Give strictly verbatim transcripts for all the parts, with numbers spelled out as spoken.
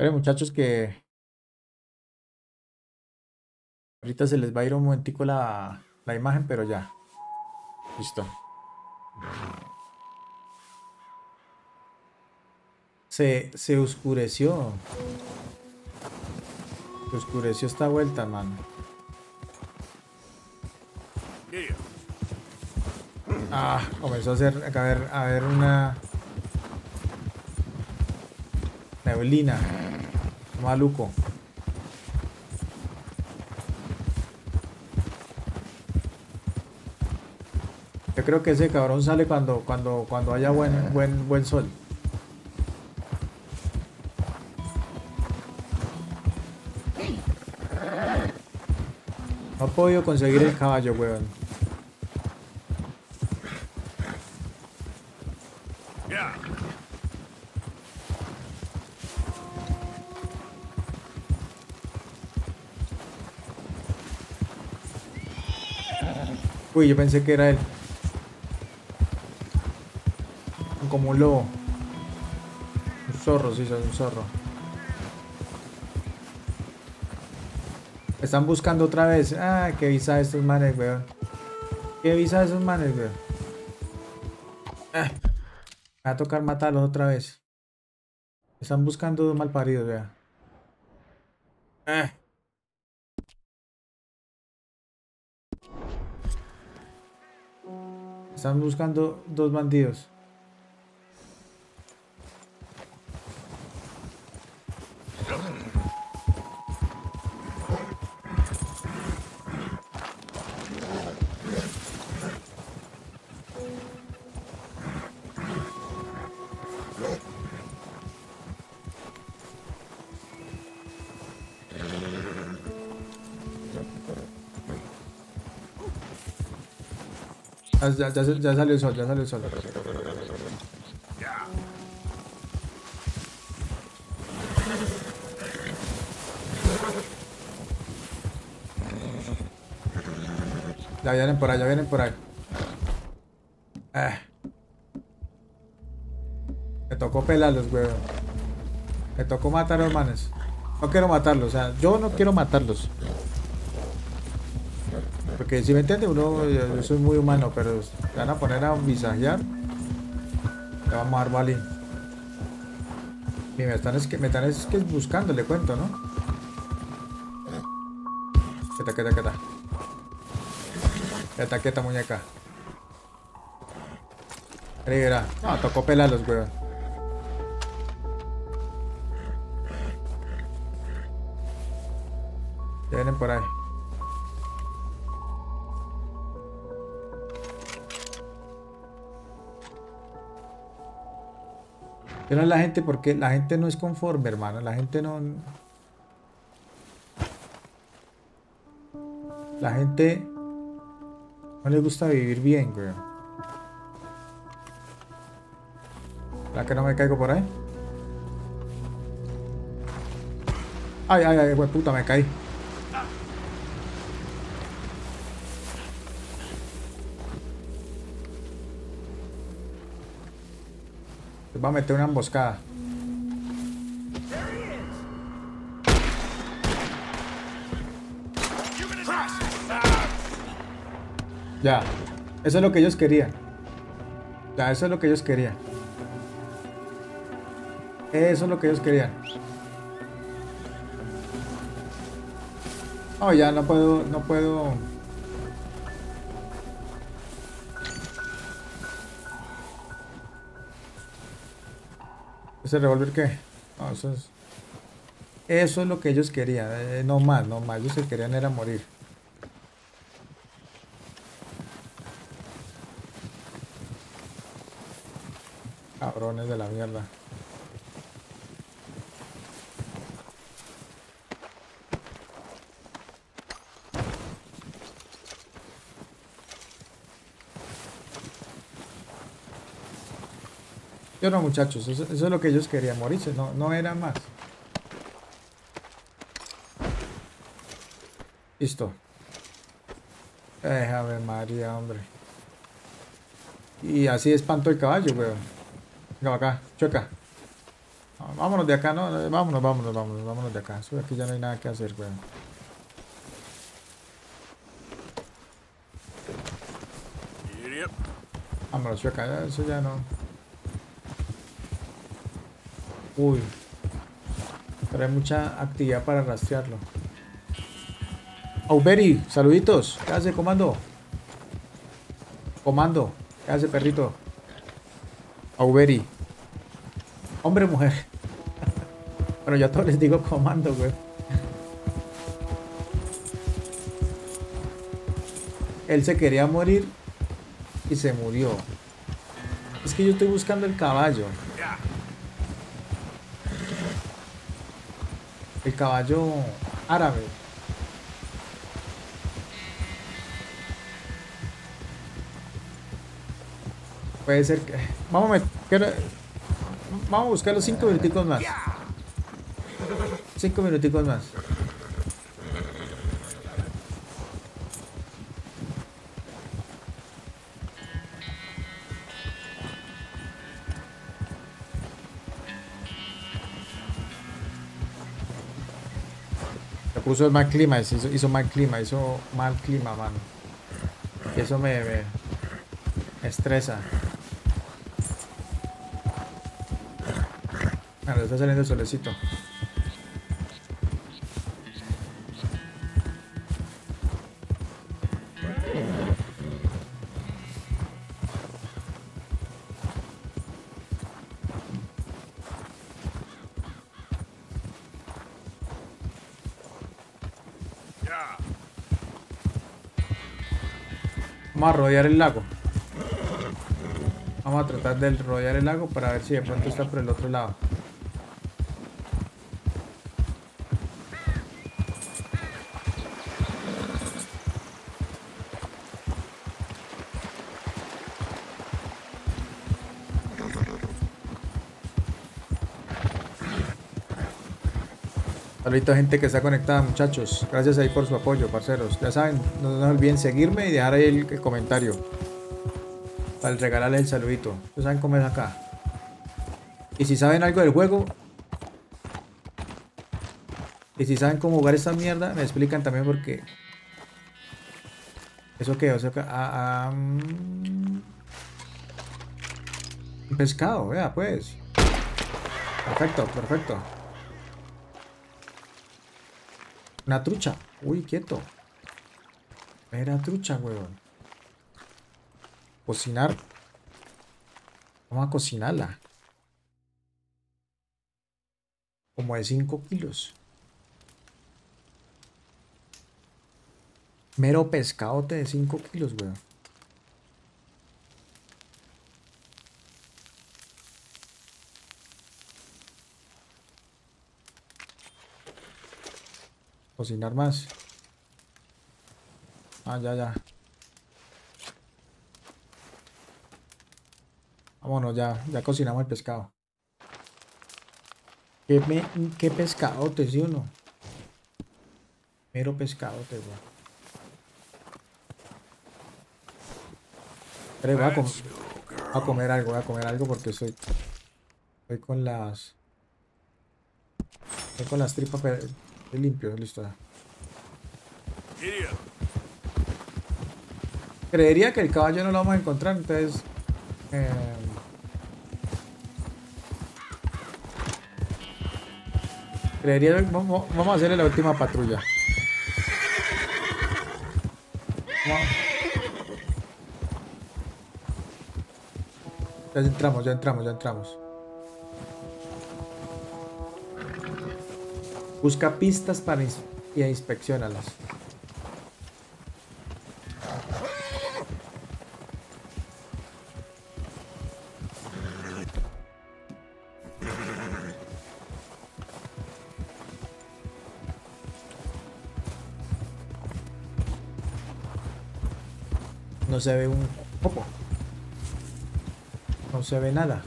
Pero muchachos que ahorita se les va a ir un momentico la, la imagen, pero ya. Listo. Se, se oscureció. Se oscureció esta vuelta, mano. Ah, comenzó a hacer, a ver, a ver una neblina. Maluco. Yo creo que ese cabrón sale cuando cuando cuando haya buen buen buen sol. No he podido conseguir el caballo, weón. Uy, yo pensé que era él. Como un lobo. Un zorro, sí, es un zorro. Están buscando otra vez. Ah, qué visa de estos manes, weón. Qué visa de esos manes, weón. Ah, me va a tocar matarlos otra vez. Están buscando dos malparidos, weón. Ah. Están buscando dos bandidos. Ya, ya, ya salió el sol, ya salió el sol. Ya vienen por ahí, ya vienen por ahí. Eh. Me tocó pelarlos, weón. Me tocó matar a los manes. No quiero matarlos, o sea, yo no quiero matarlos. Porque si me entiende, uno, yo, yo soy muy humano, pero te van a poner a visajear. Te vamos a dar balín. Y me están, es que, me están es que buscando, le cuento, ¿no? Quieta, quieta, quieta. Quieta, quieta, muñeca. Rivera. No, tocó pelarlos, weón. Ya vienen por ahí. Pero la gente, porque la gente no es conforme, hermano. La gente no... La gente... No le gusta vivir bien, güey. ¿Para que no me caigo por ahí? Ay, ay, ay, güey, puta, me caí. Va a meter una emboscada. Ya. Eso es lo que ellos querían. Ya, eso es lo que ellos querían. Eso es lo que ellos querían. Oh, ya no puedo, no puedo... ¿Ese revólver qué? No, eso es... Eso es lo que ellos querían. Eh, no más, no más. Ellos se querían era morir. Cabrones de la mierda. Yo no, muchachos, eso, eso es lo que ellos querían, morirse, no, no era más. Listo. Déjame, María, hombre. Y así espanto el caballo, weón. Venga, acá, chueca. Vámonos de acá, ¿no? Vámonos, vámonos, vámonos, vámonos de acá. Eso de aquí ya no hay nada que hacer, weón. Vámonos, yo acá, eso ya no. Uy. Trae mucha actividad para rastrearlo. Auberi, saluditos. ¿Qué hace, comando? Comando, ¿qué hace, perrito? Auberi. Hombre, mujer. Bueno, yo a todos les digo comando, güey. Él se quería morir y se murió. Es que yo estoy buscando el caballo. El caballo árabe. Puede ser que... Vamos a meter... Vamos a buscar los cinco minuticos más. Cinco minuticos más. Se puso el mal clima, hizo, hizo mal clima, hizo mal clima, mano. Eso me, me, me estresa. Está saliendo el solecito. Vamos a rodear el lago. Vamos a tratar de rodear el lago para ver si de pronto está por el otro lado. Saludos, gente que está conectada, muchachos. Gracias ahí por su apoyo, parceros. Ya saben, no, no olviden seguirme y dejar ahí el, el comentario para regalarles el saludito. Ya saben cómo es acá. Y si saben algo del juego y si saben cómo jugar esta mierda, me explican también porque eso que, o sea, a, a, um... pescado, vea pues. Perfecto, perfecto. Una trucha. Uy, quieto. Mera trucha, huevón. Cocinar. Vamos a cocinarla. Como de cinco kilos. Mero pescadote de cinco kilos, huevón. Cocinar más. Ah, ya, ya. Vámonos, ya. Ya cocinamos el pescado. ¿Qué, me, qué pescadote, sí o no? Mero pescadote, güey. Pero voy a, com a comer algo, voy a comer algo porque soy... Estoy con las... Estoy con las tripas... Pero limpio, listo. Creería que el caballo no lo vamos a encontrar, entonces eh... creería que vamos, vamos a hacerle la última patrulla. Ya entramos, ya entramos, ya entramos. Busca pistas para ins y inspeccionalas. No se ve un poco. No se ve nada.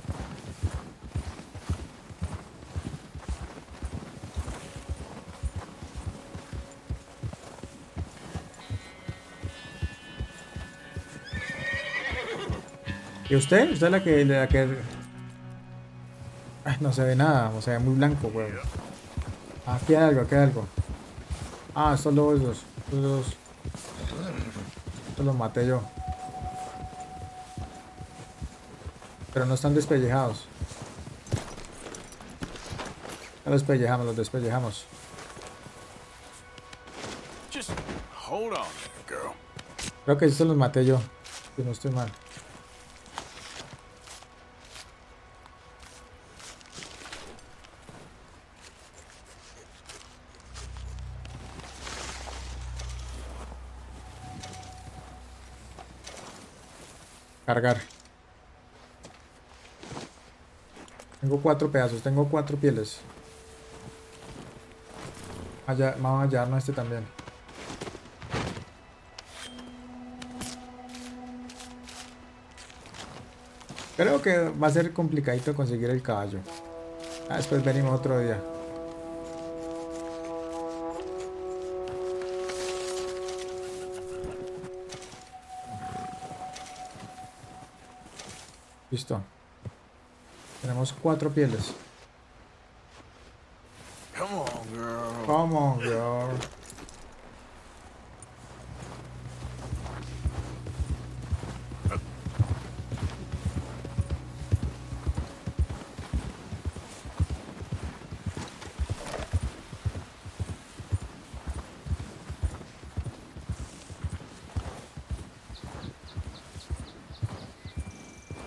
¿Y usted? ¿Usted es la que, la que... Ay, no se ve nada, o sea, es muy blanco, güey. Aquí hay algo, aquí hay algo. Ah, estos lobos, estos lobos. Estos los maté yo. Pero no están despellejados. Los despellejamos, los despellejamos. Creo que estos los maté yo, si no estoy mal. Cargar. Tengo cuatro pedazos, tengo cuatro pieles. Allá, vamos a hallarnos este también. Creo que va a ser complicadito conseguir el caballo. Ah, después venimos otro día. Listo. Tenemos cuatro pieles. Come on, girl. Come on, girl.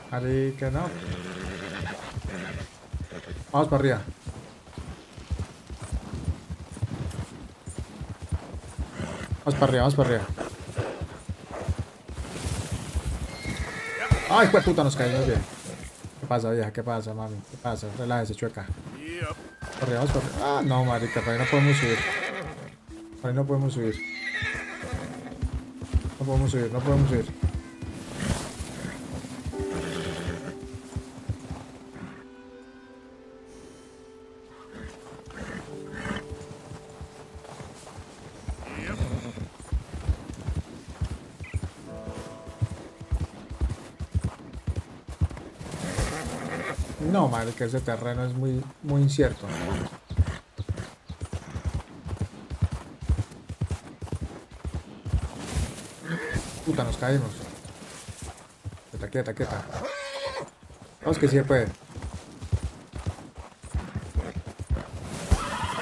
Marica, no. Vamos para arriba. Vamos para arriba, vamos para arriba. Ay, puta, nos caímos bien. ¿Qué pasa, vieja? ¿Qué pasa, mami? ¿Qué pasa? Relájese, chueca. Para arriba, vamos para arriba. Ah, no, marica, por ahí no podemos subir. Por ahí no podemos subir. No podemos subir, no podemos subir. No, madre, que ese terreno es muy, muy incierto. Puta, nos caímos. Quieta, quieta, quieta. Vamos que sí se puede.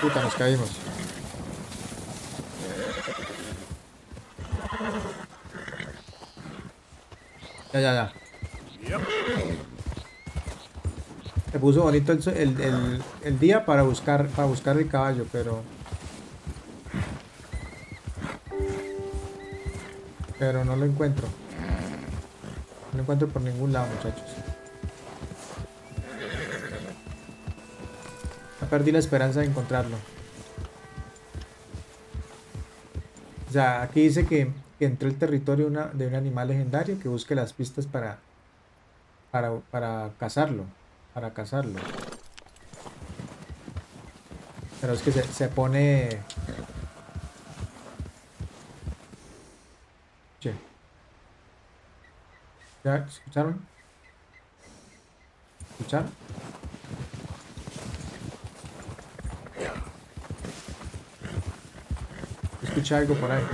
Puta, nos caímos. Ya, ya, ya. Se puso bonito el, el, el, el día para buscar para buscar el caballo, pero pero no lo encuentro. No lo encuentro por ningún lado, muchachos. Ya perdí la esperanza de encontrarlo. O sea, aquí dice que, que entró el territorio una, de un animal legendario que busque las pistas para para, para cazarlo. Para cazarlo. Pero es que se, se pone... Che. ¿Ya escucharon? ¿Escucharon? Escuché algo por ahí.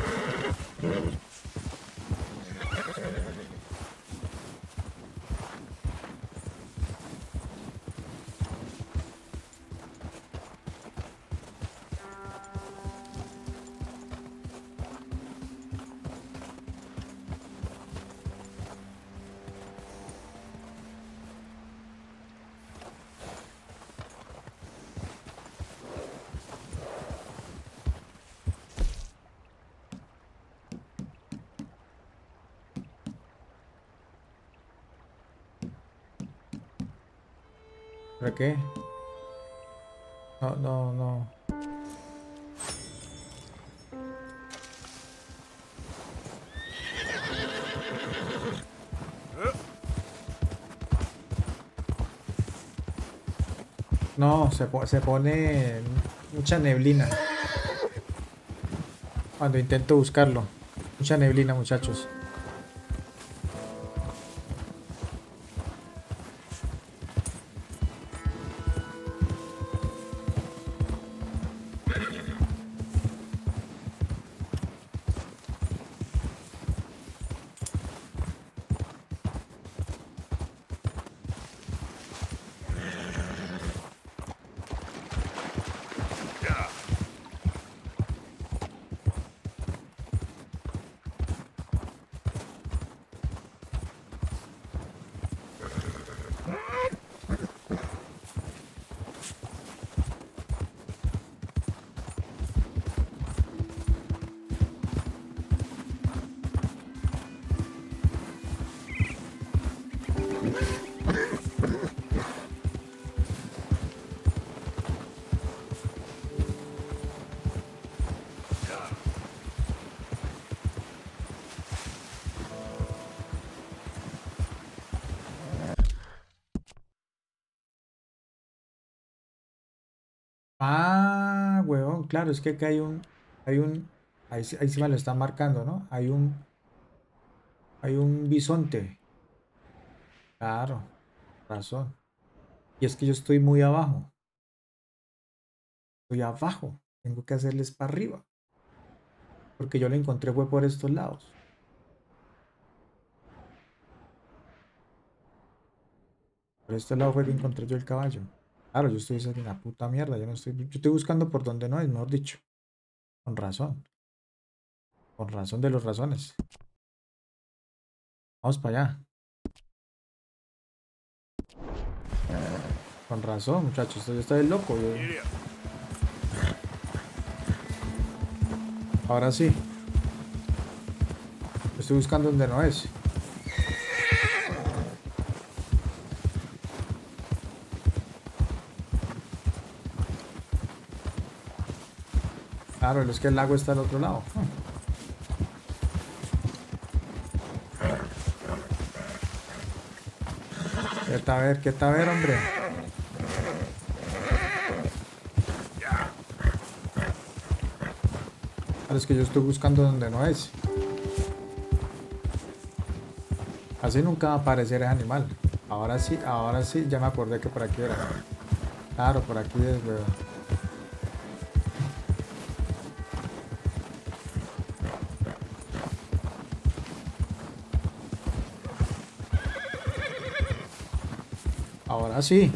¿Para qué? No, no, no. No, se, po se pone mucha neblina. Cuando intento buscarlo. Mucha neblina, muchachos. Ah, huevón, claro, es que acá hay un, hay un, ahí, ahí sí me lo están marcando, ¿no? Hay un, hay un bisonte. Claro, razón. Y es que yo estoy muy abajo. Estoy abajo, tengo que hacerles para arriba. Porque yo lo encontré fue por estos lados. Por este lado fue que encontré yo el caballo. Claro, yo estoy en la puta mierda. Yo no estoy. Yo estoy buscando por donde no es, mejor dicho. Con razón. Con razón de los razones. Vamos para allá. Con razón, muchachos. Esto ya está de loco. Yo... Ahora sí. Yo estoy buscando donde no es. Claro, es que el lago está al otro lado. ¿Qué está a ver? ¿Qué está a ver, hombre? Claro, es que yo estoy buscando donde no es. Así nunca va a aparecer ese animal. Ahora sí, ahora sí, ya me acordé que por aquí era. Claro, por aquí es, weón. Ahora sí.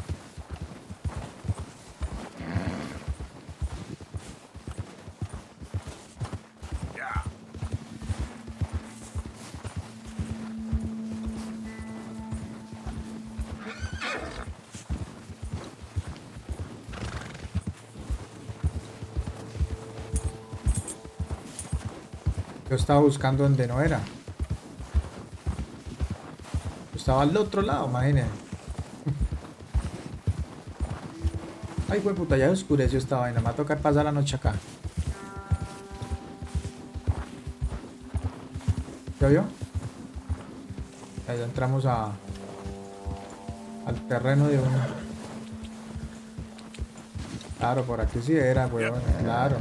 Yo estaba buscando donde no era. Yo estaba al otro lado, imagínense. Ay, güey, puta, ya oscureció esta vaina. Me va a tocar pasar la noche acá. ¿Ya vio? Ya, ya entramos a... al terreno de uno. Claro, por aquí sí era, güey. Bueno, claro.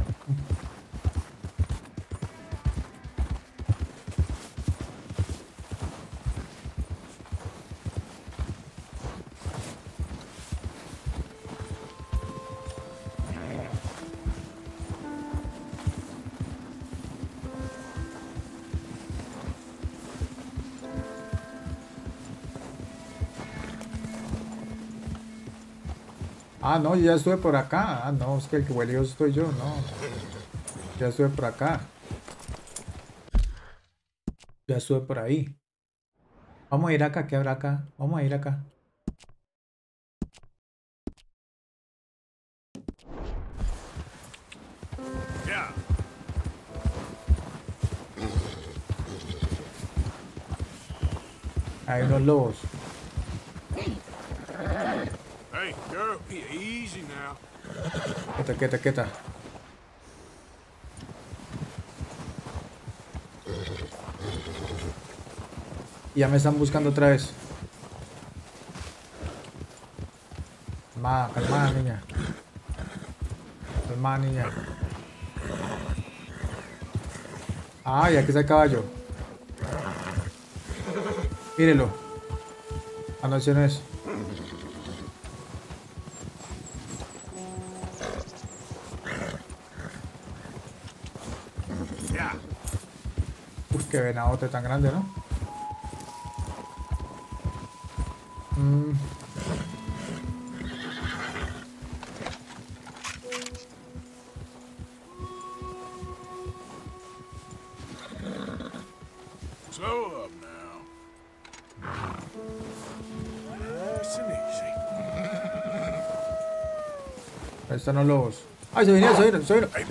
Ah, no, ya estuve por acá. Ah, no, es que el que huele yo estoy yo, no. Ya estuve por acá. Ya estuve por ahí. Vamos a ir acá, ¿qué habrá acá? Vamos a ir acá. Hay unos lobos. Quieta, quieta, quieta. Ya me están buscando otra vez. Calma, calma, niña. Calma, niña. Ay, aquí está el caballo. Mírelo. Ah, no, ese no es. Qué venadote tan grande, ¿no? Mm. Ahí están los lobos. ¡Ay, se vinieron, se vinieron, se vinieron!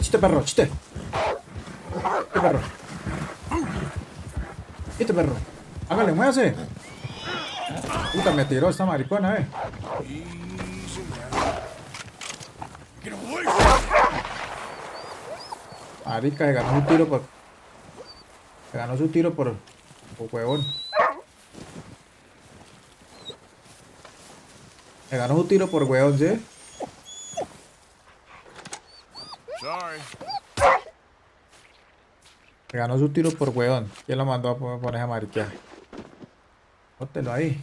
Este perro, chiste. Este perro. Este perro. Hágale, muévase. Puta, me tiró esta maricona, eh. Marica, se ganó un tiro por... Se ganó su tiro por... por huevón. Le ganó un tiro por weón, ¿sí? Le ganó su tiro por weón. ¿Quién lo mandó a poner a mariquear? Póntelo ahí.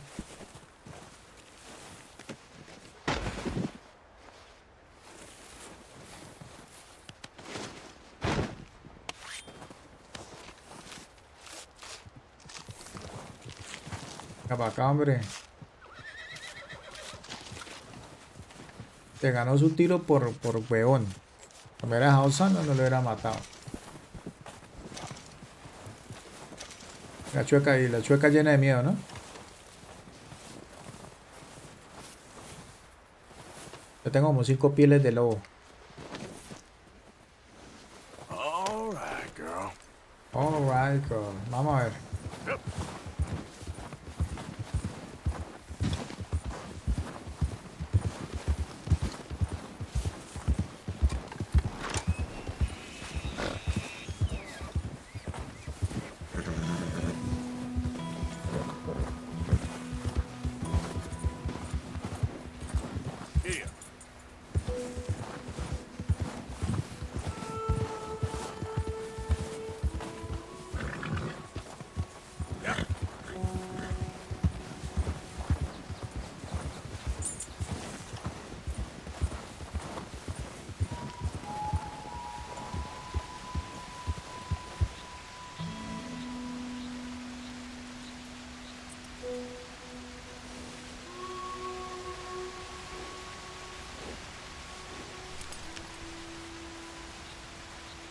Venga para acá, hombre. Te ganó su tiro por, por huevón. No me hubiera dejado sano, no lo hubiera matado. La chueca ahí, la chueca llena de miedo, ¿no? Yo tengo como cinco pieles de lobo. All right, girl. All right, girl. Vamos a ver.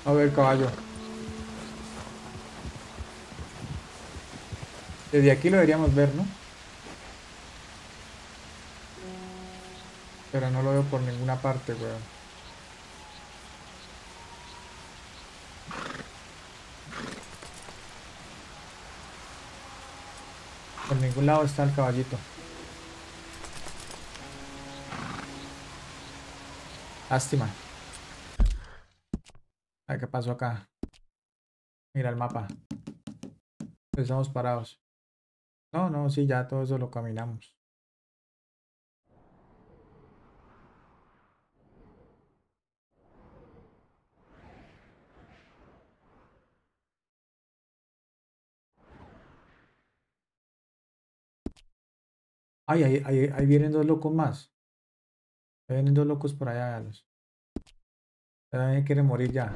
A ver, caballo. Desde aquí lo deberíamos ver, ¿no? Pero no lo veo por ninguna parte, weón. Por ningún lado está el caballito. Lástima. ¿Qué pasó acá? Mira el mapa. Estamos parados. No, no, sí, ya todo eso lo caminamos. Ay, ahí, ahí, ahí vienen dos locos más. Ahí vienen dos locos por allá, véanlos. Nadie quiere morir ya.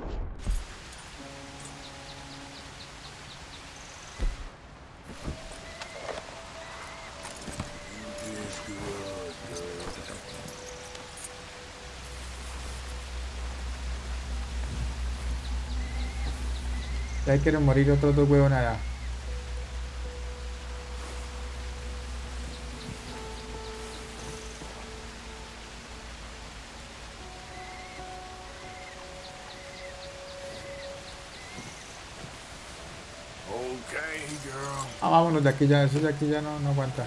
Ya quieren morir otros dos huevones allá. Ah, vámonos de aquí ya, eso de aquí ya no, no aguanta.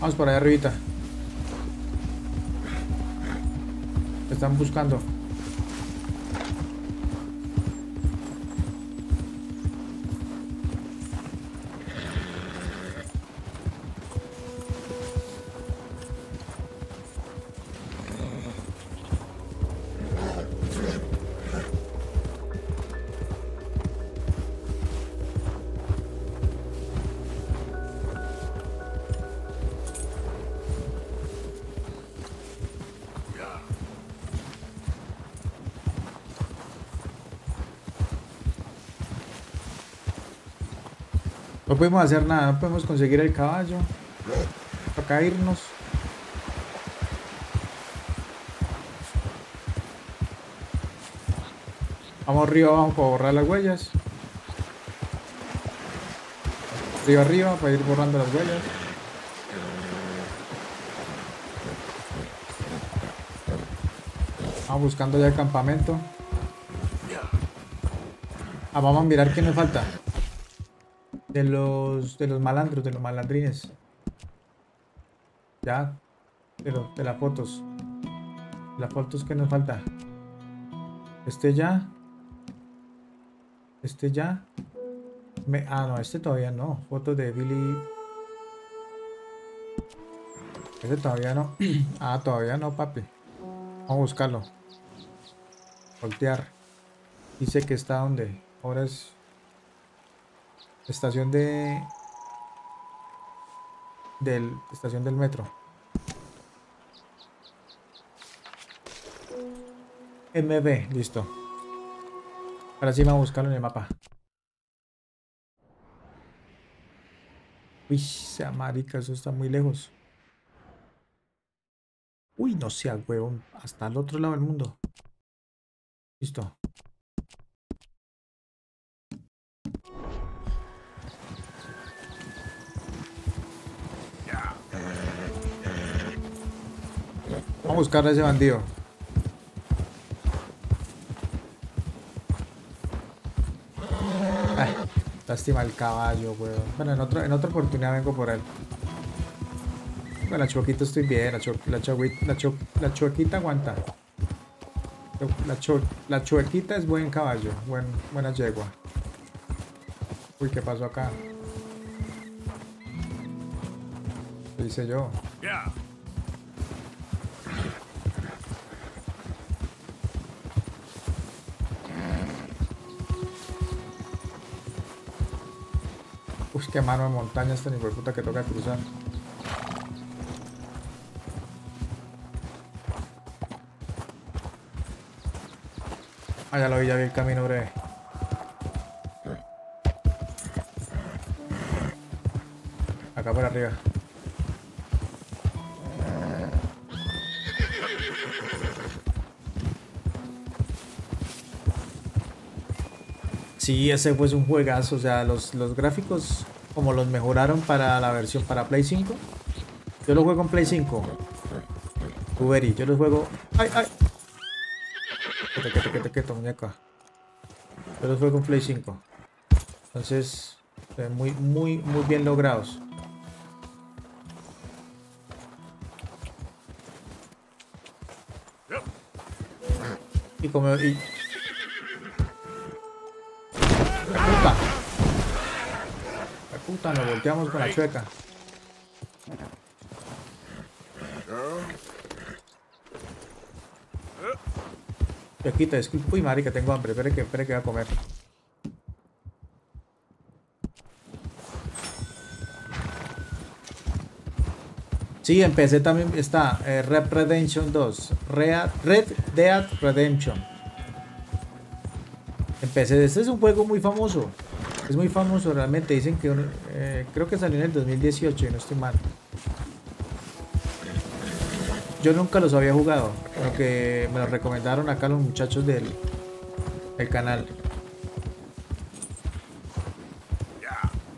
Vamos por allá arribita. Me están buscando. No podemos hacer nada, no podemos conseguir el caballo. Acá irnos. Vamos arriba abajo para borrar las huellas. Arriba arriba para ir borrando las huellas. Vamos buscando ya el campamento. Ah, vamos a mirar qué nos falta. De los, de los malandros, de los malandrines. Ya. De, lo, de las fotos. De las fotos que nos falta. Este ya. Este ya. Me... Ah, no, este todavía no. Fotos de Billy. Este todavía no. Ah, todavía no, papi. Vamos a buscarlo. Voltear. Dice que está donde. Ahora es... Estación de... Del... Estación del metro. M B, listo. Ahora sí vamos a buscarlo en el mapa. Uy, sea marica, eso está muy lejos. Uy, no sea huevón. Hasta el otro lado del mundo. Listo. Vamos a buscar a ese bandido. Ay, lástima el caballo, weón. Bueno, en, otro, en otra oportunidad vengo por él. Bueno, la chuequita estoy bien. La, cho, la, cho, la, cho, la chuequita aguanta. La, cho, la chuequita es buen caballo. Buen, buena yegua. Uy, ¿qué pasó acá? ¿Qué hice yo? Yeah. Uy, qué mano de montaña esta ni por puta que toca cruzar. Ah, ya lo vi, ya vi el camino breve. Acá por arriba. Sí, ese fue un juegazo, o sea, los, los gráficos como los mejoraron para la versión para Play cinco. Yo lo juego en Play cinco. Uberi, yo los juego... ¡Ay, ay! Quieto, quieto, quieto, quieto, muñeca. Yo los juego en Play cinco. Entonces, muy, muy, muy bien logrados. Y como... Y... Puta, nos volteamos con la chueca. Chuequita, disculpa. Uy, marica, tengo hambre. Espere que, espere que voy a comer. Sí, empecé también. Está eh, Red Redemption dos. Red, Red Dead Redemption. Empecé. Este es un juego muy famoso. Es muy famoso realmente, dicen que eh, creo que salió en el dos mil dieciocho y no estoy mal. Yo nunca los había jugado, aunque me los recomendaron acá los muchachos del, del canal.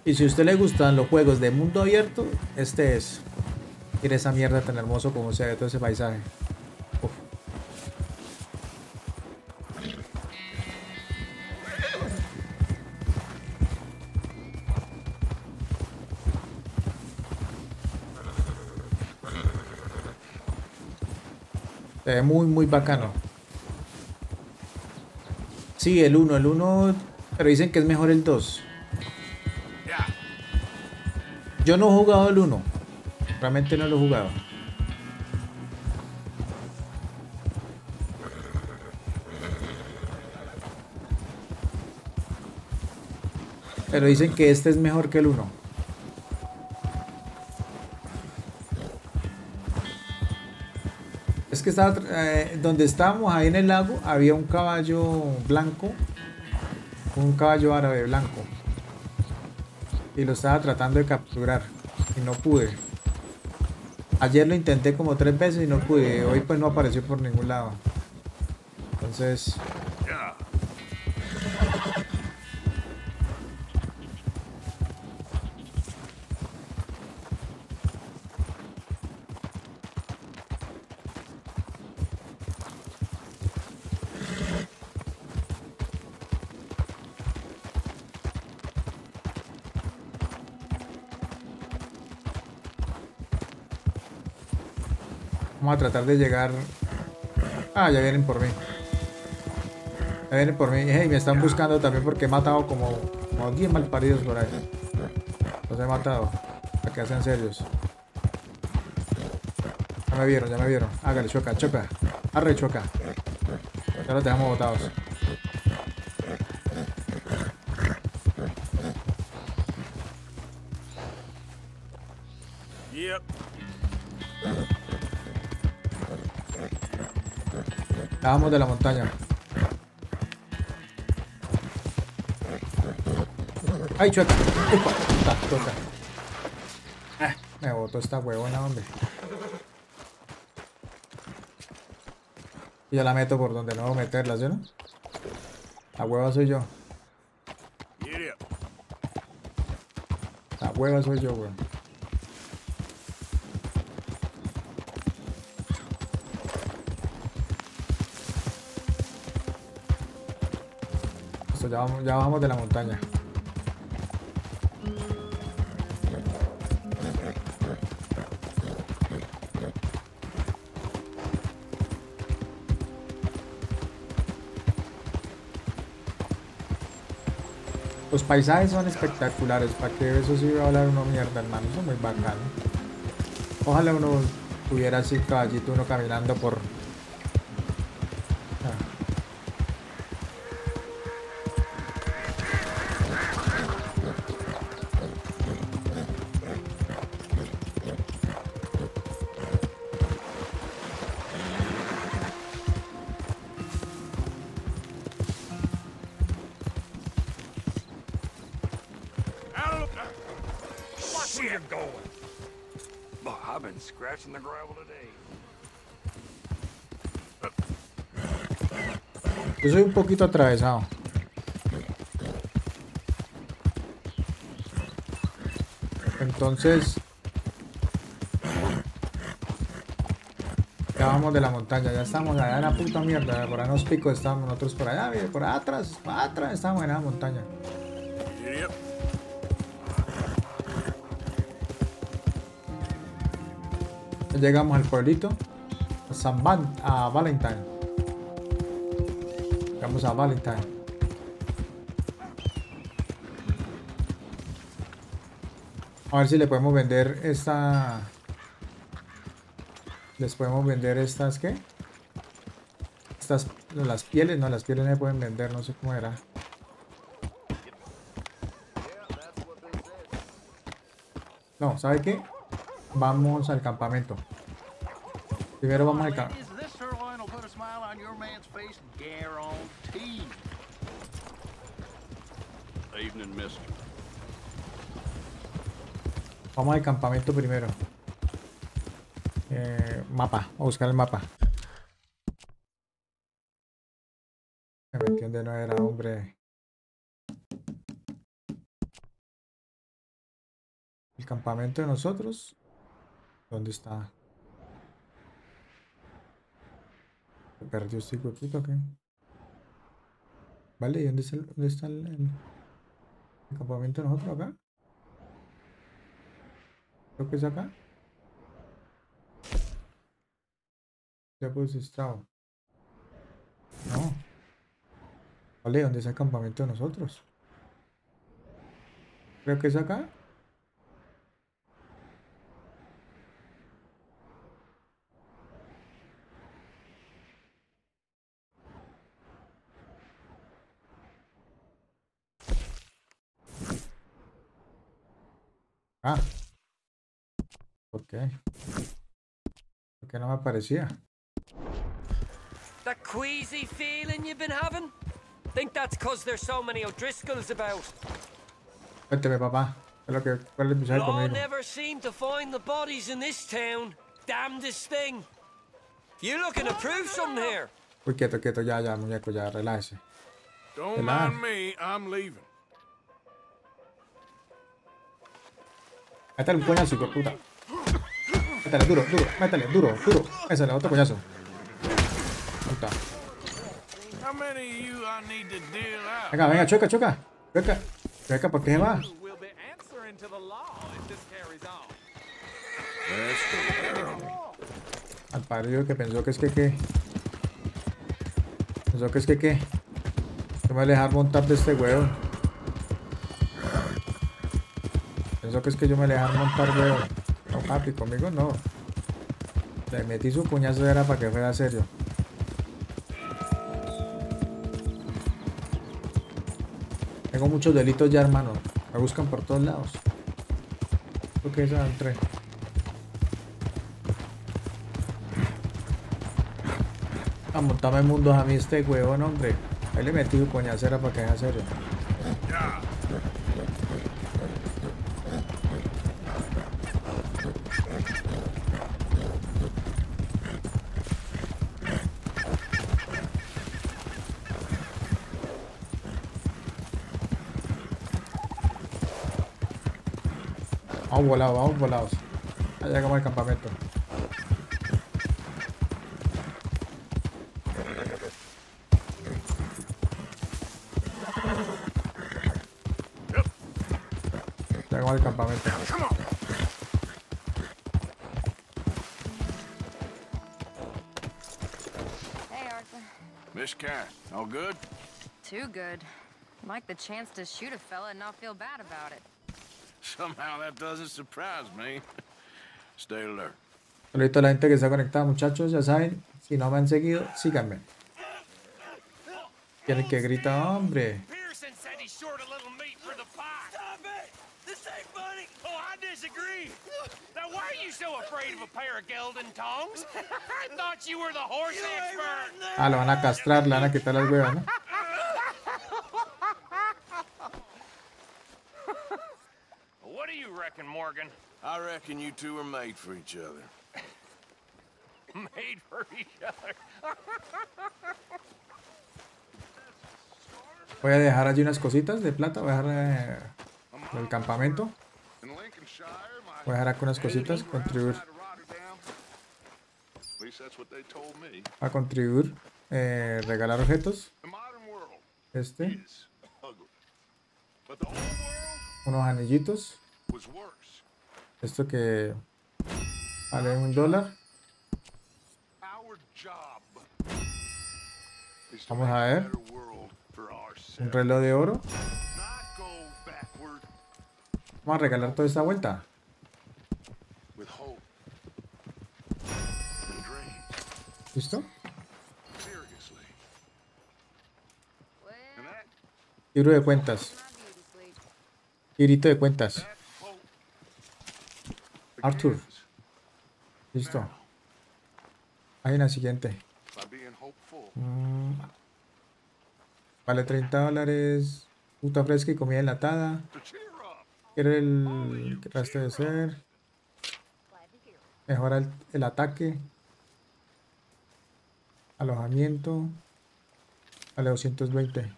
Y si a usted le gustan los juegos de mundo abierto, este es. Mira esa mierda tan hermoso como se ve todo ese paisaje. Muy, muy bacano. Sí, el uno, el uno, pero dicen que es mejor el dos. Yo no he jugado el uno. Realmente no lo he jugado. Pero dicen que este es mejor que el uno. Es que estaba eh, donde estábamos ahí en el lago había un caballo blanco, un caballo árabe blanco, y lo estaba tratando de capturar y no pude. Ayer lo intenté como tres veces y no pude. Hoy pues no apareció por ningún lado. Entonces a tratar de llegar. Ah, ya vienen por mí. Ya vienen por mí. Hey, me están buscando también porque he matado como como aquí en malparidos por ahí. Los he matado. Para que sean serios. Ya me vieron, ya me vieron. Hágale, choca, choca. Arre, choca. Ya los dejamos botados. Bajamos de la montaña. ¡Ay, chueca! ¡Upa! Toca, toca. Ah, me botó esta huevona, hombre. Y yo la meto por donde no voy a meterla, ¿sí, no? La hueva soy yo. La hueva soy yo, weón. Ya vamos, ya vamos de la montaña. Los paisajes son espectaculares, para que eso sí va a hablar uno mierda, hermano, eso es muy bacano. Ojalá uno tuviera así caballito, uno caminando por... Yo soy un poquito atravesado. Entonces... Ya vamos de la montaña, ya estamos allá en la puta mierda. Por ahí nos pico, estamos nosotros por allá, por allá atrás, para atrás, estamos en la montaña. Llegamos al pueblito, a San Van, a Valentine. Llegamos a Valentine. A ver si le podemos vender esta... Les podemos vender estas, ¿qué? Estas, las pieles, no, las pieles no se pueden vender, no sé cómo era. No, ¿sabe qué? Vamos al campamento. Primero vamos al campamento. Vamos al campamento primero. Eh, mapa. Voy a buscar el mapa. Me metí donde no era, hombre. El campamento de nosotros. ¿Dónde está? ¿Se perdió este huequito o qué? Vale, ¿y dónde está el, dónde está el, el, el campamento de nosotros acá? Creo que es acá. Ya pues estado. No. Vale, ¿dónde está el campamento de nosotros? Creo que es acá. Ah, ¿por qué? ¿Por qué no me aparecía? That queasy feeling you've been having? Think that's cause there's so many O'Driscolls about. Cuénteme, papá. Lo que cuál es mi saber conmigo. Law never seemed to find the bodies in this town. Damnedest thing. You looking to prove something here? Uy, quieto, quieto, ya, ya, muñeco, ya, relájese. Don't mind me, I'm leaving. Métale un coñazo, hijo de puta. Métale duro, duro, métale duro, duro. Métale otro coñazo. Puta. Venga, venga, choca, choca. Choca, choca, ¿por qué va? Al parido que pensó que es que qué. Pensó que es que qué. No me voy a dejar montar de este huevo. Pensó que es que yo me le dejaba montar huevo. No, papi, conmigo no. Le metí su puñazo era para que fuera serio. Tengo muchos delitos ya, hermano. Me buscan por todos lados. Creo que esa entré. A montarme mundos a mí este huevón, hombre. Ahí le metí su puñacera para que sea serio. Vamos volados, vamos volados. Allá llegamos al campamento. Llegamos al campamento. Hey Arthur. Miss Cat, all good? Too good. Like the chance to shoot a fella and not feel bad about it. Somehow that doesn't surprise me. Stay alert. Listo, la gente que se ha conectado, muchachos, ya saben, si no me han seguido, síganme. Tienen que gritar, hombre. Ah, lo van a castrar, le van a quitar las huevas, ¿no? Morgan, I reckon you two are made for each other. Made for each other. Voy a dejar allí unas cositas de plata. Voy a dejar eh, el campamento. Voy a dejar acá unas cositas. Contribuir. A contribuir. Eh, regalar objetos. Este. Unos anillitos. Esto que vale un dólar. Vamos a ver. Un reloj de oro. Vamos a regalar toda esta vuelta. ¿Listo? Libro de cuentas. Librito de cuentas. Arthur. Listo. Página siguiente. Mm. Vale treinta dólares. Puta fresca y comida enlatada. Quiero el rastecer. Mejora el, el ataque. Alojamiento. Vale doscientos veinte.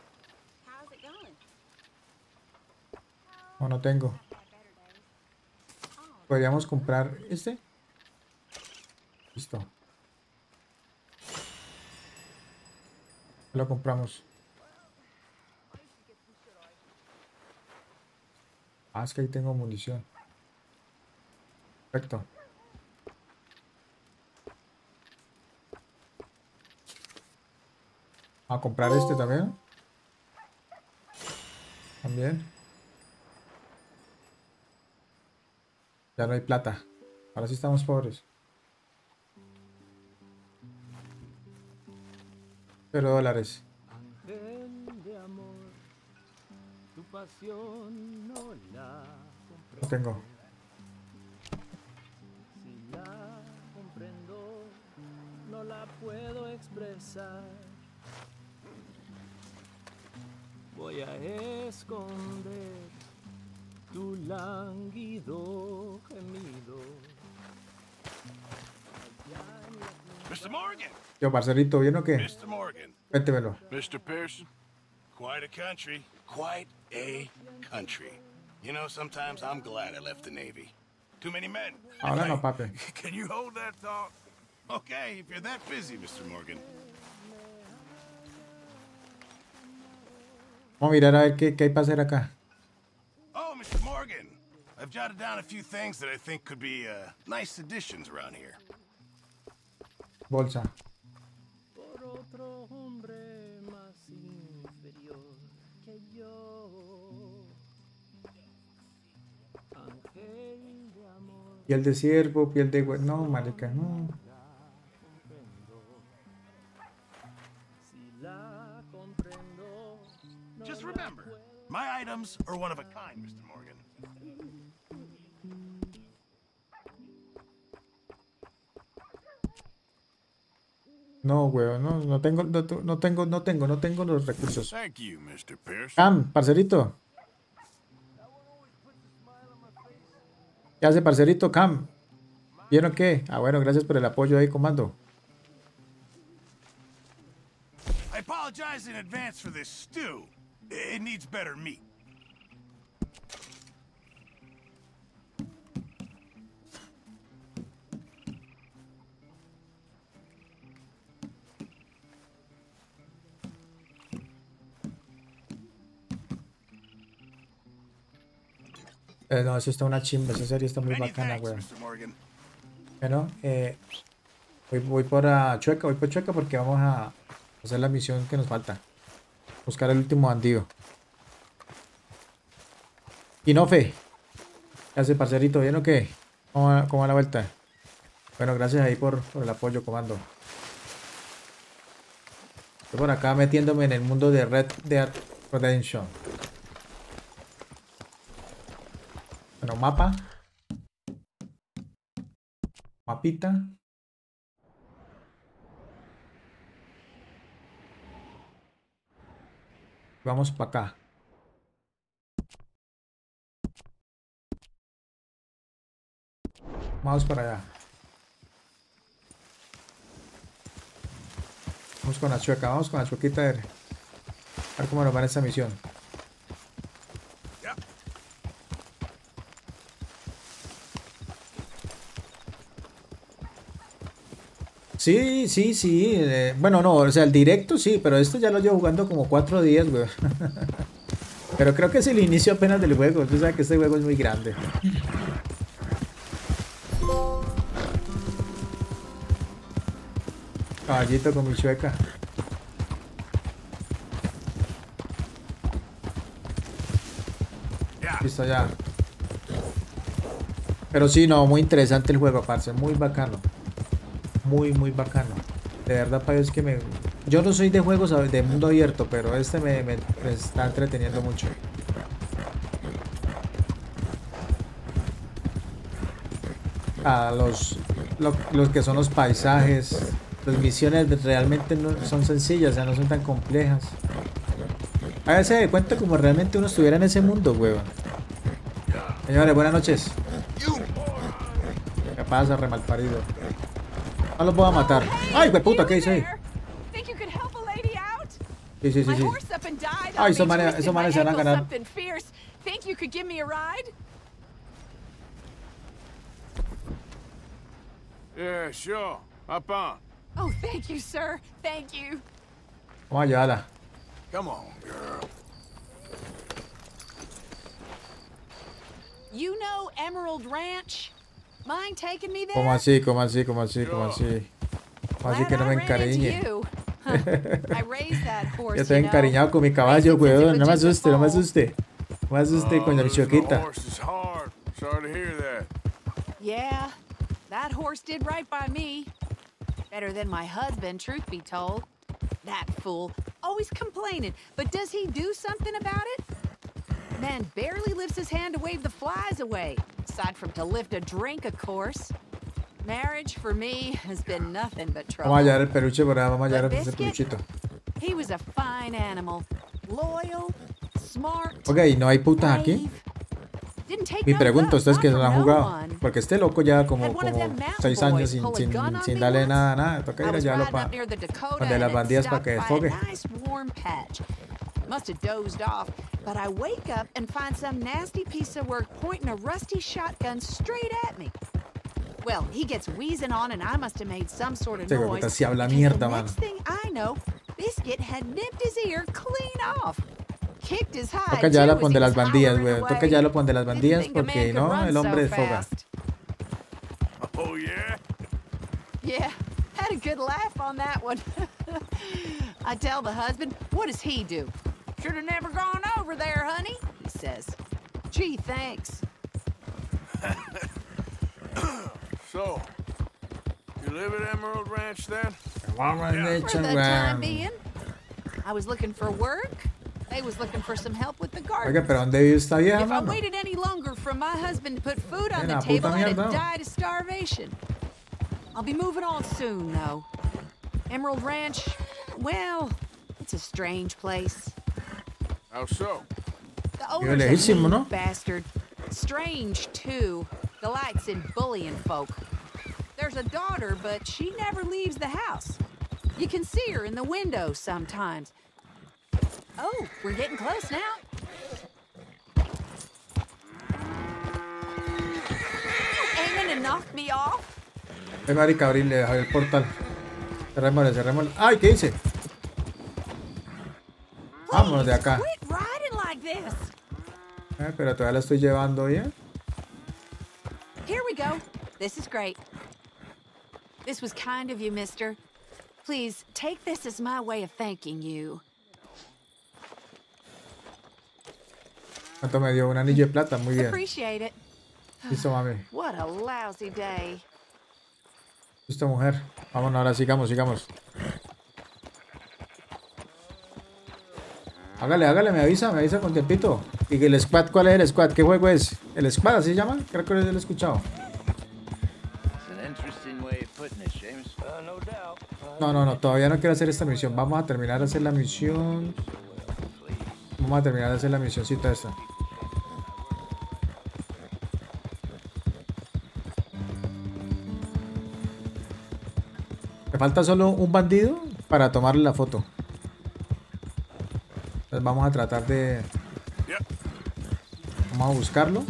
No, no tengo. Podríamos comprar este. Listo. Lo compramos. Ah, es que ahí tengo munición. Perfecto. A comprar este también. También. Ya no hay plata. Ahora sí estamos pobres. Pero dólares. No tengo. Si la comprendo, no la puedo expresar. Voy a esconder tu lánguido gemido. mister Morgan. Yo, parcerito, ¿bien o qué? mister Morgan. Vétemelo. mister Pearson. Quite a country. Quite a country. You know, sometimes I'm glad I left the Navy. Too many men. Ahora no, papi. Can you hold that thought? Okay, if you're that busy, mister Morgan. Vamos a mirar a ver qué, qué hay para hacer acá. mister Morgan, I've jotted down a few things that I think could be uh, nice additions around here. Bolsa. Piel de ciervo, piel de... No, marica, no. Just remember, my items are one of a kind, Mister Morgan. No, weón, no, no tengo, no, no tengo, no tengo, no tengo los recursos. Thank you, Mister Pierce. Cam, parcerito. ¿Qué hace, parcerito? Cam. ¿Vieron qué? Ah, bueno, gracias por el apoyo ahí, comando. I apologize in advance for this stew. It needs better meat. Eh, no, eso está una chimba, esa serie está muy bacana, güey. Bueno, eh, voy, voy por uh, Chueca, voy por Chueca porque vamos a hacer la misión que nos falta. Buscar el último bandido. Inofe. ¿Qué hace, parcerito? ¿Bien o qué? ¿Cómo va, cómo va la vuelta? Bueno, gracias ahí por, por el apoyo, comando. Estoy por acá metiéndome en el mundo de Red Dead Redemption. Bueno, mapa. Mapita. Vamos para acá. Vamos para allá. Vamos con la chueca, vamos con la chuequita. A ver, a ver cómo nos va en esta misión. Sí, sí, sí. Eh, bueno, no, o sea, el directo sí, pero esto ya lo llevo jugando como cuatro días, güey. Pero creo que es el inicio apenas del juego. Tú sabes que este juego es muy grande. Caballito con mi chueca. Listo, ya. Pero sí, no, muy interesante el juego, parce. Muy bacano. Muy, muy bacano. De verdad, para es que me... Yo no soy de juegos de mundo abierto, pero este me, me, me está entreteniendo mucho. Ah, los, lo, los que son los paisajes. Las misiones realmente no son sencillas, o sea, no son tan complejas. A veces se cuenta como realmente uno estuviera en ese mundo, huevón. Señores, buenas noches. ¿Qué pasa, remalparido? No los voy a matar. Ay, güey, puta, ¿qué hice ahí? Sí, sí, sí, sí. Ay, esos manes, esos manes se van a ganar. Yeah, sure. Hop on. Oh, thank you, sir. Thank you. Vamos a llevarla. Come on, girl. You know Emerald Ranch? Como así, como así, como así, como así. Como así que no me encariñe. Yo estoy encariñado con mi caballo, weón. No me asuste, no me asuste. No me asuste con la chuequita. Yeah, that horse did right by me. Better than my husband, truth be told. That fool always complaining, but does he do something about it? Man barely lifts his hand to wave the flies away. Aside from to lift a drink, of course. Marriage for me has been nothing but trouble. Vamos a hallar el peluche por ahí, vamos a hallar el peluchito. He was a fine animal, loyal, smart. Okay, no hay putas aquí. Me pregunto, ustedes que no han jugado, porque este loco ya como como seis años sin sin, sin darle nada, nada. Toca ir a llevarlo para donde las bandidas para que desfogue. Must have dozed off, but I wake up and find some nasty piece of work pointing a rusty shotgun straight at me. Well, he gets wheezing on and I must have made some sort of noise. And the next thing I know, Biscuit had nipped his ear clean off. Kicked his hide. Toca ya lo pon de las bandillas, güey. Toca ya lo pon de las bandillas porque no, el hombre desfoga. Oh yeah. Yeah. Had a good laugh on that one. I tell the husband, what does he do? Should have never gone over there, honey, he says. Gee, thanks. So, you live at Emerald Ranch then? Yeah. For the time being. I was looking for work. They was looking for some help with the garden. Oiga, pero ¿dónde vive esta vieja, mano? If I waited any longer for my husband to put food on the table, I'd die of starvation. I'll be moving on soon, though. Emerald Ranch, well, it's a strange place. How so? The owner's a mean bastard. Strange, too. Delights in bullying folk. There's a daughter, but she never leaves the house. You can see her in the window sometimes. Oh, we're getting close now. You aiming to knock me off? Hey, marica, abrile, abre el portal. Cerrémosle, cerrémosle. ¡Ay, qué hice! Vámonos de acá. Eh, pero todavía la estoy llevando, ¿ya? Here we go. This is great. This was kind of you, mister. Please, take this as my way of thanking you. ¿Cuánto me dio? Un anillo de plata, muy bien. Appreciate it. Listo, mami. What a lousy day. Listo, mujer. Vámonos, ahora sigamos, sigamos. Hágale, hágale, me avisa, me avisa con tiempito. ¿Y el squad? ¿Cuál es el squad? ¿Qué juego es? ¿El squad así se llama? Creo que lo he escuchado. No, no, no, todavía no quiero hacer esta misión. Vamos a terminar de hacer la misión. Vamos a terminar de hacer la misioncita esta. Me falta solo un bandido para tomarle la foto. Entonces vamos a tratar de... Vamos a buscarlo.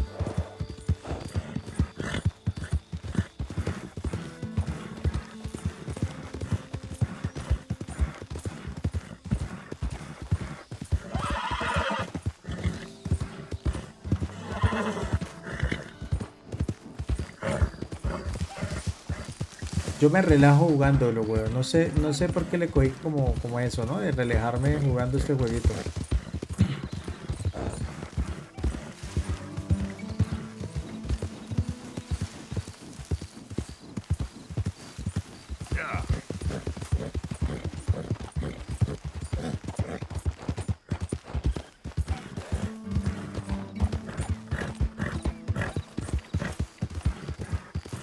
Yo me relajo jugándolo, weón. No sé, no sé por qué le cogí como, como eso, ¿no? De relajarme jugando este jueguito.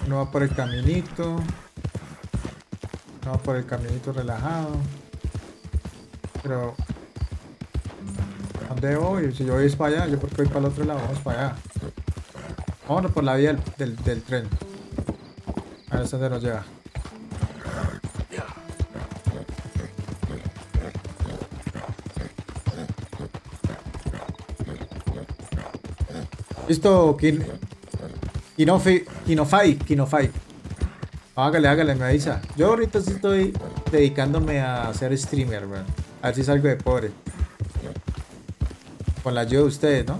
Uno va por el caminito. Por el caminito relajado, pero ¿dónde voy? Si yo voy para allá, yo porque voy para el otro lado, vamos para allá. Vámonos por la vía del, del, del tren. A ver dónde nos lleva. Listo, Kin Kinofi Kinofai, Kinofai. Hágale, hágale, me avisa. Yo ahorita sí estoy dedicándome a ser streamer, weón. A ver si salgo de pobre. Con la ayuda de ustedes, ¿no?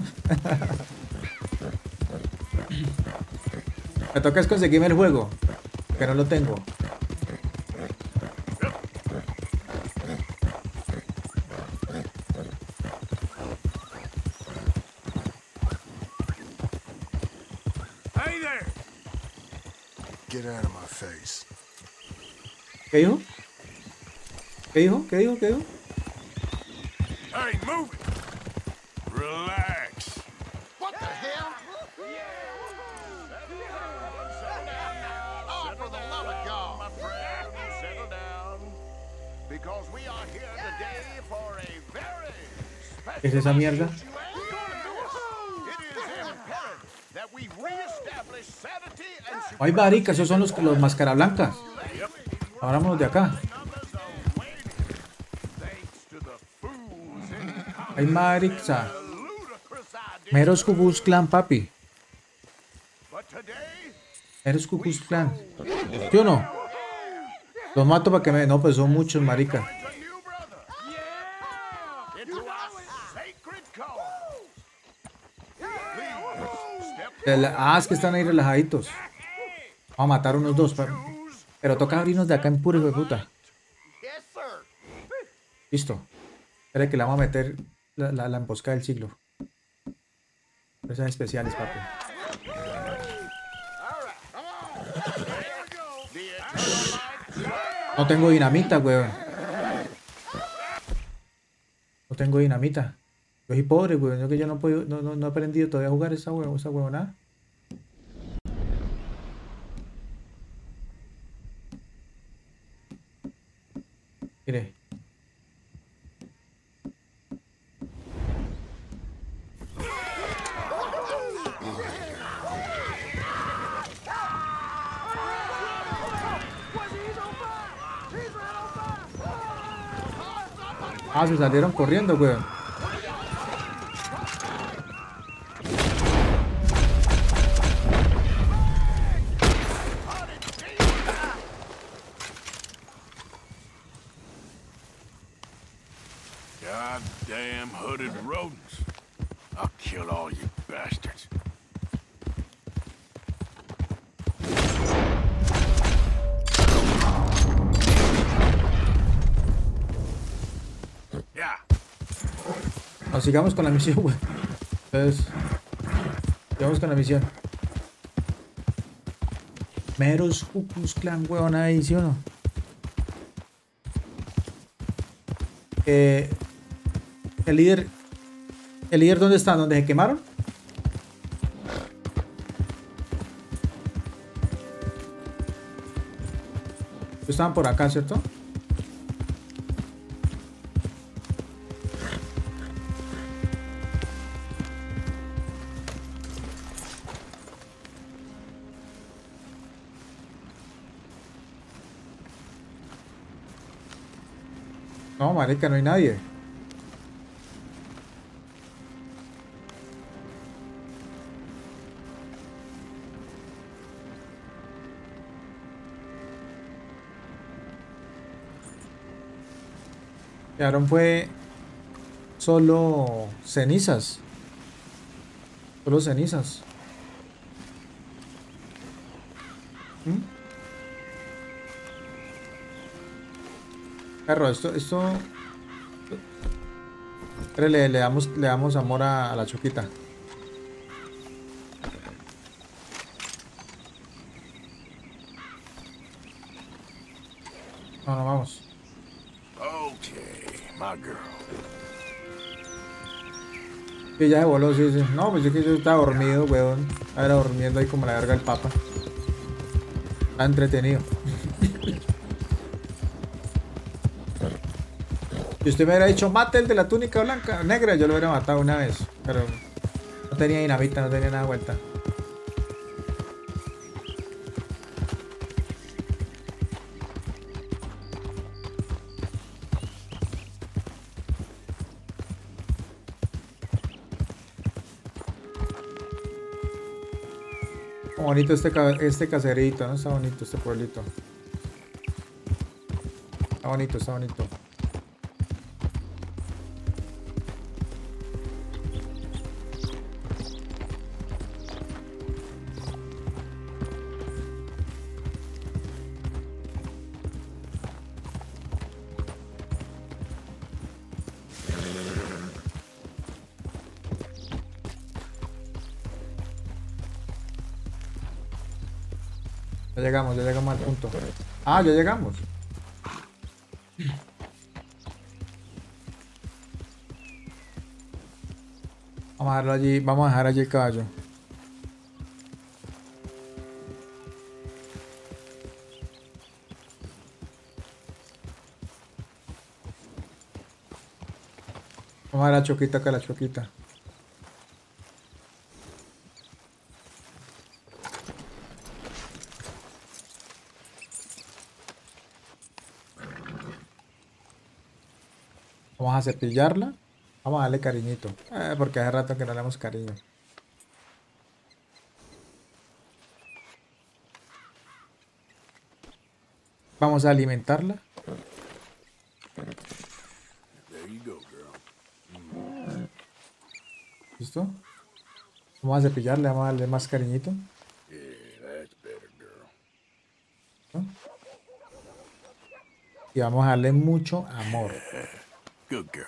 Me toca es conseguirme el juego, que no lo tengo. ¿Qué dijo? ¿Qué dijo? ¿Qué dijo? ¿Qué dijo? Hey, move it. Relax. What the hell? Oh, for the love of God, my friend, settle down. Because we are here today for a very special. ¿Qué es esa mierda? Ay, marica, esos son los los máscara blancas. Ahora vámonos de acá. Ay, marica. Meros Ku Klux Klan, papi. Meros Ku Klux Klan. ¿Sí o no? Los mato para que me... No, pues son muchos, marica. Ah, es que están ahí relajaditos. Vamos a matar unos dos, papi. Pero toca abrirnos de acá en puro, hijo de puta. Listo. Espera que le vamos a meter la, la, la emboscada del siglo. Esas especiales, papi. No tengo dinamita, weón. No tengo dinamita. Yo soy pobre, weón. Yo que yo no, puedo, no, no, no he aprendido todavía a jugar esa weón, esa huevonada. Mire. Ah, se salieron corriendo, weón. Goddamn hooded rodents. I'll kill all you bastards. Sigamos con la misión, güey. Entonces, sigamos con la misión. Meros Ku Klux Klan, weón, ahí, ¿sí o no? Eh, el líder... ¿El líder dónde está? ¿Dónde se quemaron? Estaban por acá, ¿cierto? No, marica, no hay nadie. Quedaron fue solo cenizas. Solo cenizas. ¿Mm? Perro, esto, esto... Le, le, damos, le damos amor a, a la choquita. No, no, vamos. Okay, my girl. Sí, ya se voló, sí, sí. No, pues yo que yo estaba dormido, weón. Era durmiendo ahí como la verga el papa. Está entretenido. Si usted me hubiera dicho, mate el de la túnica blanca, negra, yo lo hubiera matado una vez. Pero no tenía dinamita, no tenía nada de vuelta. Oh, bonito este, este caserito, ¿no? Está bonito este pueblito. Está bonito, está bonito. Ya llegamos, ya llegamos al punto. Ah, ya llegamos. Vamos a dejarlo allí, vamos a dejar allí el caballo. Vamos a ver la choquita acá, la choquita. Vamos a cepillarla. Vamos a darle cariñito. Eh, porque hace rato que no le damos cariño. Vamos a alimentarla. ¿Listo? Vamos a cepillarle. Vamos a darle más cariñito. ¿No? Y vamos a darle mucho amor. Good girl.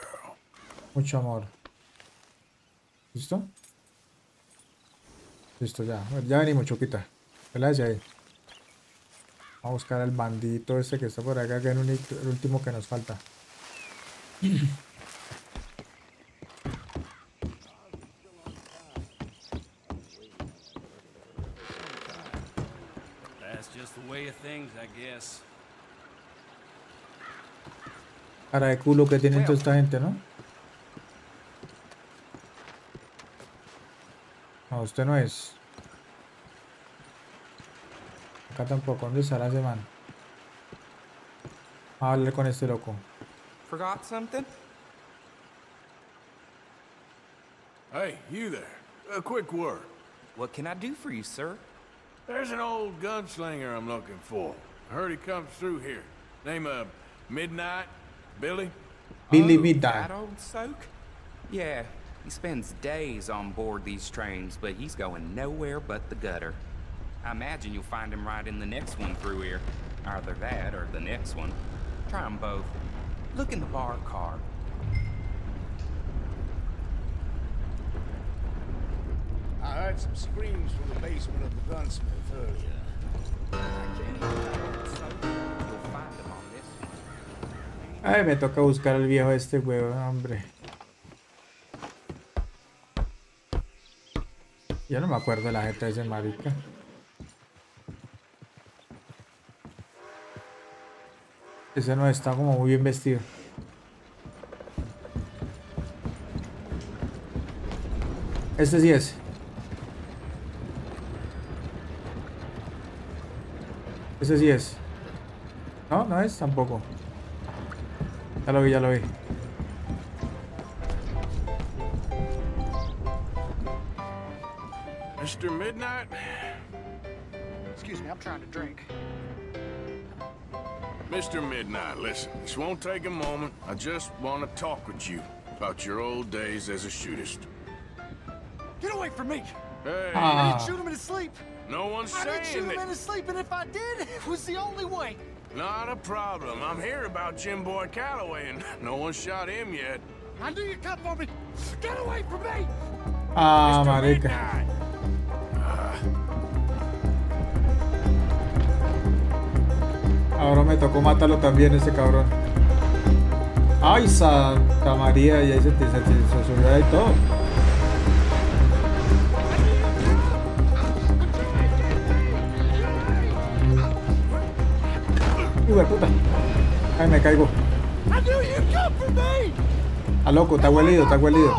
Mucho amor. ¿Listo? Listo, ya. Ya venimos, choquita. ¿Verdad? Ya ahí. Vamos a buscar al bandito ese que está por acá, que es el último que nos falta. Cara de culo que tienen toda esta gente, ¿no? No, usted no es. Acá tampoco. ¿Dónde estará ese man? A hablar con este loco. Forgot something? Hey, you there. A quick word. What can I do for you, sir? There's an old gunslinger I'm looking for. I heard he comes through here. Name of Midnight. Billy? Billy Midnight. Oh, that old soak? Yeah, he spends days on board these trains, but he's going nowhere but the gutter. I imagine you'll find him right in the next one through here. Either that or the next one. Try them both. Look in the bar car. I heard some screams from the basement of the gunsmith earlier. I can't even tell. You'll find him on. Ay, me toca buscar al viejo este huevo, hombre. Yo no me acuerdo de la gente de ese marica. Ese no está como muy bien vestido. Este sí es. Este sí es. No, no es tampoco. Ya lo vi, ya lo vi. mister Midnight. Excuse me, I'm trying to drink. mister Midnight, listen, this won't take a moment. I just want to talk with you about your old days as a shootist. Get away from me! Hey! Ah. I didn't shoot him in his sleep! No one's I saying I didn't shoot him that... in his sleep, and if I did, it was the only way. Not a problem. I'm here about Jim Boy Calloway, and no one shot him yet. I knew you'd come for me. Get away from me! Ah, marica. Ah. Ahora me tocó matarlo también, ese cabrón. Ay, Santa María, y ahí se te subió y todo. Puta. Ay, me caigo. A ah, loco, está huelido, está huelido.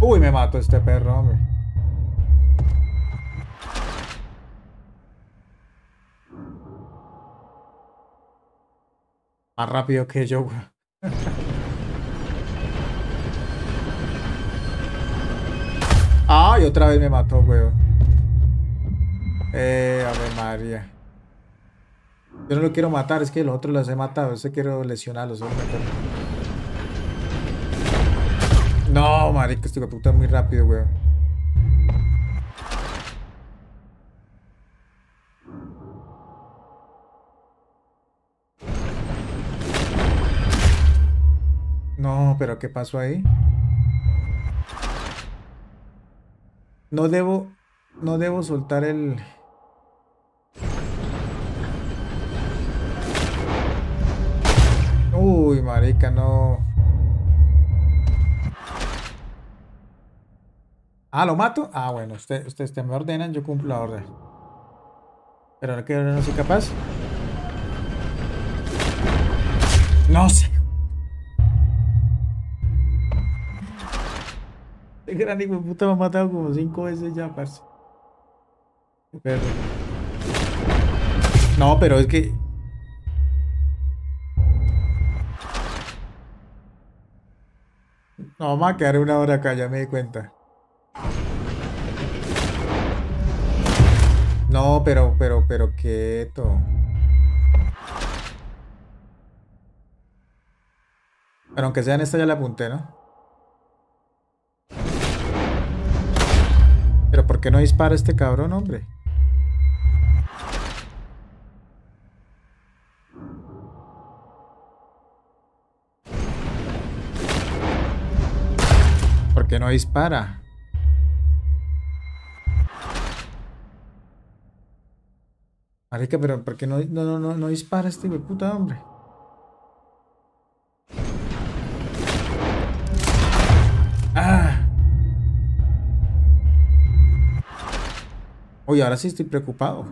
Uy, me mató este perro, hombre. Más rápido que yo. Ay, otra vez me mató, weón. Eh, ave María. Yo no lo quiero matar, es que los otros los he matado. Yo sé quiero lesionarlos. No, marica, este hijo de puta es muy rápido, weón. No, pero ¿qué pasó ahí? No debo... No debo soltar el... Uy, marica, no... Ah, ¿lo mato? Ah, bueno, ustedes usted, usted me ordenan, yo cumplo la orden. Pero ahora que no soy capaz... No sé. Este gran hijo de puta me ha matado como cinco veces ya, parce. Pero... No, pero es que... No, vamos a quedar una hora acá, ya me di cuenta. No, pero, pero, pero, quieto. Pero aunque sea en esta ya la apunté, ¿no? qué no dispara este cabrón, hombre? ¿Por qué no dispara? Marica, pero ¿por qué no, no, no, no, no dispara este puta, hombre? ¡Ah! Uy, ahora sí estoy preocupado.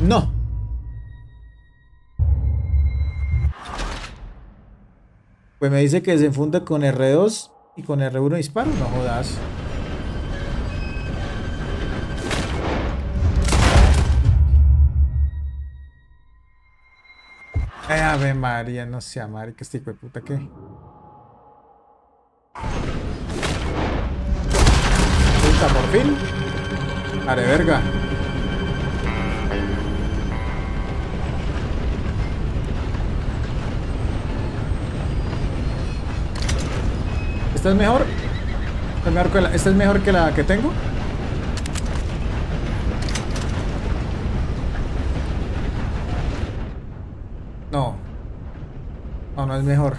¡No! Pues me dice que desenfunda con erre dos. Y con erre uno disparo, no jodas. Eh, ave María, no sea marica, este hijo de puta que. Puta, por fin. Are verga. ¿Esta es mejor? ¿Esta es mejor que la, esta es mejor que la que tengo? No. No, no es mejor.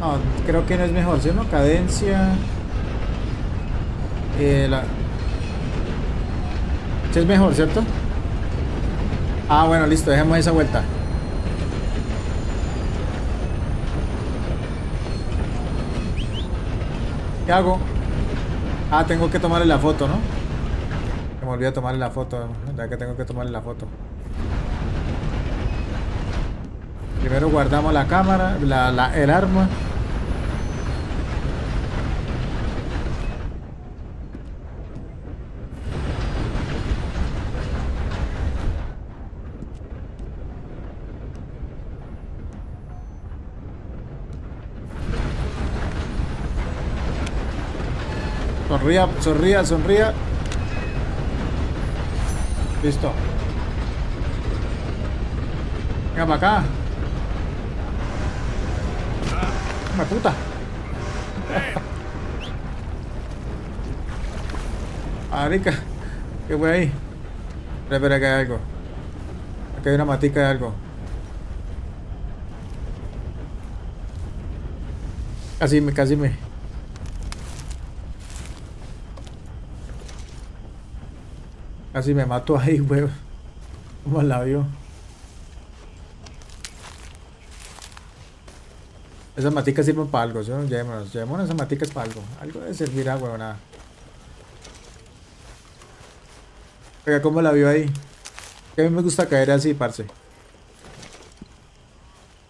No, creo que no es mejor, ¿sí o no? Cadencia. Eh, la... es mejor, ¿cierto? Ah, bueno, listo, dejemos esa vuelta. ¿Qué hago? Ah, tengo que tomarle la foto, ¿no? Se me olvidó tomarle la foto, ya que tengo que tomarle la foto. Primero guardamos la cámara, la, la, el arma. Sonría, sonría, sonría. Listo. Venga para acá. ¡Una puta! Marica, ¿qué fue ahí? Espera, espera, que hay algo. Aquí hay una matica de algo. Casi me, casi me. Casi me mato ahí, huevo. ¿Cómo la vio? Esas maticas sirven para algo, ¿sí? Llevémonos, llevémonos esas maticas para algo. Algo debe servir a huevo, nada. Oiga, ¿cómo la vio ahí? Que a mí me gusta caer así, parce.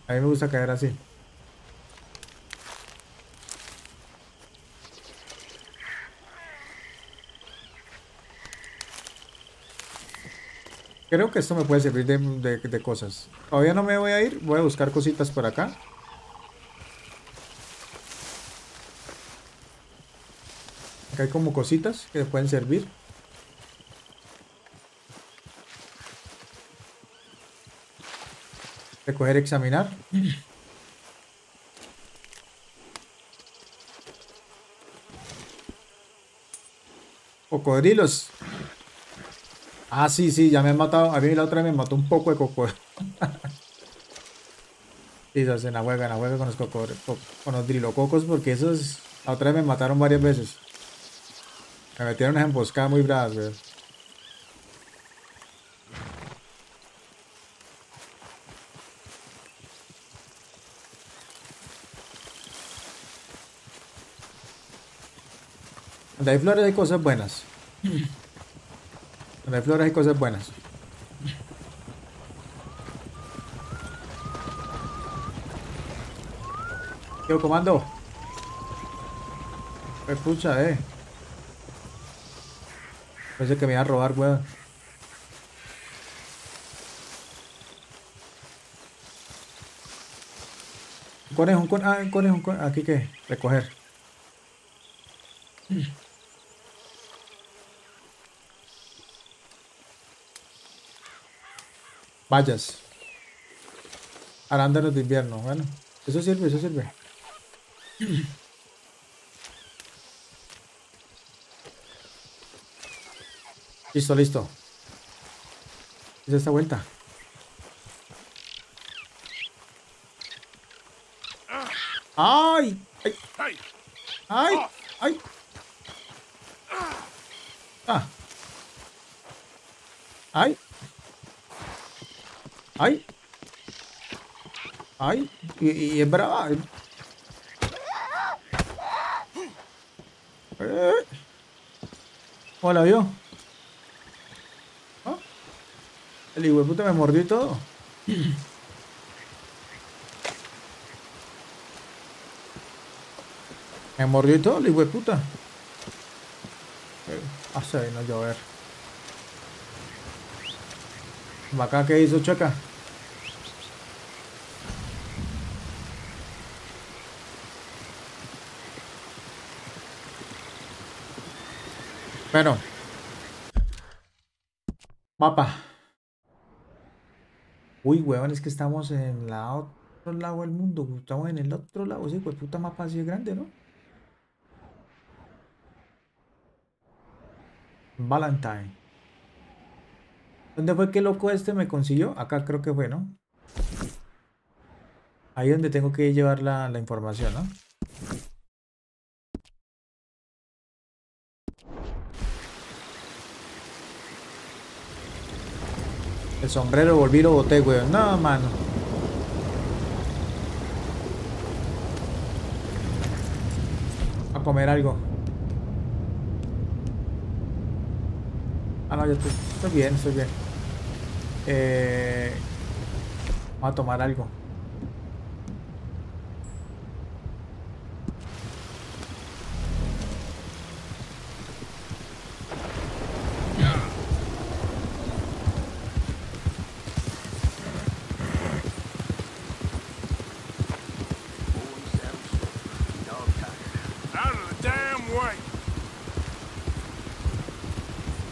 A mí me gusta caer así. Creo que esto me puede servir de, de, de cosas. Todavía no me voy a ir. Voy a buscar cositas por acá. Acá hay como cositas que pueden servir. Recoger, examinar. Cocodrilos. Ah, sí, sí, ya me han matado. A mí la otra me mató un poco de cocodrilo. Y se hacen la huelga, la huelga con los cocodrilos, con los drilococos, porque esos la otra vez me mataron varias veces. Me metieron unas emboscadas muy bravas, weón. Donde hay flores hay cosas buenas. Hay flores y cosas buenas. ¿Qué comando? Me pucha, eh. Parece que me iba a robar, weón. Un conejo, un conejo. Ah, un conejo, un conejo. ¿Aquí qué? Recoger. Vallas. Arándanos de invierno. Bueno, eso sirve, eso sirve. Listo, listo. Es esta vuelta. ¡Ay! ¡Ay! ¡Ay! ¡Ay! ¡Ah! ¡Ay! ¡Ay! ¡Ay! Y, y es brava. Eh. ¿Cómo la vio? ¿Ah? El hijueputa me mordió y todo. Me mordió y todo, el hijueputa. Hace ahí no llover. ¿Acá qué hizo, Chaca? Bueno, mapa. Uy, huevón, es que estamos en la otro lado del mundo. Estamos en el otro lado. Ese pues puta mapa así es grande, ¿no? Valentine. ¿Dónde fue que loco este me consiguió? Acá creo que fue, ¿no? Ahí es donde tengo que llevar la, la información, ¿no? El sombrero volví, lo boté, weón. No, mano. A comer algo. Ah, no, yo estoy, estoy bien, estoy bien. Eh, vamos a tomar algo.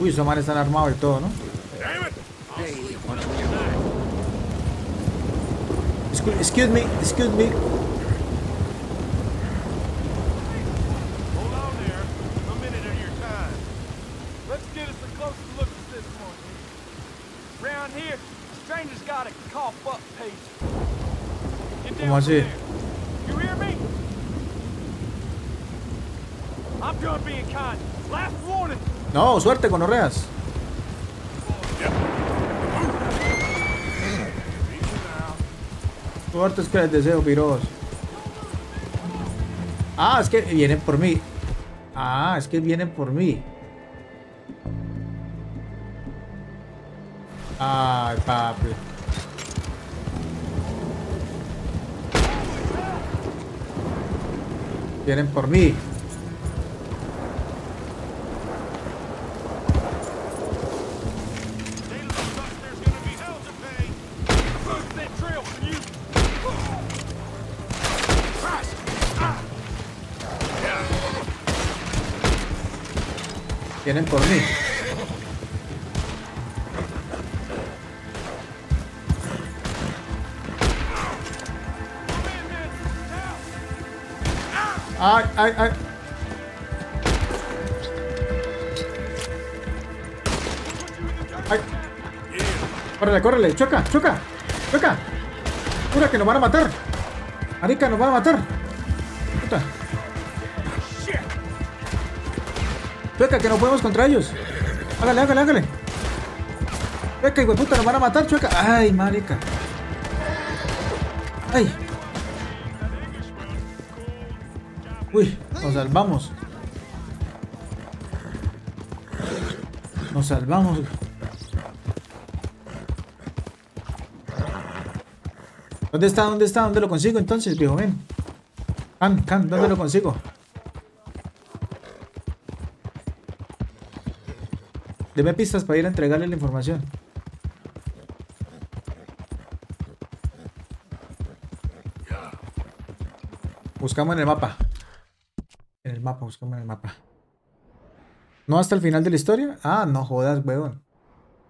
Uy, esos manes están armados y todo, ¿no? Excuse me, excuse me. ¿Cómo así? No, suerte con orreas. Suerte es que les deseo, piros. Ah, es que vienen por mí. Ah, es que vienen por mí. Ay, papi. Vienen por mí. Vienen por mí. Ay, ay, ay. Ay. Córrele, córrele. Choca, choca, choca. Jura que nos van a matar. Marica, nos van a matar. Puta. Chueca, que no podemos contra ellos. Hágale, hágale, hágale. Chueca, hijo de puta, nos van a matar, chueca. Ay, marica. Ay. Uy, nos salvamos. Nos salvamos. ¿Dónde está? ¿Dónde está? ¿Dónde lo consigo entonces, viejo? Ven. Can, can, ¿dónde lo consigo? Deme pistas para ir a entregarle la información. Buscamos en el mapa. En el mapa, buscamos en el mapa. ¿No hasta el final de la historia? Ah, no jodas, huevón.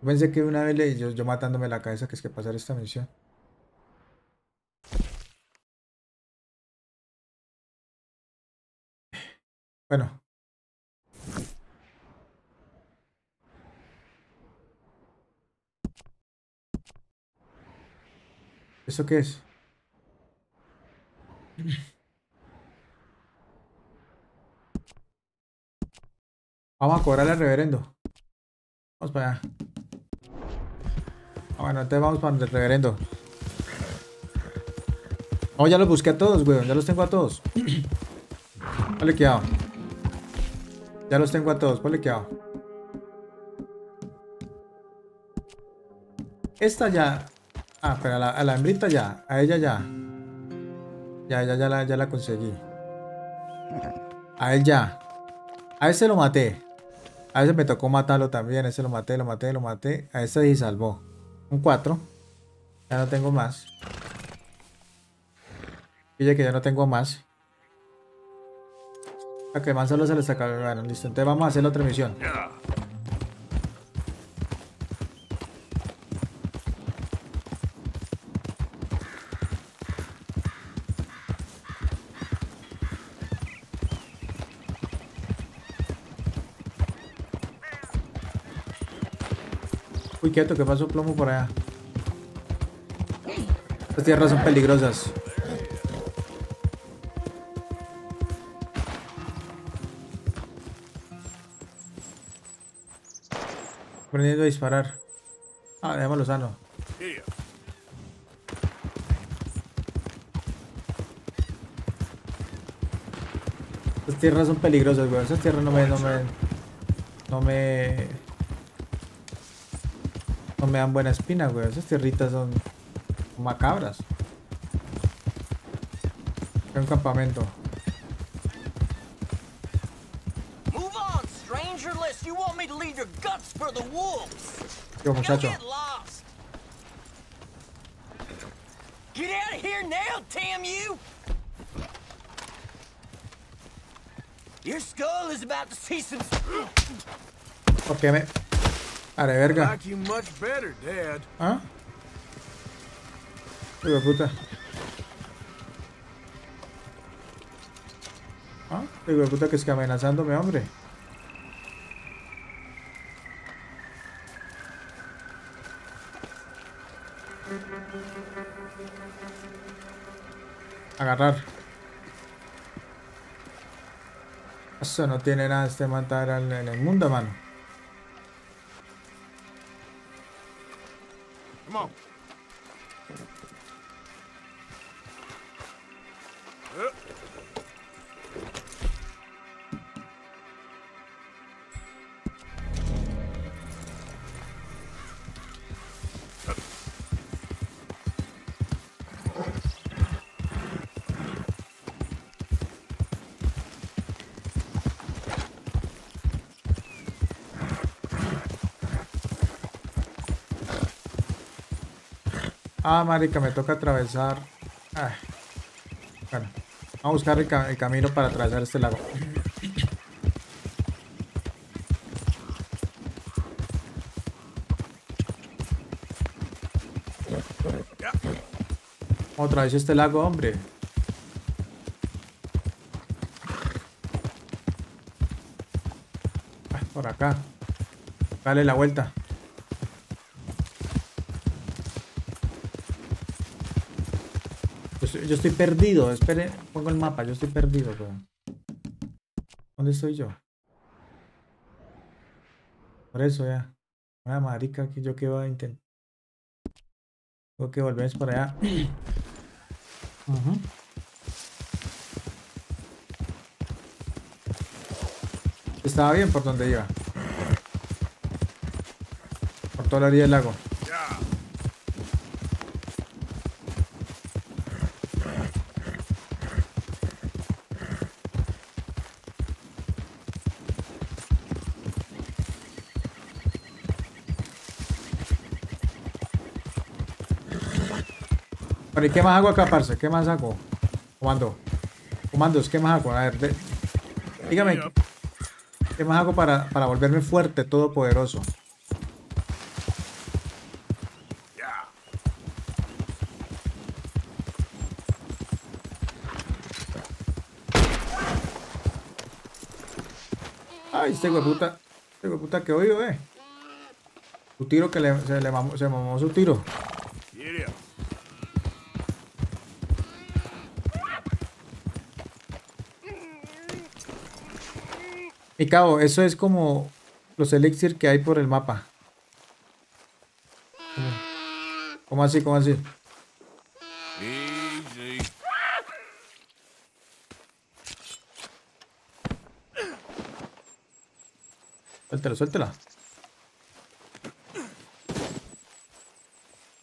Pensé que una vez le... Yo, yo matándome la cabeza que es que pasar esta misión. Bueno. ¿Eso qué es? Vamos a cobrar al reverendo. Vamos para allá. Ah, bueno, entonces vamos para el reverendo. Oh, ya los busqué a todos, weón. Ya los tengo a todos. Ponle quedado. Ya los tengo a todos. Ponle quedado. Esta ya... Ah, pero a la, a la hembrita ya. A ella ya. Ya, ya, ya la, ya la conseguí. A él ya. A ese lo maté. A ese me tocó matarlo también. A ese lo maté, lo maté, lo maté. A ese sí salvó. Un cuatro. Ya no tengo más. Pille que ya no tengo más. Ok, más solo se les acabó. Bueno, listo. Entonces vamos a hacer la otra misión. Uy, quieto, que pasó plomo por allá. Estas tierras son peligrosas. Aprendiendo a disparar. Ah, dejémoslo sano. Estas tierras son peligrosas, weón. Estas tierras no me... No me... No me... No me dan buena espina, güey. Esas tierritas son macabras. Es un campamento. Yo, muchacho. Ok, me... Are verga. ¿Ah? Uy, puta. ¿Ah? Uy, puta, que es que amenazándome, hombre. Agarrar. Eso no tiene nada este matar al en el mundo, mano. Ah, marica, me toca atravesar. Ay. Bueno, vamos a buscar el, cam el camino para atravesar este lago. Otra vez este lago, hombre. Ay, por acá. Dale la vuelta. Yo estoy perdido, espere, pongo el mapa, yo estoy perdido, weón. ¿Dónde estoy yo? Por eso ya. Ah, marica, que yo que voy a intentar. Tengo que volver para allá. Uh-huh. Estaba bien por donde iba. Por toda la orilla del lago. ¿Y qué más hago acá, parce? ¿Qué más hago? Comando. Comandos, ¿qué más hago? A ver, de... dígame. ¿Qué más hago para, para volverme fuerte, todopoderoso? Ay, este hueputa, este hueputa que oído, eh. Su tiro que le, se le mamó, se mamó su tiro. Mi cabo, eso es como los elixir que hay por el mapa. ¿Cómo así? ¿Cómo así? Suéltala, suéltala.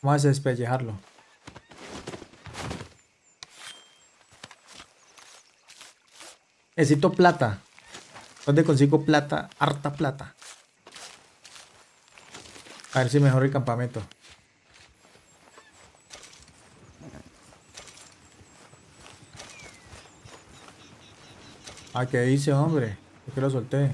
Vamos a despellejarlo. Necesito plata. ¿Dónde consigo plata? Harta plata. A ver si mejora el campamento. Ah, ¿qué hice, hombre? ¿Por qué lo solté?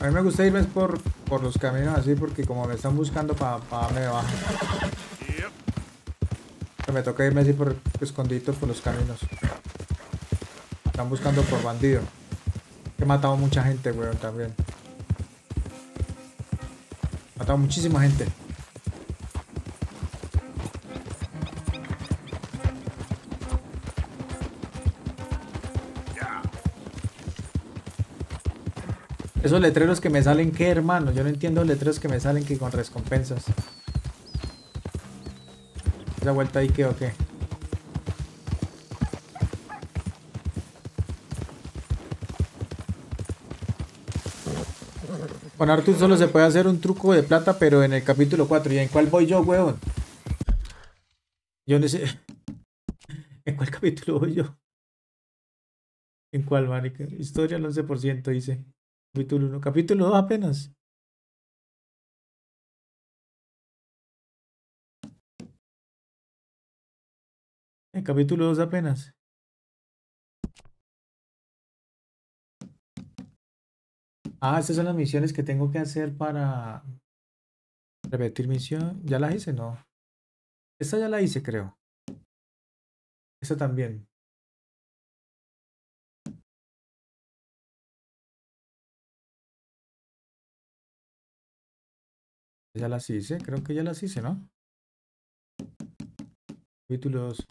A mí me gusta irme por, por los caminos así, porque como me están buscando para pa, me bajan. Pero me toca irme así por escondiditos por los caminos. Me están buscando por bandido. He matado mucha gente, weón, también. He matado muchísima gente. Esos letreros que me salen, ¿qué, hermano? Yo no entiendo los letreros que me salen que con recompensas. ¿Esa vuelta ahí qué o qué? Con Arthur solo se puede hacer un truco de plata, pero en el capítulo cuatro. ¿Y en cuál voy yo, huevón? Yo no sé. ¿En cuál capítulo voy yo? ¿En cuál, marica? Historia al once por ciento, dice. Capítulo uno, capítulo dos apenas. El capítulo dos apenas. Ah, estas son las misiones que tengo que hacer para repetir misión. ¿Ya las hice? No. Esta ya la hice, creo. Esta también. Ya las hice, creo que ya las hice, ¿no? Capítulo dos.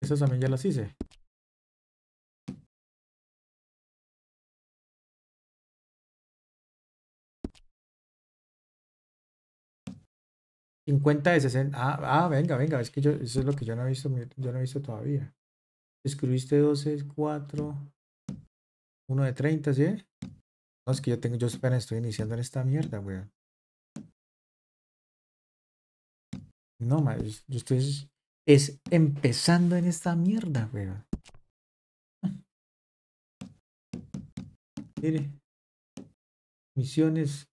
Esas también ya las hice. cincuenta de sesenta. Ah, ah, venga, venga, es que yo, eso es lo que yo no he visto, yo no he visto todavía. Escribiste doce, cuatro, uno de treinta, ¿sí? No, es que yo tengo, yo espera, estoy iniciando en esta mierda, weón. No, ma, yo estoy es, es empezando en esta mierda, weón. Mire. Misiones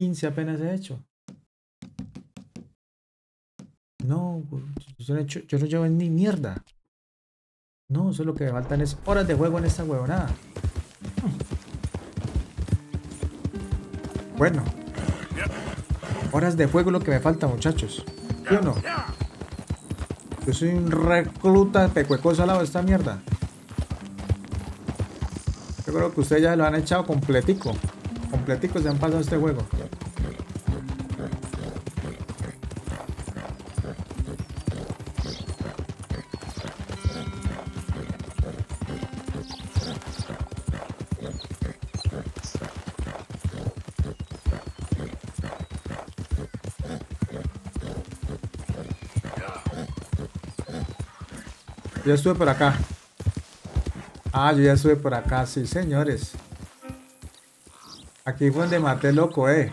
quince apenas he hecho. No, weón, yo no, he hecho, yo no llevo ni mierda. No, solo que me faltan es horas de juego en esta huevonada. Bueno, horas de juego es lo que me falta, muchachos. ¿Sí o no? Yo soy un recluta pecuecoso al lado de esta mierda. Yo creo que ustedes ya lo han echado completico. Completico se han pasado este juego. Yo estuve por acá. Ah, yo ya estuve por acá, sí, señores. Aquí fue donde maté loco, eh.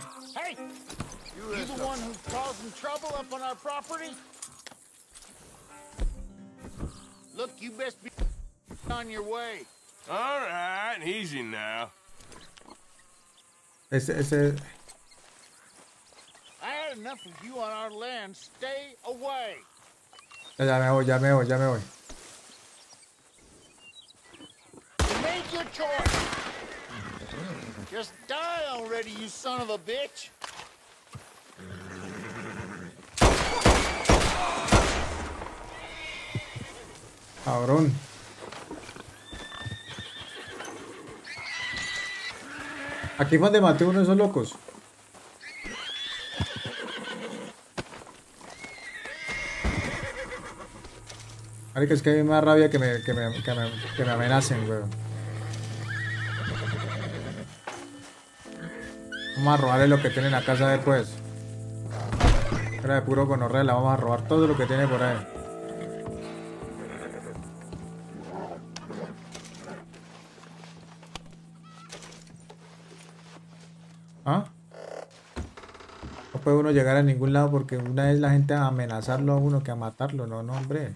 on your way. All right, easy now. It's, it's a... I had enough of you on our land. Stay away. Ya me voy, ya me voy, ya me voy. You made your choice. Just die already, you son of a bitch. Cabrón. Aquí fue donde maté uno de esos locos. Marica, es que hay más rabia que me, que me, que me, que me amenacen, weón. Vamos a robarle lo que tiene en la casa después. Era de puro gonorrea, la vamos a robar todo lo que tiene por ahí. ¿Ah? No puede uno llegar a ningún lado porque una vez la gente a amenazarlo a uno que a matarlo. No, no, hombre.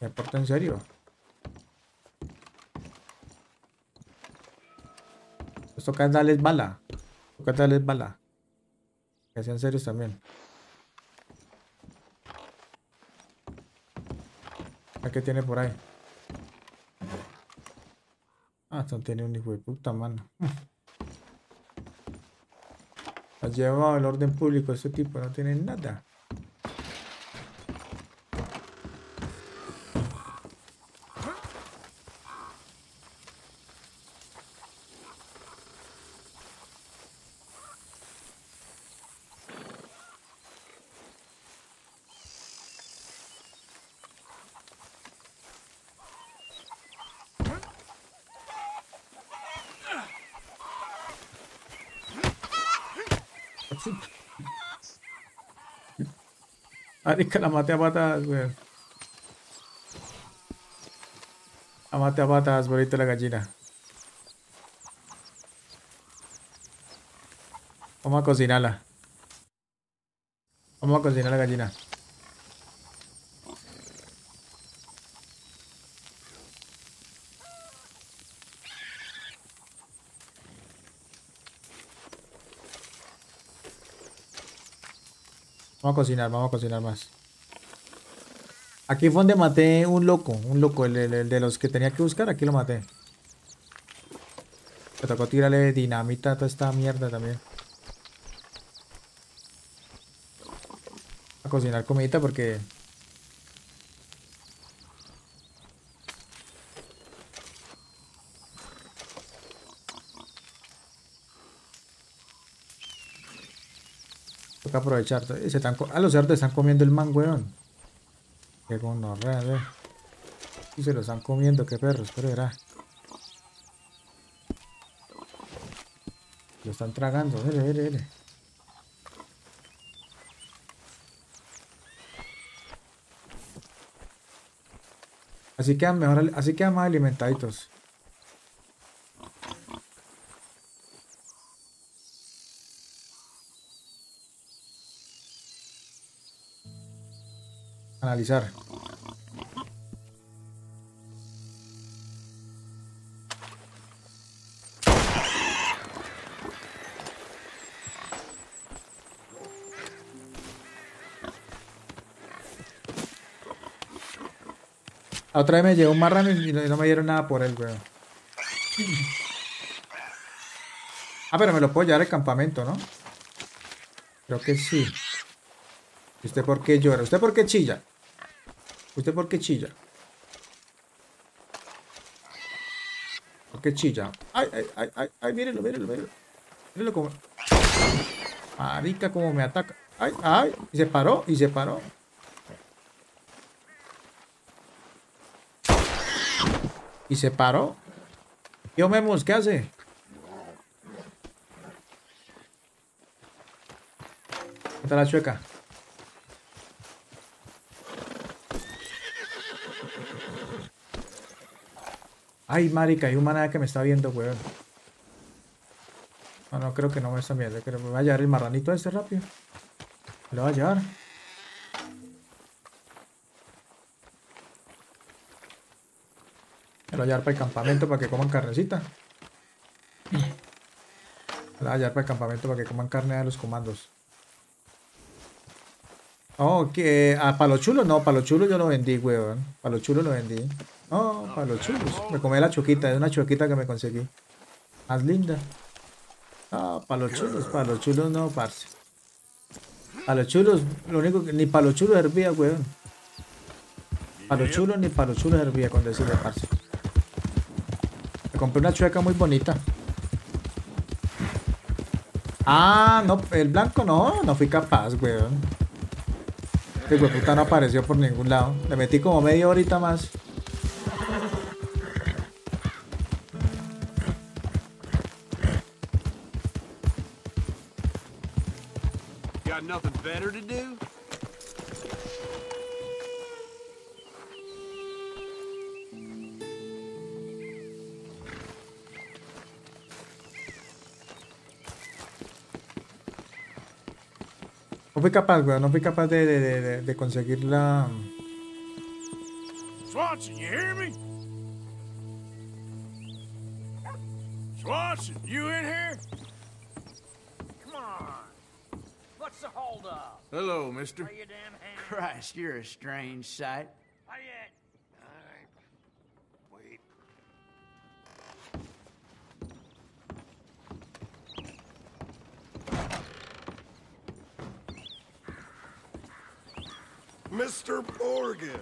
¿Me porto en serio? Pues toca darles bala. Toca darles bala. Que sean serios también. ¿Qué tiene por ahí? Ah, esto tiene un hijo de puta, mano. Ha llevado el orden público, ese tipo no tiene nada. Marica, la maté a patadas, weón. La maté a patadas, bonita la gallina. Vamos a cocinarla. Vamos a cocinar la gallina. Vamos a cocinar, vamos a cocinar más. Aquí fue donde maté un loco, un loco, el, el, el de los que tenía que buscar, aquí lo maté. Me tocó tirarle dinamita a toda esta mierda también. A cocinar comidita porque... Toca aprovechar. Se están a los cerdos están comiendo el man, weón. Qué gonorrea, weón. Y se lo están comiendo, qué perros, pero verá. Lo están tragando, mire, mire, mire. Así quedan mejor, así quedan más alimentaditos. Analizar. La otra vez me llevó un marrano y no me dieron nada por él, weón. Ah, pero me lo puedo llevar al campamento, ¿no? Creo que sí. ¿Y usted por qué llora? ¿Usted por qué chilla? ¿Usted por qué chilla? ¿Por qué chilla? ¡Ay, ay, ay, ay! ¡Ay, mírenlo, mírenlo, mírenlo! Mírenlo como... Marica, como me ataca. ¡Ay, ay! Y se paró, y se paró. Y se paró. Yo, Memos, ¿qué hace? ¿Qué está la chueca? Ay, marica, hay un manada que me está viendo, weón. No, no, creo que no me está viendo. Creo que me va a llevar el marranito este rápido. Me lo va a llevar. Lo voy a llevar para el campamento para que coman carnecita. Lo voy a llevar para el campamento para que coman carne de los comandos. Oh, que... Ah, para los chulos no, para los chulos yo lo vendí, weón. Para los chulos lo vendí. Oh, para los chulos. Me comí la choquita, es una choquita que me conseguí. Más linda. Ah, para los chulos, para los chulos no, parce. Para los chulos, lo único que... Ni para los chulos hervía, weón. Para los chulos ni para los chulos hervía, con decirle, parce. Me compré una chueca muy bonita. Ah, no, el blanco no, no fui capaz, weón. Este hueputa no apareció por ningún lado. Le metí como media horita más. Got nothing better to do? No fui capaz, weón, no fui capaz de, de, de, de conseguir la... Swanson, you hear me? Swanson, you in here? Come on. What's the hold up? Hello, mister. Are you damn hand? Christ, you're a strange sight. Not yet. All right. Wait. Mister Morgan,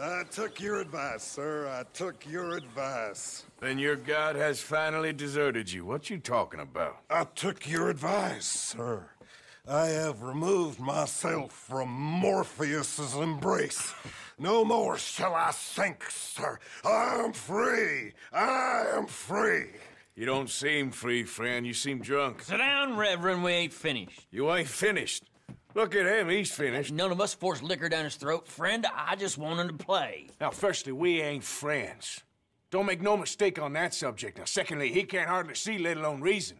I took your advice, sir. I took your advice. Then your God has finally deserted you. What you talking about? I took your advice, sir. I have removed myself from Morpheus's embrace. No more shall I sink, sir. I am free. I am free. You don't seem free, friend. You seem drunk. Sit down, Reverend. We ain't finished. You ain't finished. Look at him, he's finished. None of us forced liquor down his throat. Friend, I just want him to play. Now, firstly, we ain't friends. Don't make no mistake on that subject. Now, secondly, he can't hardly see, let alone reason.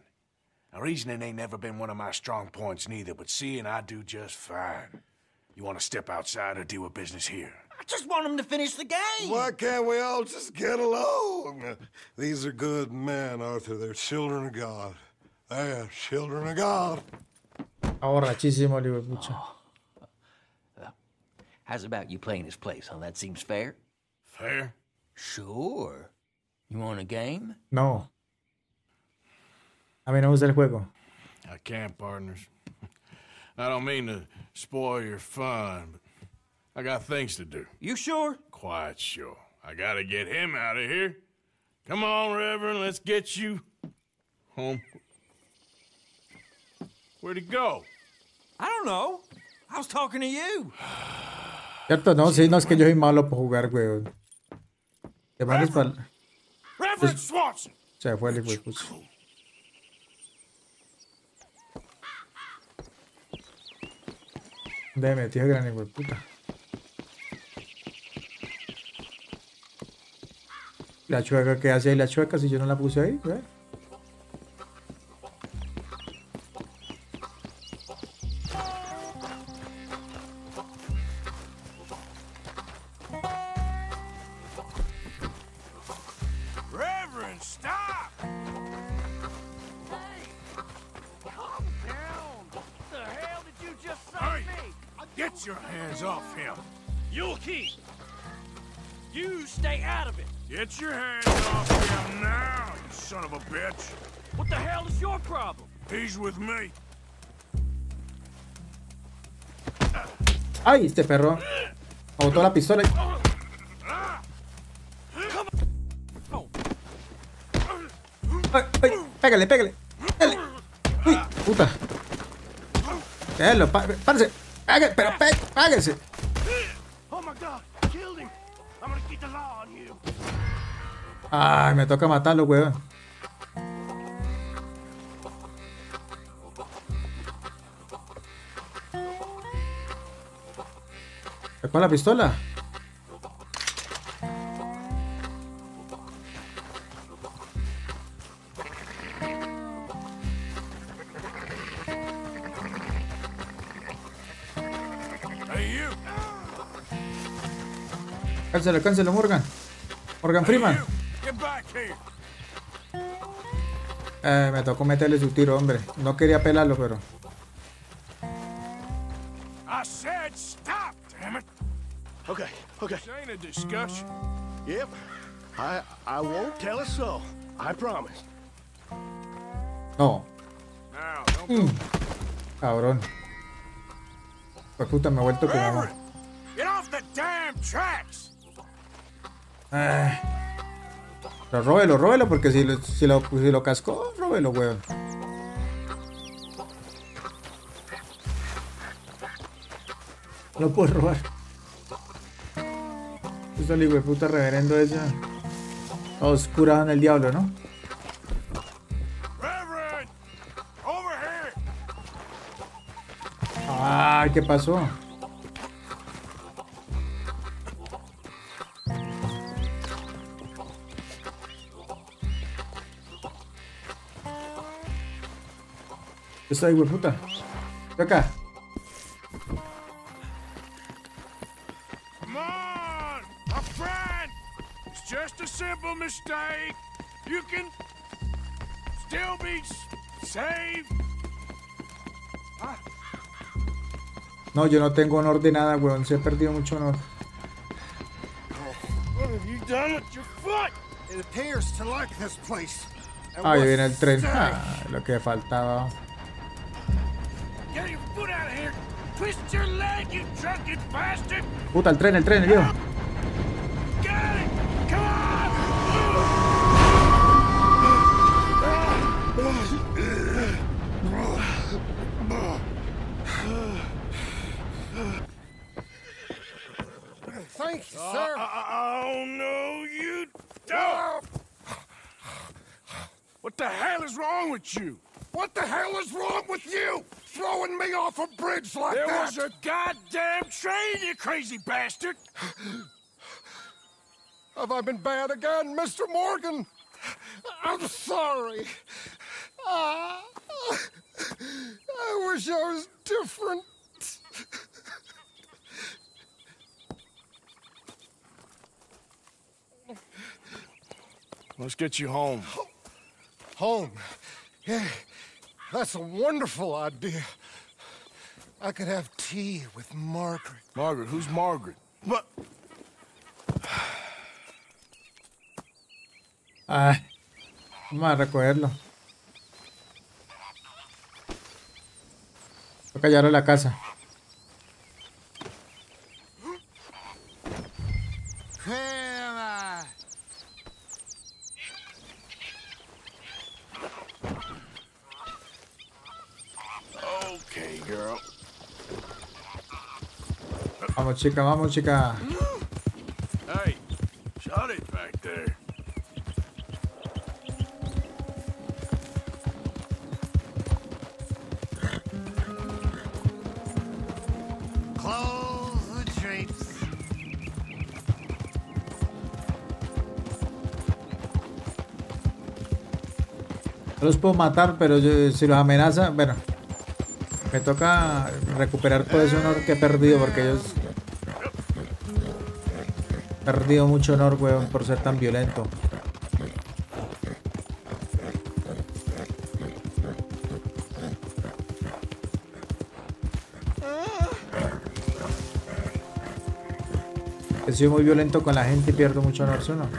Now, reasoning ain't never been one of my strong points neither, but seeing I do just fine. You want to step outside or deal with business here? I just want him to finish the game. Why can't we all just get along? These are good men, Arthur. They're children of God. They're children of God. Ahorrachísimo, libre pucha. How's about you playing his place, huh? That seems fair. Fair? Sure. You want a game? No. A mí no me gusta el juego. I can't, partners. I don't mean to spoil your fun, but I got things to do. You sure? Quite sure. I gotta get him out of here. Come on, Reverend, let's get you home. Where'd he go? I don't know. I was talking to you. Cierto, no, sí, no es que yo soy malo para jugar, güey. Te mandes para. Reverend Swanson. Se fue el güey. Déjame, tío, gran güey, puta. La chueca que hace ahí, la chueca, si yo no la puse ahí, güey. Ay, este perro botó la pistola. Ay, ay, pégale, pégale, pégale. Uy, puta. Déjalo, párese. Pégale, pero pégase. Ay, me toca matarlo, weón. ¿Cuál la pistola? Cáncelo, cáncelo, Morgan. Morgan Freeman. Eh, me tocó meterle su tiro, hombre. No quería pelarlo, pero... I said stop, damn it. Okay, okay. This ain't a discussion. Yep. I I won't tell us so. I promise. No. Now, don't mm. Cabrón. Pues puta, me he vuelto como... Get off the damn tracks. Eh. Pero róbelo, róbelo, porque si lo, si lo, si lo cascó, róbelo, weón. Lo puedo robar. Esto es el hijo de puta reverendo esa. Oscura en el diablo, ¿no? Reverend, over here. Ah, ¿qué pasó? Esta hijo de puta. Estoy acá. Mistake. You can still be saved. Ah. No, yo no tengo honor de nada, weón. Se ha perdido mucho honor. Ahí viene el tren. Ah, lo que faltaba. Puta, el tren, el tren, el viejo. Thank you, sir. Oh, no, you don't. What the hell is wrong with you? What the hell is wrong with you? Throwing me off a bridge like that? There was a goddamn train, you crazy bastard. Have I been bad again, Mister Morgan? I'm sorry. Ah, I wish I was different. Let's get you home. Home? Yeah, that's a wonderful idea. I could have tea with Margaret. Margaret? Who's Margaret? What? Ah, vamos a recogerlo. Voy a callar a la casa. Vamos, chica, vamos, chica. Hey, shut it back there. Close the drapes. No los puedo matar, pero yo, si los amenaza, bueno, me toca recuperar todo ese honor que he perdido, porque ellos... He perdido mucho honor, weón, por ser tan violento. He sido muy violento con la gente y pierdo mucho honor, ¿sí o no?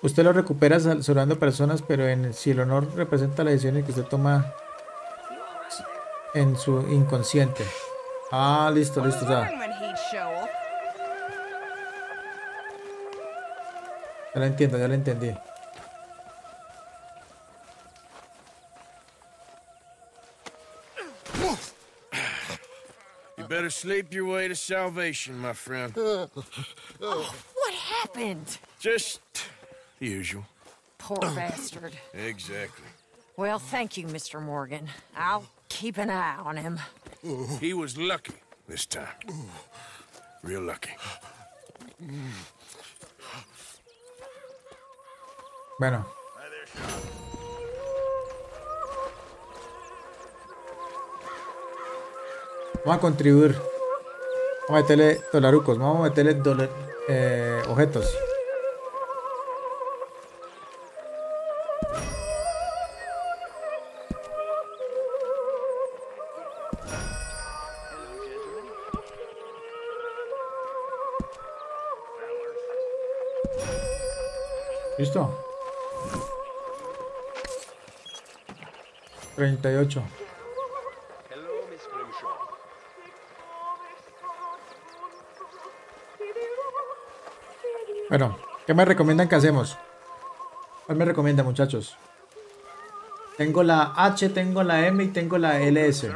Usted lo recupera salvando personas, pero en, si el honor representa las decisiones que usted toma en su inconsciente. Ah, listo, listo, ya. Ya la entiendo, ya la entendí. You better sleep your way to salvation, my friend. Oh, what happened? Just the usual. Poor bastard. Exactly. Well, thank you, Mister Morgan. I'll keep an eye on him. He was lucky this time. Real lucky. Bueno. Vamos a contribuir. Vamos a meterle dolarucos. Vamos a meterle dolar, eh, objetos. ¿Listo? treinta y ocho. Bueno, ¿qué me recomiendan que hacemos? ¿Cuál me recomienda, muchachos? Tengo la H, tengo la M y tengo la L S.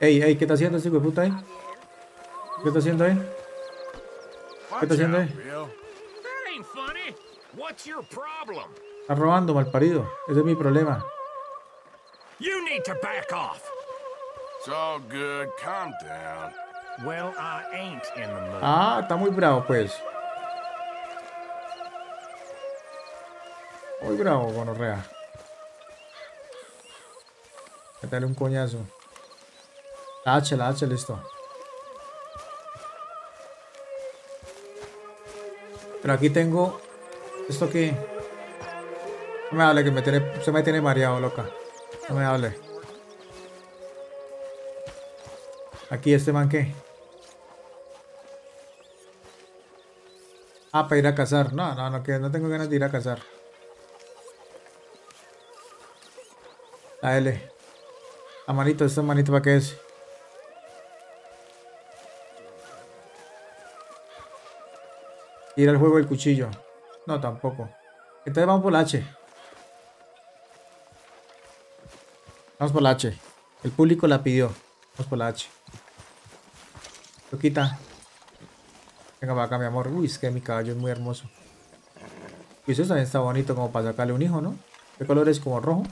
Ey, ey, ¿qué está haciendo ese hueputa ahí? ¿Qué está haciendo ahí? ¿Qué está haciendo ahí? Está robando, malparido. Ese es mi problema. You need to back off. It's all good. Calm down. Well, I ain't in the mood. Ah, está muy bravo, pues. Muy bravo, gonorrea. Dale un coñazo. La H, la H, listo. Pero aquí tengo esto que... No me hable, que me tiene... se me tiene mareado, loca. No me hable. Aquí este man, ¿qué? Ah, para ir a cazar. No, no, no, que no tengo ganas de ir a cazar. La L. La manito, esta manito, ¿para qué es? Ir al juego del cuchillo. No, tampoco. Entonces vamos por la H. Vamos por la H. El público la pidió. Vamos por la H. Loquita. Venga para acá, mi amor. Uy, es que mi caballo es muy hermoso. Y eso también está bonito como para sacarle un hijo, ¿no? ¿Qué color es? Como rojo.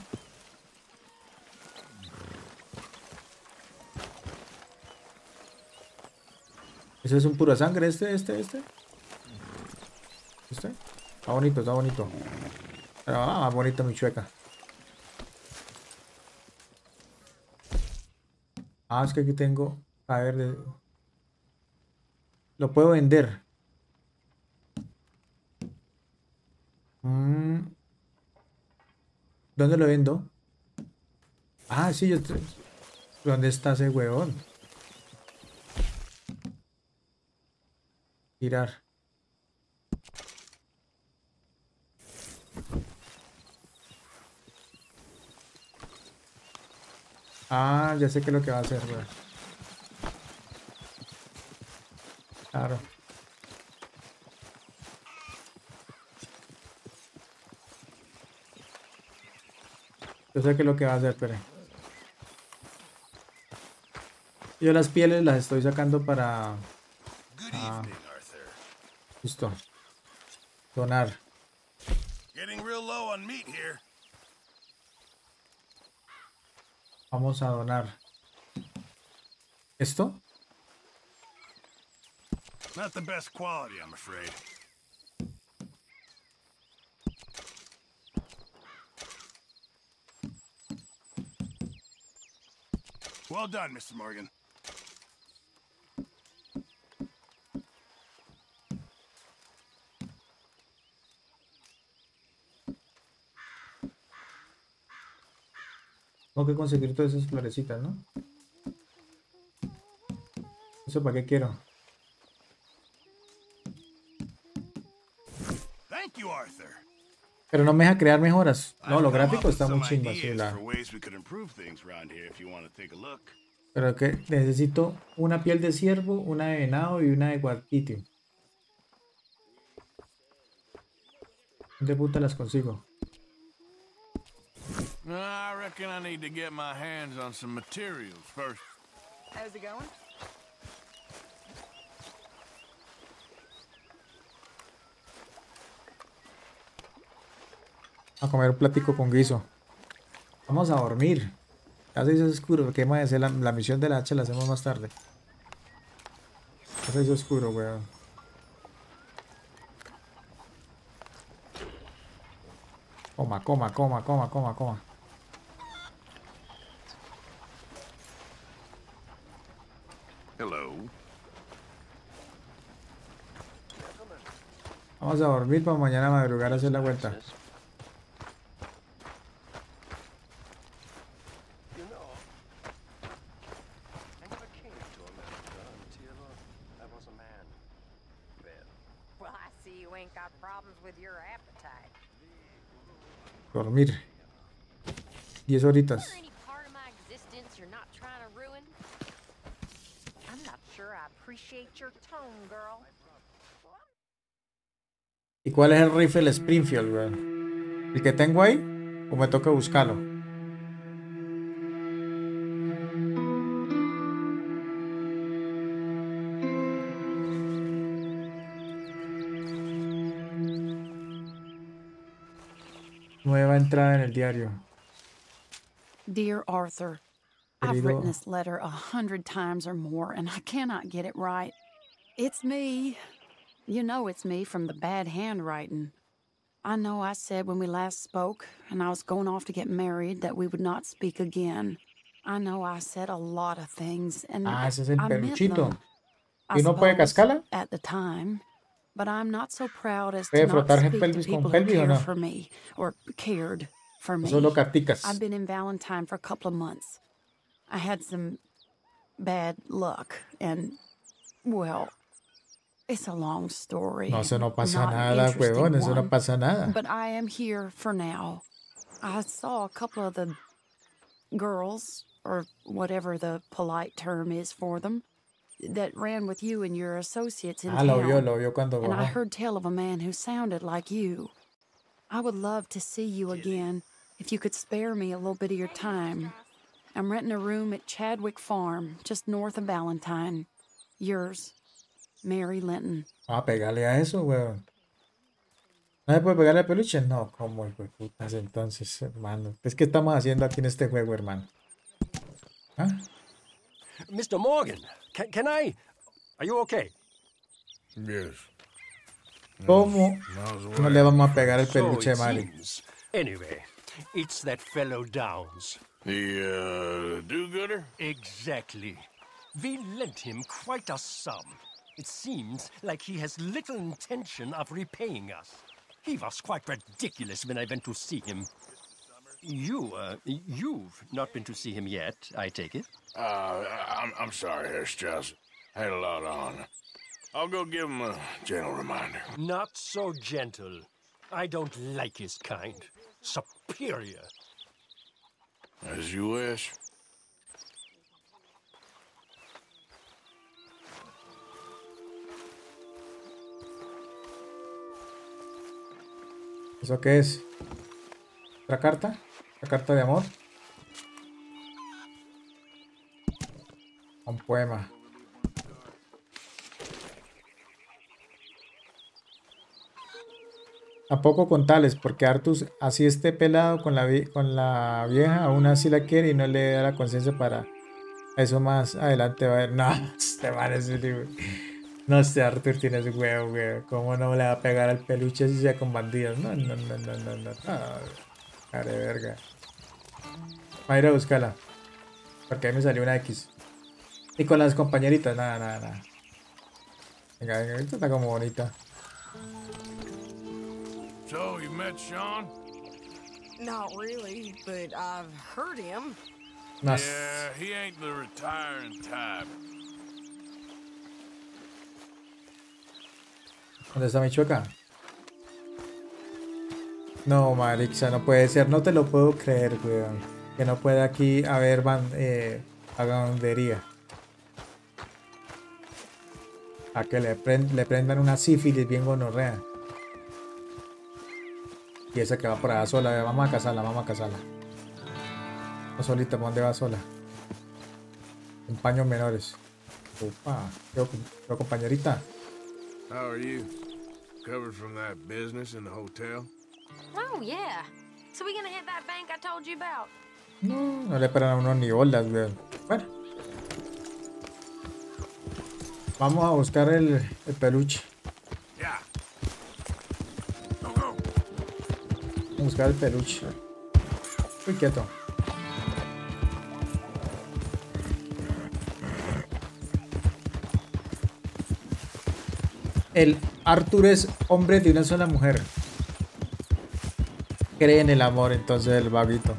Ese es un pura sangre. Este, este, este. ¿Viste? Está bonito, está bonito. Pero ah, más bonito mi chueca. Ah, es que aquí tengo... A ver... De... Lo puedo vender. Mm. ¿Dónde lo vendo? Ah, sí, yo... ¿Dónde está ese huevón? Girar. Ah, ya sé qué es lo que va a hacer, güey. Claro. Yo sé qué es lo que va a hacer, pero... Yo las pieles las estoy sacando para... Ah, listo. Donar. Vamos a donar esto. Not the best quality, I'm afraid. Well done, Mister Morgan. Tengo que conseguir todas esas florecitas, ¿no? ¿Eso para qué quiero? Pero no me deja crear mejoras. No, los gráficos están muy chingos. Sí, la... Pero que necesito una piel de ciervo, una de venado y una de guarquitio. ¿Dónde puta las consigo? I reckon I need to get my hands on some materials first. How's it going? A comer un platico con guiso. Vamos a dormir. Ya se hizo oscuro. ¿Qué más es? La, la misión de la hacha la hacemos más tarde. Ya se hizo oscuro, weón. Coma, coma, coma, coma, coma, coma. Hello. Vamos a dormir para mañana madrugar a hacer la vuelta. Dormir diez horitas. ¿Y cuál es el rifle Springfield, güey? ¿El que tengo ahí? ¿O me toca buscarlo? Nueva entrada en el diario. Dear Arthur, I've written this letter a hundred times or more, and I cannot get it right. It's me. You know it's me from the bad handwriting. I know I said when we last spoke, and I was going off to get married, that we would not speak again. I know I said a lot of things, and ah, ese es el peluchito. ¿Y no puede cascarla? At the time. But I'm not so proud as to not speak to people who care for me, or cared for me. I've been in Valentine for a couple of months. I had some bad luck, and, well, it's a long story. No, eso no pasa nada, huevón, eso no pasa nada. But I am here for now. I saw a couple of the girls, or whatever the polite term is for them, that ran with you and your associates in ah, town. Lo vio, lo vio cuando and I heard tell of a man who sounded like you. I would love to see you again if you could spare me a little bit of your time. I'm renting a room at Chadwick Farm, just north of Valentine. Yours, Mary Linton. Ah, pegarle a eso, weón. ¿No se puede pegarle al peluche? No, como el putas entonces, hermano. Es que estamos haciendo aquí en este juego, hermano. ¿Ah? mister Morgan, can, can I? Are you okay? Yes. ¿Cómo no le vamos a pegar el peluche de Mari? Anyway, it's that fellow Downs. The uh, do-gooder? Exactly. We lent him quite a sum. It seems like he has little intention of repaying us. He was quite ridiculous when I went to see him. You, uh, you've not been to see him yet, I take it? Uh, I'm, I'm sorry, Herr Strauss. I had a lot on. I'll go give him a gentle reminder. Not so gentle. I don't like his kind. Superior. As you wish. ¿Eso qué es? ¿Otra carta? ¿La carta de amor? Un poema. A poco con tales, porque Arthur así esté pelado con la, con la vieja, aún así la quiere y no le da la conciencia para eso. Más adelante va a ver. No, este man es un libro. No sé, Arthur tiene su huevo, güey. ¿Cómo no le va a pegar al peluche si sea con bandidos? No, no, no, no, no, no. Cara de verga. Va a ir a buscarla. Porque ahí me salió una X. Y con las compañeritas, nada, nada, nada. Venga, venga, esto está como bonita. So, you met Sean? Not really, but I've heard him. Nice. Yeah, he ain't the retiring type. ¿Dónde está mi chueca? No, Marixa, no puede ser. No te lo puedo creer, weón. Que no puede aquí haber van, eh, a ganadería. A que le, prend, le prendan una sífilis bien gonorrea. Y esa que va por allá sola, vamos a casarla, vamos a casarla. No solita, ¿dónde va sola? En paños menores. Opa, yo, yo compañerita. How are you? Recovered from that business in the hotel? Oh yeah. So we're gonna hit that bank I told you about. No, no le esperan a uno ni bolas, weón. Bueno. Vamos a buscar el, el peluche. Yeah. No, no. Vamos a buscar el peluche. Muy quieto. El Arthur es hombre de una sola mujer. Cree en el amor, entonces el babito.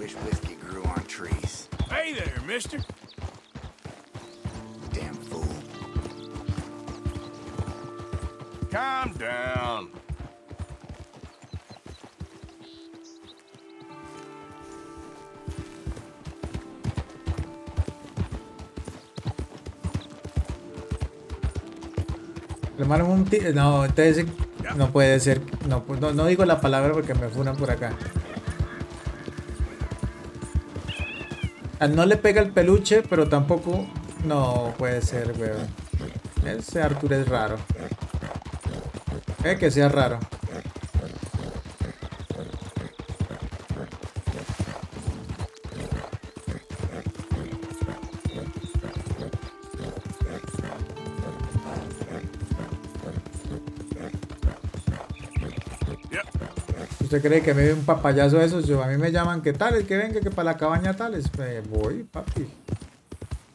Wish whiskey grew on trees. Hey there, mister. Damn fool. Calm down. No, entonces no puede ser. No, no, no digo la palabra porque me funan por acá. No le pega el peluche, pero tampoco. No puede ser, weón. Ese Arthur es raro. Es que sea raro. ¿Usted cree que me ve un papayazo de esos? Yo, a mí me llaman que tales, que venga, que para la cabaña tales. Me voy, papi.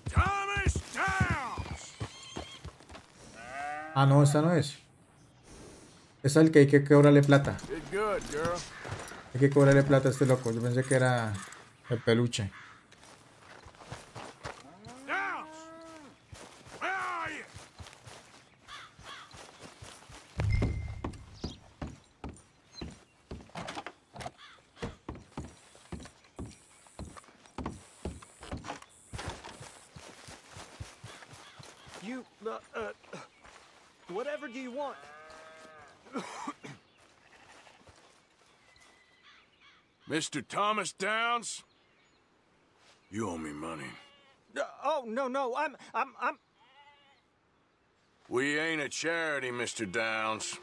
Thomas Downs. Ah, no, esta no es. Es el que hay que cobrarle plata. Hay que cobrarle plata a este loco. Yo pensé que era el peluche. Mister Thomas Downs, you owe me money. Uh, oh no no, I'm I'm I'm. We ain't a charity, Mister Downs.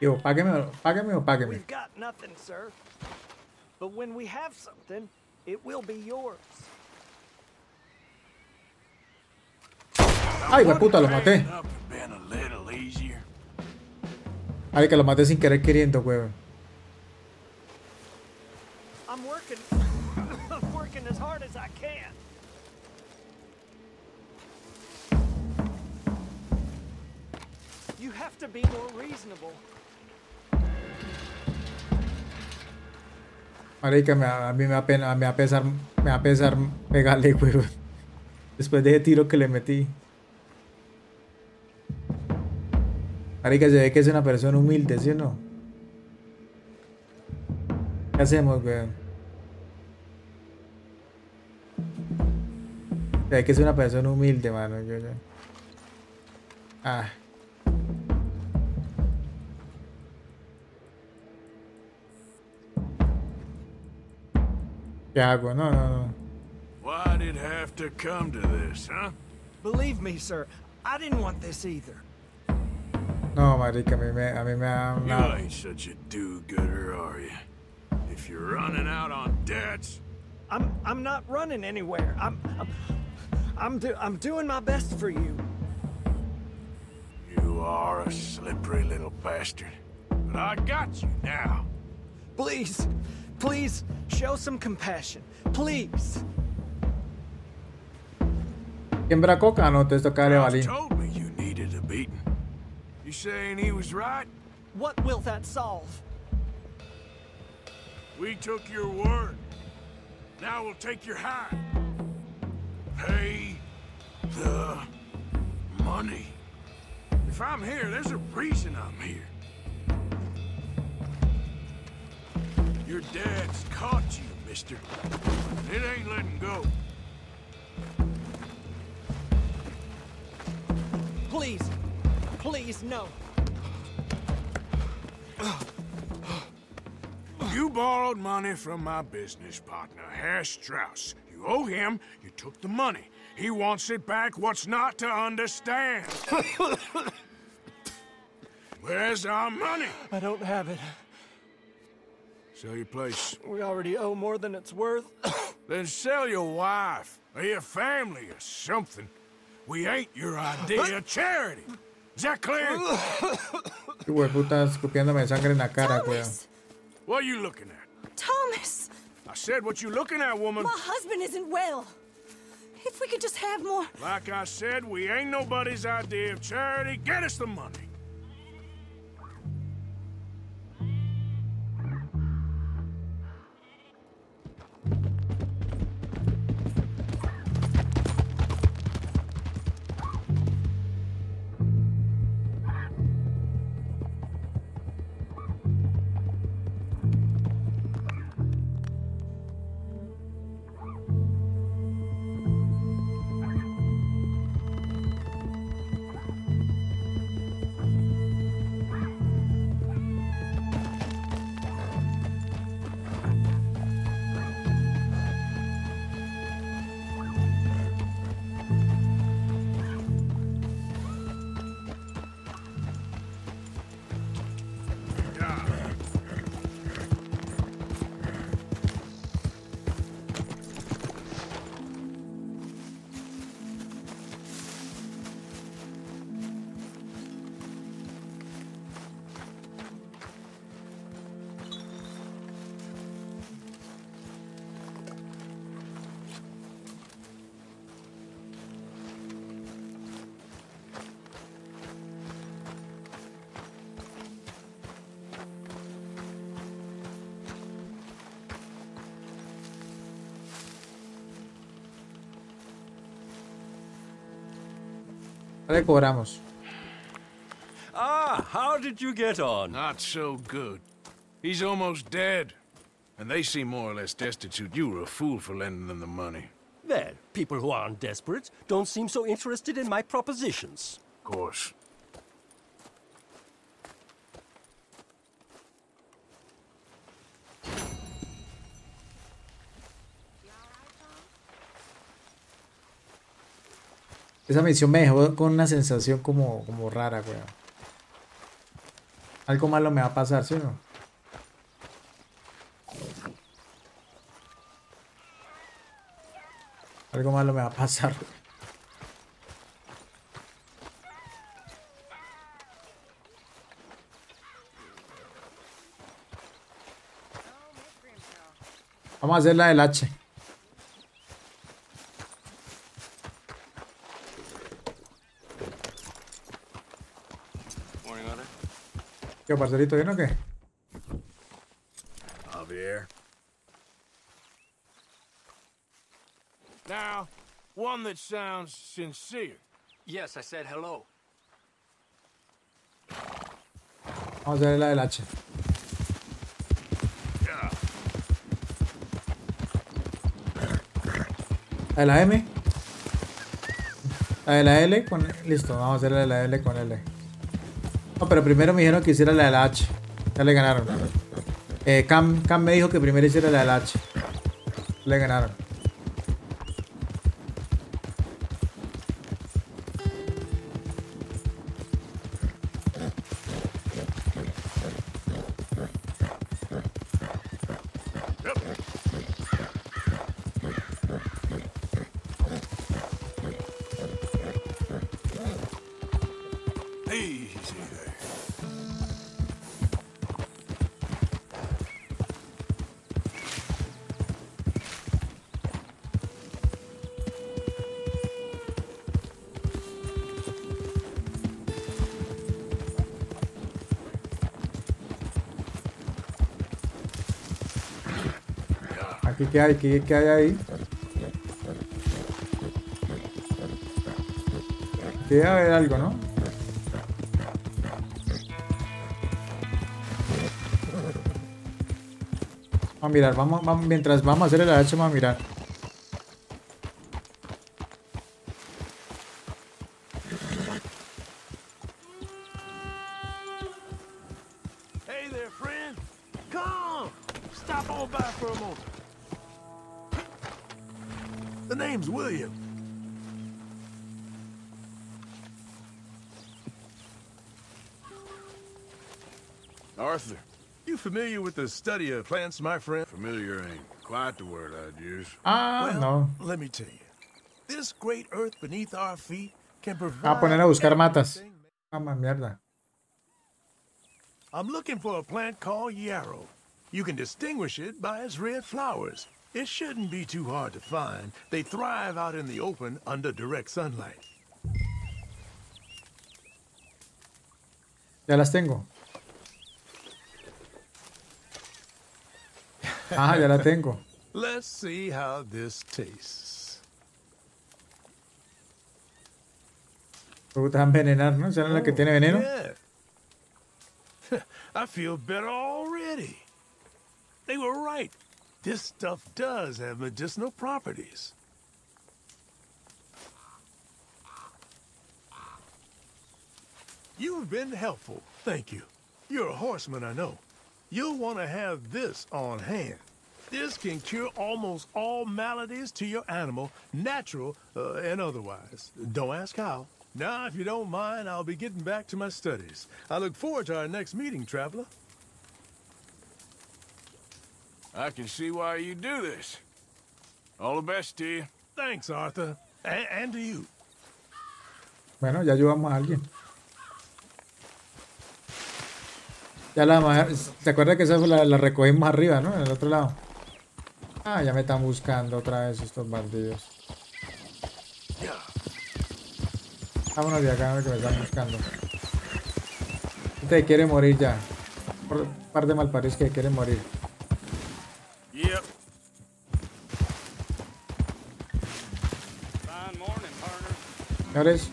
Yo, págueme, págueme o págueme. We've got nothing, sir. But when we have something, it will be yours. Ay, me puta, lo maté. Ay, que lo maté sin querer queriendo, weón. I'm working. I'm working as hard as I can. You have to be more reasonable. Marica, me, a mí me va a pena, me va a pesar, me va a pesar pegarle, weón. Después de ese tiro que le metí. Marica, se ve que es una persona humilde, ¿sí o no? ¿Qué hacemos, weón? Se ve que es una persona humilde, mano. Yo, yo. Ah. ¿Qué hago? No, no, no. Why did it have to come to this, huh? Believe me, sir, I didn't want this either. No, marica, a mí me, a mí me da una... You ain't such a do-gooder, are you? If you're running out on debts, I'm I'm not running anywhere. I'm I'm I'm, do, I'm doing my best for you. You are a slippery little bastard, but I got you now. Please, please show some compassion, please. Siembra coca, no te toca de balín. You saying he was right? What will that solve? We took your word. Now we'll take your hide. Pay the money. If I'm here, there's a reason I'm here. Your dad's caught you, mister. It ain't letting go. Please, please, no. You borrowed money from my business partner, Herr Strauss. You owe him, you took the money. He wants it back, what's not to understand? Where's our money? I don't have it. Sell your place. We already owe more than it's worth. Then sell your wife, or your family, or something. We ain't your idea of charity. Is that clear? Qué hueputa, escupiéndome sangre en la cara, cuidado. What are you looking at? Thomas! I said what you looking at, woman. My husband isn't well. If we could just have more... Like I said, we ain't nobody's idea of charity. Get us the money. Le cobramos. Ah, how did you get on? Not so good. He's almost dead. And they seem more or less destitute. You were a fool for lending them the money. Well, people who aren't desperate don't seem so interested in my propositions. Of course. Esa misión me dejó con una sensación como, como rara, weón. Algo malo me va a pasar, ¿sí o no? Algo malo me va a pasar, weón. Vamos a hacer la del H. ¿Qué, parcerito? ¿Bien o qué? I'll be here. Now, one that sounds sincere. Yes, I said hello. Vamos a ver la del H. La de la M. La de la L con... Listo, vamos a hacer la de la L con L. No, pero primero me dijeron que hiciera la de la H. Ya le ganaron. Eh, Cam, Cam me dijo que primero hiciera la de la H. Le ganaron. ¿Qué, qué hay? ¿Qué, qué hay ahí? Debe haber algo, ¿no? Vamos a mirar, vamos, vamos, mientras vamos a hacer el hacha, vamos a mirar. Familiar with the study of plants, my friend? Familiar ain't quite the word I'd use. Ah, well, no. Let me tell you. This great earth beneath our feet can provide. A poner a buscar matas. Ah, mierda. I'm looking for a plant called yarrow. You can distinguish it by its red flowers. It shouldn't be too hard to find. They thrive out in the open under direct sunlight. Ya las tengo. Ah, ya la tengo. Let's see how this tastes. Me gusta envenenar, ¿no? ¿Será la que tiene veneno? I feel better already. They were right. This stuff does have medicinal properties. You've been helpful. Thank you. You're a horseman, I know. You'll want to have this on hand. This can cure almost all maladies to your animal, natural uh, and otherwise. Don't ask how. Now, if you don't mind, I'll be getting back to my studies. I look forward to our next meeting, traveler. I can see why you do this. All the best to you. Thanks, Arthur. A and to you. Bueno, ya ayudamos a alguien. Ya la, ¿te acuerdas que esa la, la recogimos arriba, no? En el otro lado. Ah, ya me están buscando otra vez estos bandidos. Vámonos de acá, a ver que me están buscando. Usted quiere morir ya. Por un par de malparidos que quieren morir. Señores.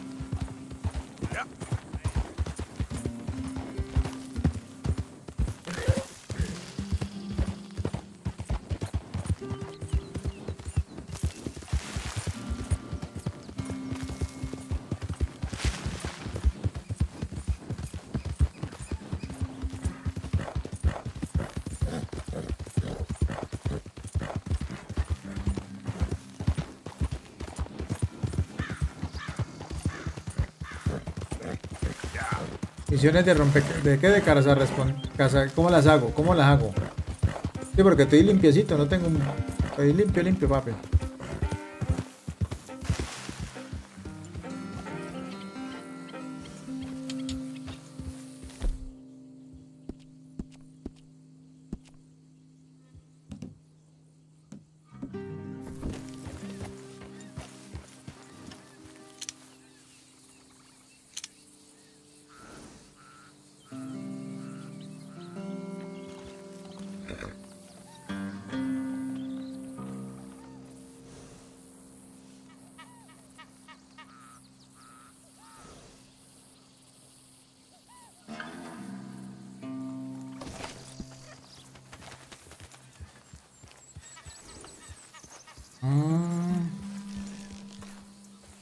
Misiones de rompe... ¿De qué de casa responde? Casa... ¿Cómo las hago? ¿Cómo las hago? Sí, porque estoy limpiecito, no tengo un... Estoy limpio, limpio, papi.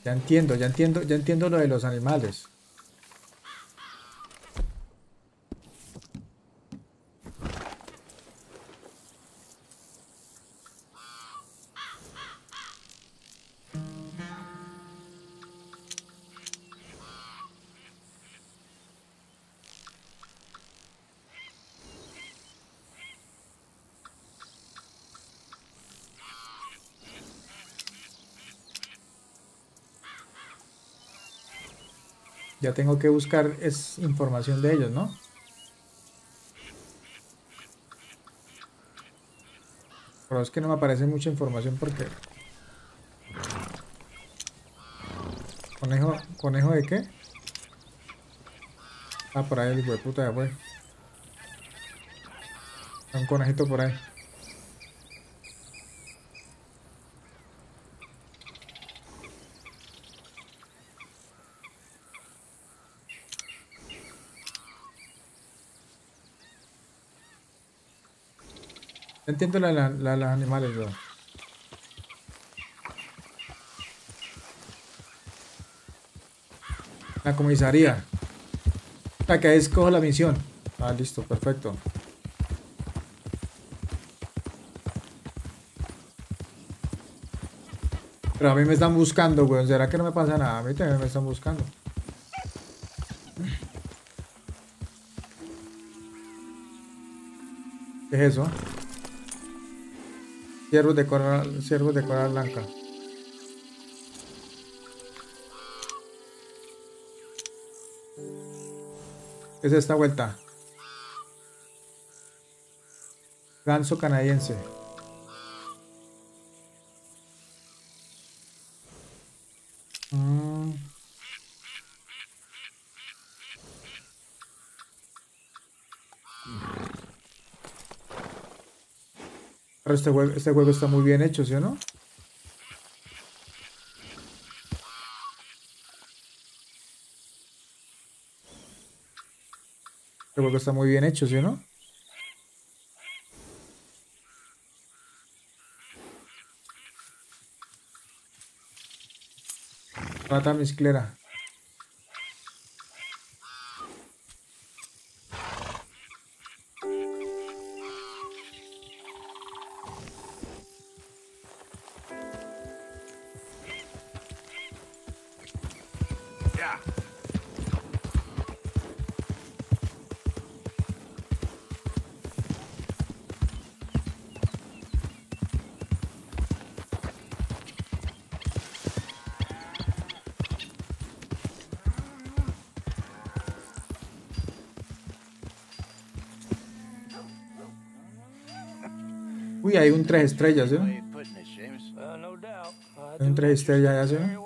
Ya entiendo, ya entiendo, ya entiendo lo de los animales. Ya tengo que buscar es información de ellos, ¿no? Pero es que no me aparece mucha información porque... ¿Conejo, conejo de qué? Ah, por ahí el hueputa de huevo. Un conejito por ahí. Entiendo la, la, la, los animales, yo. La comisaría. Acá escojo la misión. Ah, listo, perfecto. Pero a mí me están buscando, weón. ¿Será que no me pasa nada? A mí también me están buscando. ¿Qué es eso? Ciervos de coral, ciervos de coral blanca. ¿Qué es esta vuelta? Ganso canadiense. Mm. Pero este juego, este juego está muy bien hecho, ¿sí o no? Este juego está muy bien hecho, ¿sí o no? Mata mi esclera. Uy, hay un tres estrellas, ¿eh? Hay un tres estrellas, ¿eh?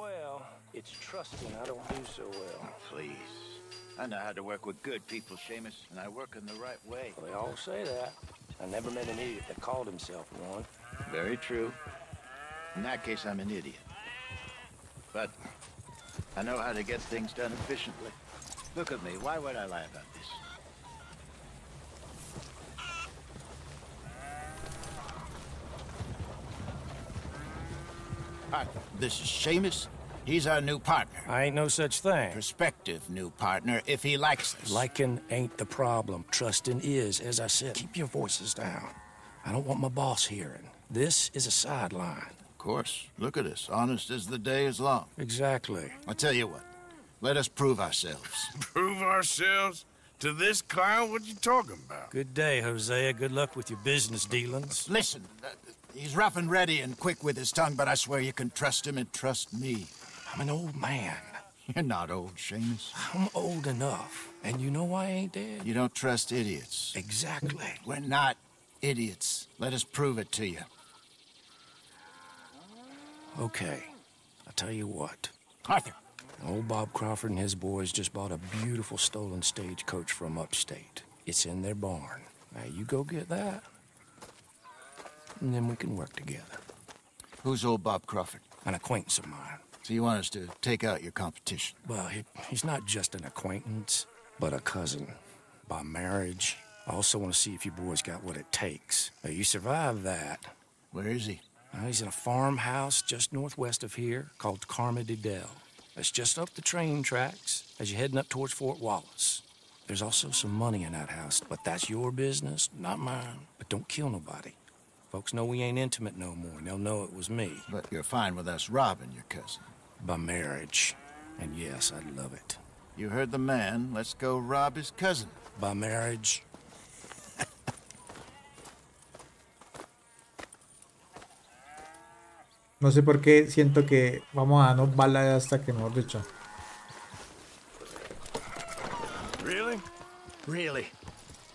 This is Seamus. He's our new partner. I ain't no such thing. Prospective new partner, if he likes us. Liking ain't the problem. Trusting is, as I said. Keep your voices down. I don't want my boss hearing. This is a sideline. Of course. Look at us. Honest as the day is long. Exactly. I'll tell you what. Let us prove ourselves. Prove ourselves? To this clown? What you talking about? Good day, Hosea. Good luck with your business dealings. Listen. Uh, He's rough and ready and quick with his tongue, but I swear you can trust him and trust me. I'm an old man. You're not old, Seamus. I'm old enough, and you know I ain't dead. You don't trust idiots. Exactly. We're not idiots. Let us prove it to you. Okay. I'll tell you what. Arthur. Old Bob Crawford and his boys just bought a beautiful stolen stagecoach from upstate. It's in their barn. Now you go get that. And then we can work together. Who's old Bob Crawford? An acquaintance of mine. So you want us to take out your competition? Well, he, he's not just an acquaintance, but a cousin. By marriage. I also want to see if your boy's got what it takes. Now, you survive that. Where is he? Now, he's in a farmhouse just northwest of here called Carmody Dell. That's just up the train tracks as you're heading up towards Fort Wallace. There's also some money in that house, but that's your business, not mine. But don't kill nobody. Folks know we ain't intimate no more, and they'll know it was me. But you're fine with us robbing your cousin. By marriage. And yes, I'd love it. You heard the man. Let's go rob his cousin. By marriage. No sé por qué siento que vamos a darnos bala hasta que mejor dicho. Really? Really.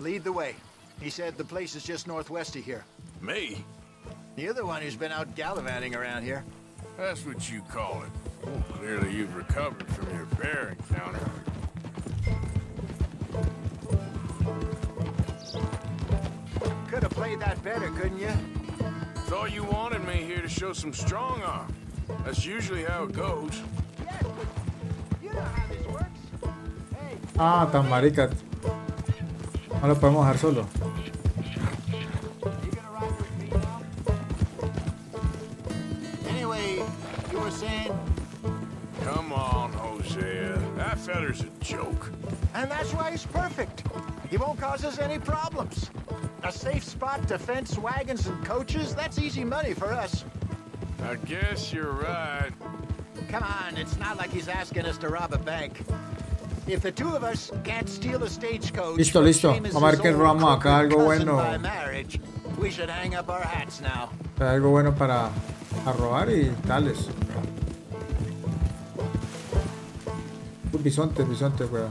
Lead the way. He said the place is just northwest of here. Me? You're the one who's been out gallivanting around here. That's what you call it. Well, clearly you've recovered from your bear encounter. Could have played that better, couldn't you? Thought you wanted me here to show some strong arm. That's usually how it goes. Yes, you know how this works. Hey. Ah, tan marica. No lo podemos dejar solo. you were saying? Come on, Hosea. That feller's a joke. And that's why he's perfect. He won't cause us any problems. A safe spot to fence wagons and coaches, that's easy money for us. I guess you're right. Come on, it's not like he's asking us to rob a bank. If the two of us can't steal a stagecoach, listo, listo. Vamos a ver qué romo acá, algo bueno. We should hang up our hats now. Algo bueno para robar y tales. Uh, bisonte, bisonte, weón.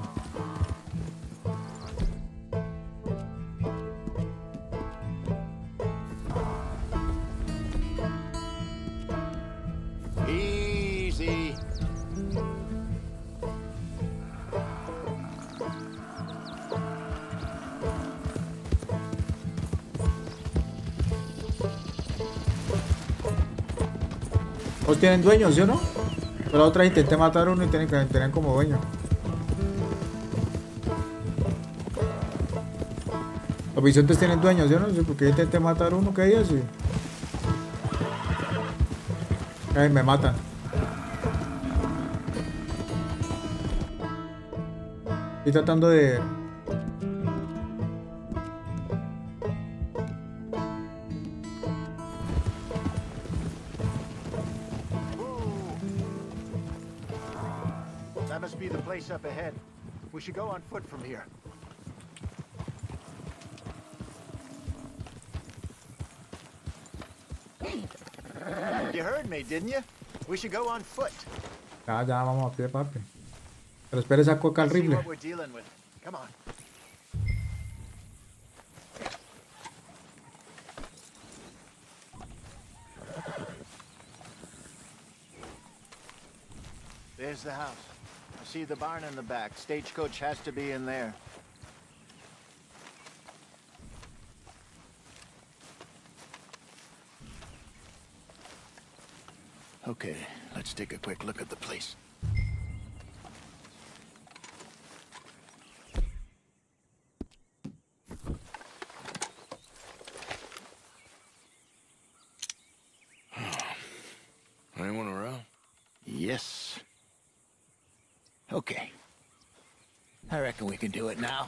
Tienen dueños, ¿sí o no? Pero la otra intenté matar uno y tienen que tener como dueño. Los bisontes tienen dueños, ¿sí o no? Porque yo intenté matar uno que día sí. Ay, me matan. Estoy tratando de... up ahead. We should go on foot from here. You heard me, didn't you? We should go on foot. Ya, ya, vamos a pie, papi. Pero espera esa coca al rifle. Come on. There's the house. See the barn in the back. Stagecoach has to be in there. Okay, let's take a quick look at the place. Anyone around? Yes. Okay. I reckon we can do it now.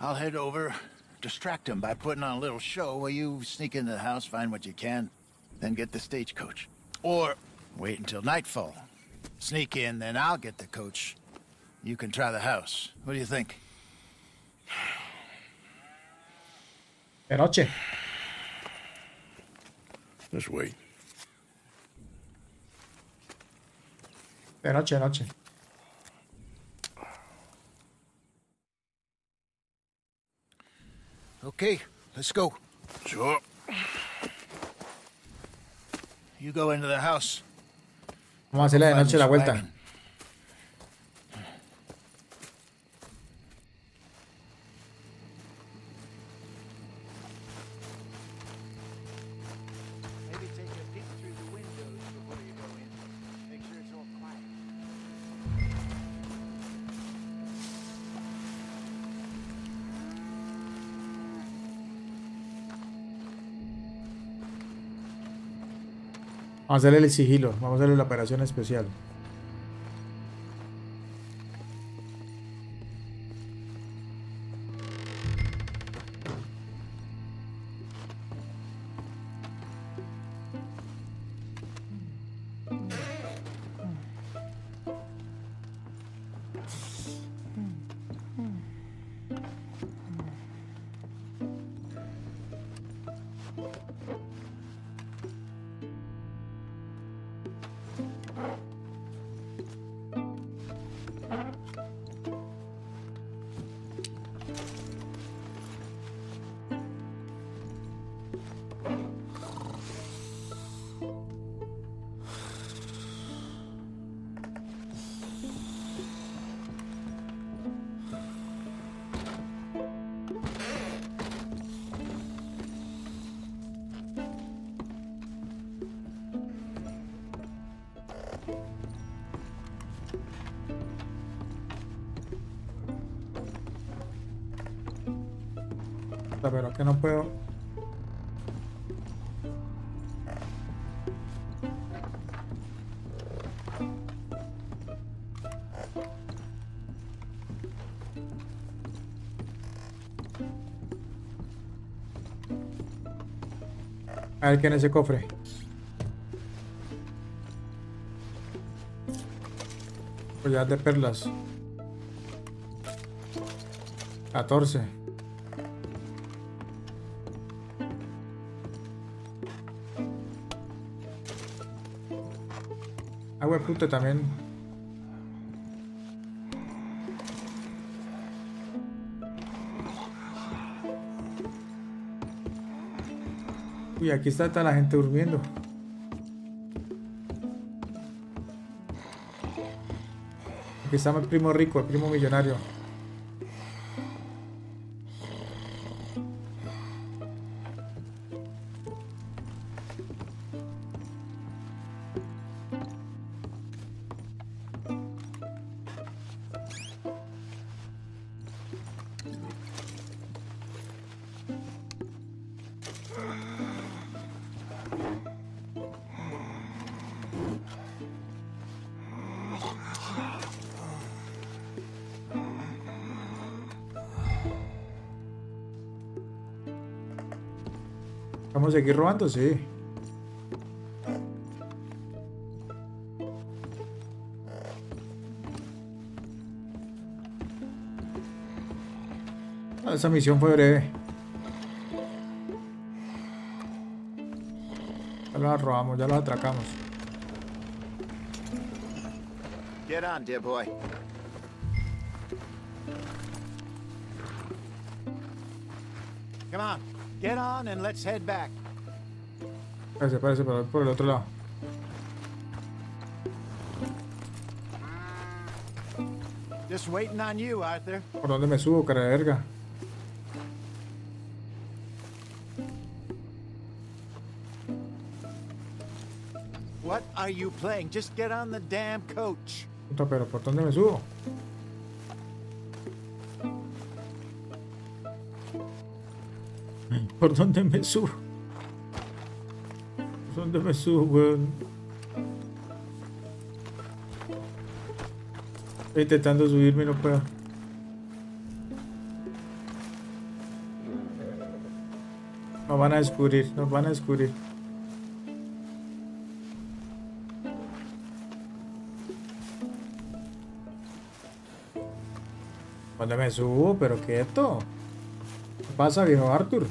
I'll head over, distract him by putting on a little show while you sneak into the house, find what you can, then get the stagecoach. Or wait until nightfall. Sneak in, then I'll get the coach. You can try the house. What do you think? Noche. Just wait. Noche, noche. Okay, let's go. Sure. You go into the house. Vamos a hacerle de noche la vuelta. Vamos a hacerle el sigilo, vamos a hacerle la operación especial. Pero que no puedo. A ver qué en ese cofre. Collar de perlas. catorce. Agua de puta también. Uy, aquí está toda la gente durmiendo. Aquí está el primo rico, el primo millonario. ¿Vamos a seguir robando? Sí. Ah, esa misión fue breve. Ya los robamos, ya los atracamos. Get on, dear boy. Come on. Get on and let's head back. Parece, parece, pero por el otro lado. Just waiting on you, Arthur. ¿Por dónde me subo, cara de verga? What are you playing? Just get on the damn coach. Puta, pero ¿por dónde me subo? ¿Por dónde me subo? ¿Por dónde me subo, weón? Estoy intentando subirme y no puedo. Nos van a descubrir, nos van a descubrir. ¿Dónde me subo? ¿Pero qué es esto? ¿Qué pasa, viejo Arthur?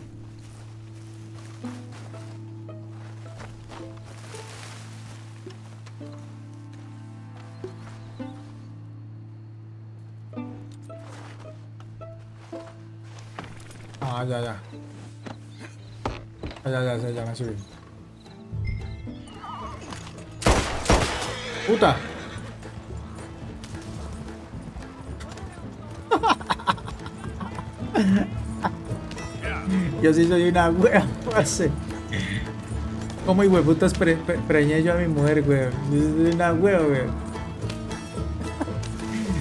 Ah, ya, ya. Ah, ya, ya, ya, ya, me subí. ¡Puta! Yo sí soy una wea, parce. Como hijueputas pre pre preñé yo a mi mujer, weón. Yo soy una wea, weón.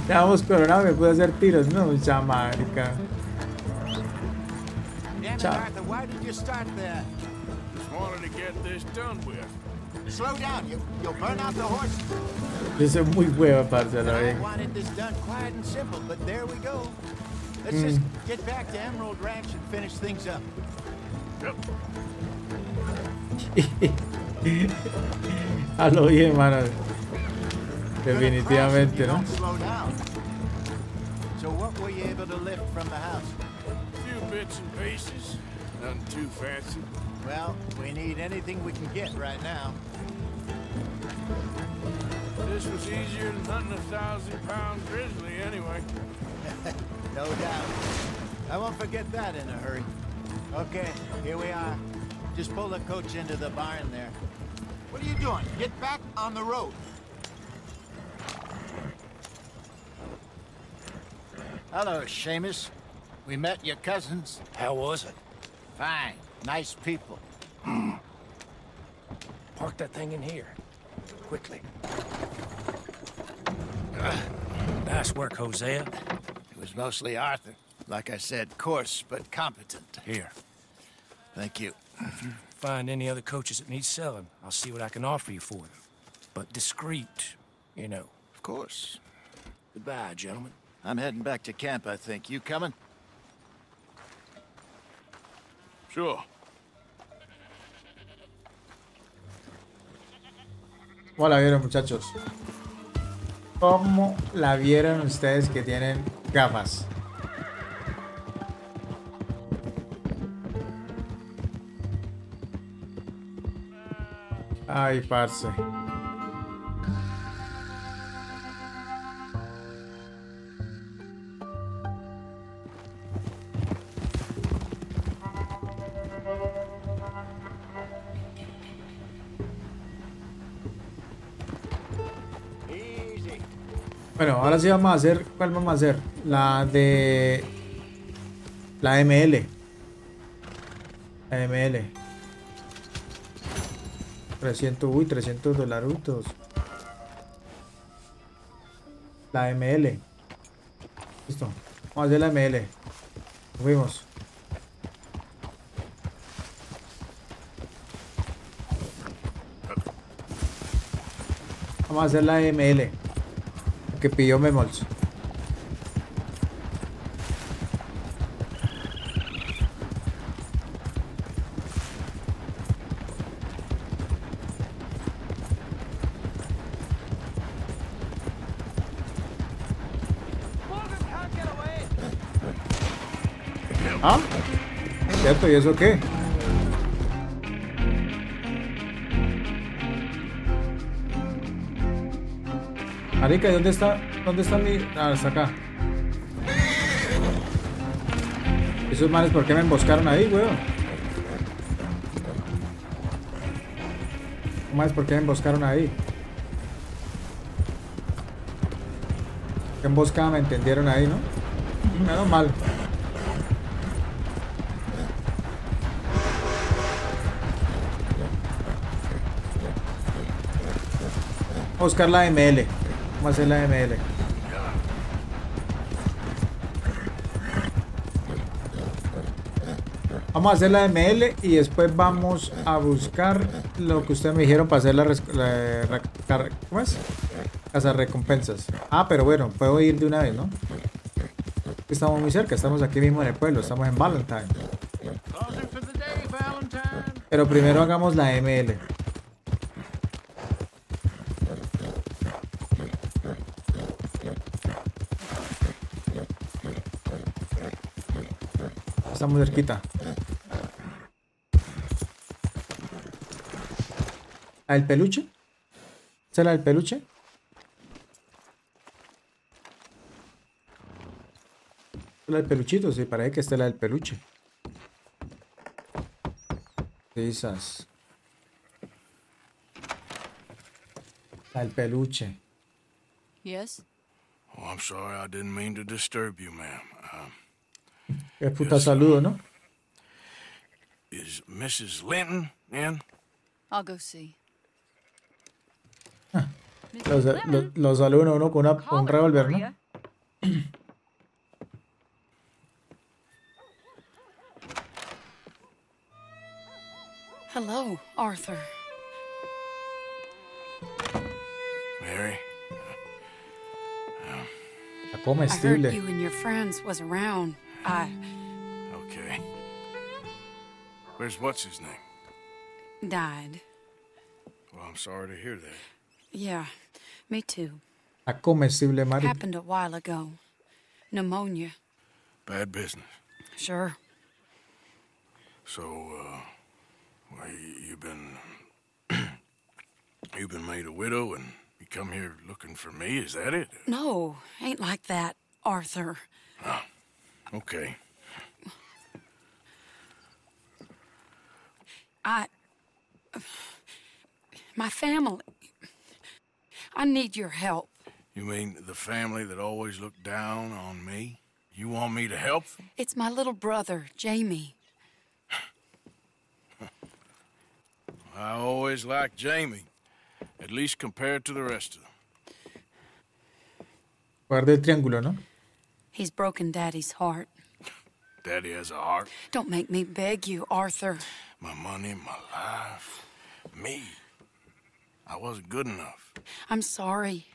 Estábamos coronados, me pude hacer tiros. No, ya, marica. Chao. Arthur, why did you start there? Just wanted to get this done with. Slow down, you, you'll burn out the horse. This is muy hueva, parce, la verdad. I wanted this done quiet and simple, but there we go. Let's mm. just get back to Emerald Ranch and finish things up. Yep. A lo bien, mano. Definitivamente, ¿no? So what were you able to lift from the house? Bits and pieces, nothing too fancy. Well, we need anything we can get right now. This was easier than hunting a thousand pound grizzly anyway. No doubt. I won't forget that in a hurry. Okay, here we are. Just pull the coach into the barn there. What are you doing? Get back on the road. Hello, Seamus. We met your cousins. How was it? Fine. Nice people. Mm. Park that thing in here. Quickly. Uh, nice work, Hosea. It was mostly Arthur. Like I said, coarse but competent. Here. Thank you. If you find any other coaches that need selling, I'll see what I can offer you for them. But discreet, you know. Of course. Goodbye, gentlemen. I'm heading back to camp, I think. You coming? Sure. ¿Cómo la vieron, muchachos? ¿Cómo la vieron ustedes que tienen gafas? Ay, parce. Bueno, ahora sí vamos a hacer, ¿cuál vamos a hacer? La de... La M L. La M L. trescientos, uy, trescientos dolarutos. La M L. Listo. Vamos a hacer la M L. Nos fuimos. Vamos a hacer la M L. Que pidió Memols. Ah, cierto, ¿y eso qué? Marica, ¿dónde está? ¿Dónde está mi...? Ah, está acá. Esos manes, ¿por qué me emboscaron ahí, weón? Manes, ¿por qué me emboscaron ahí? ¿Qué emboscada me entendieron ahí, no? Menos mal. Buscar la M L. Vamos a hacer la M L. Vamos a hacer la M L y después vamos a buscar lo que ustedes me dijeron para hacer la, la, la car, ¿cómo es? Cazar recompensas. Ah, pero bueno, puedo ir de una vez, ¿no? Estamos muy cerca, estamos aquí mismo en el pueblo, estamos en Valentine. Pero primero hagamos la M L. Está muy cerquita. ¿La del peluche? ¿Esa es la del peluche? ¿La del peluchito? Sí, parece que esta es la del peluche. Esas. La del peluche. Yes. Oh, I'm sorry, I didn't mean to disturb you, ma'am. Um... Qué puta saludo, ¿no? Is Missus Linton in? I'll go see. Los, los, los saludan a uno con una, un revólver, ¿no? Hello, Arthur. Mary. La comestible. I heard you and your friends was around. I... Okay. Where's what's his name? Died. Well, I'm sorry to hear that. Yeah, me too. A comestible, Mari. Happened a while ago. Pneumonia. Bad business. Sure. So, uh, well, you, you've been, you've been made a widow, and you come here looking for me. Is that it? No, ain't like that, Arthur. Huh. Okay. I... My family... I need your help. You mean the family that always looked down on me? You want me to help them? It's my little brother, Jamie. I always liked Jamie. At least compared to the rest of them. Guarda el triángulo, ¿no? He's broken Daddy's heart. Daddy has a heart? Don't make me beg you, Arthur. My money, my life, me. I wasn't good enough. I'm sorry.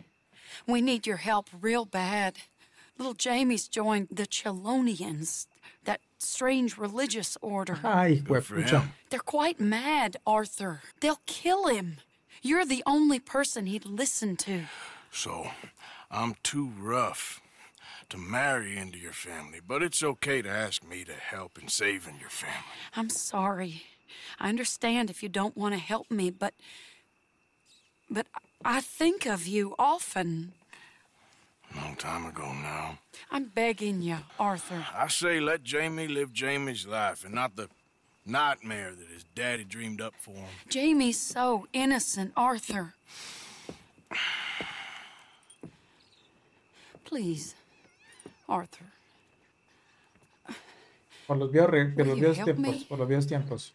We need your help real bad. Little Jamie's joined the Chelonians, that strange religious order. Ay, good for him. They're quite mad, Arthur. They'll kill him. You're the only person he'd listen to. So, I'm too rough to marry into your family, but it's okay to ask me to help in saving your family. I'm sorry. I understand if you don't want to help me, but... But I think of you often. Long time ago now. I'm begging you, Arthur. I say let Jamie live Jamie's life and not the nightmare that his daddy dreamed up for him. Jamie's so innocent, Arthur. Please, Arthur. Por los viejos, por los viejos tiempos, por los viejos tiempos.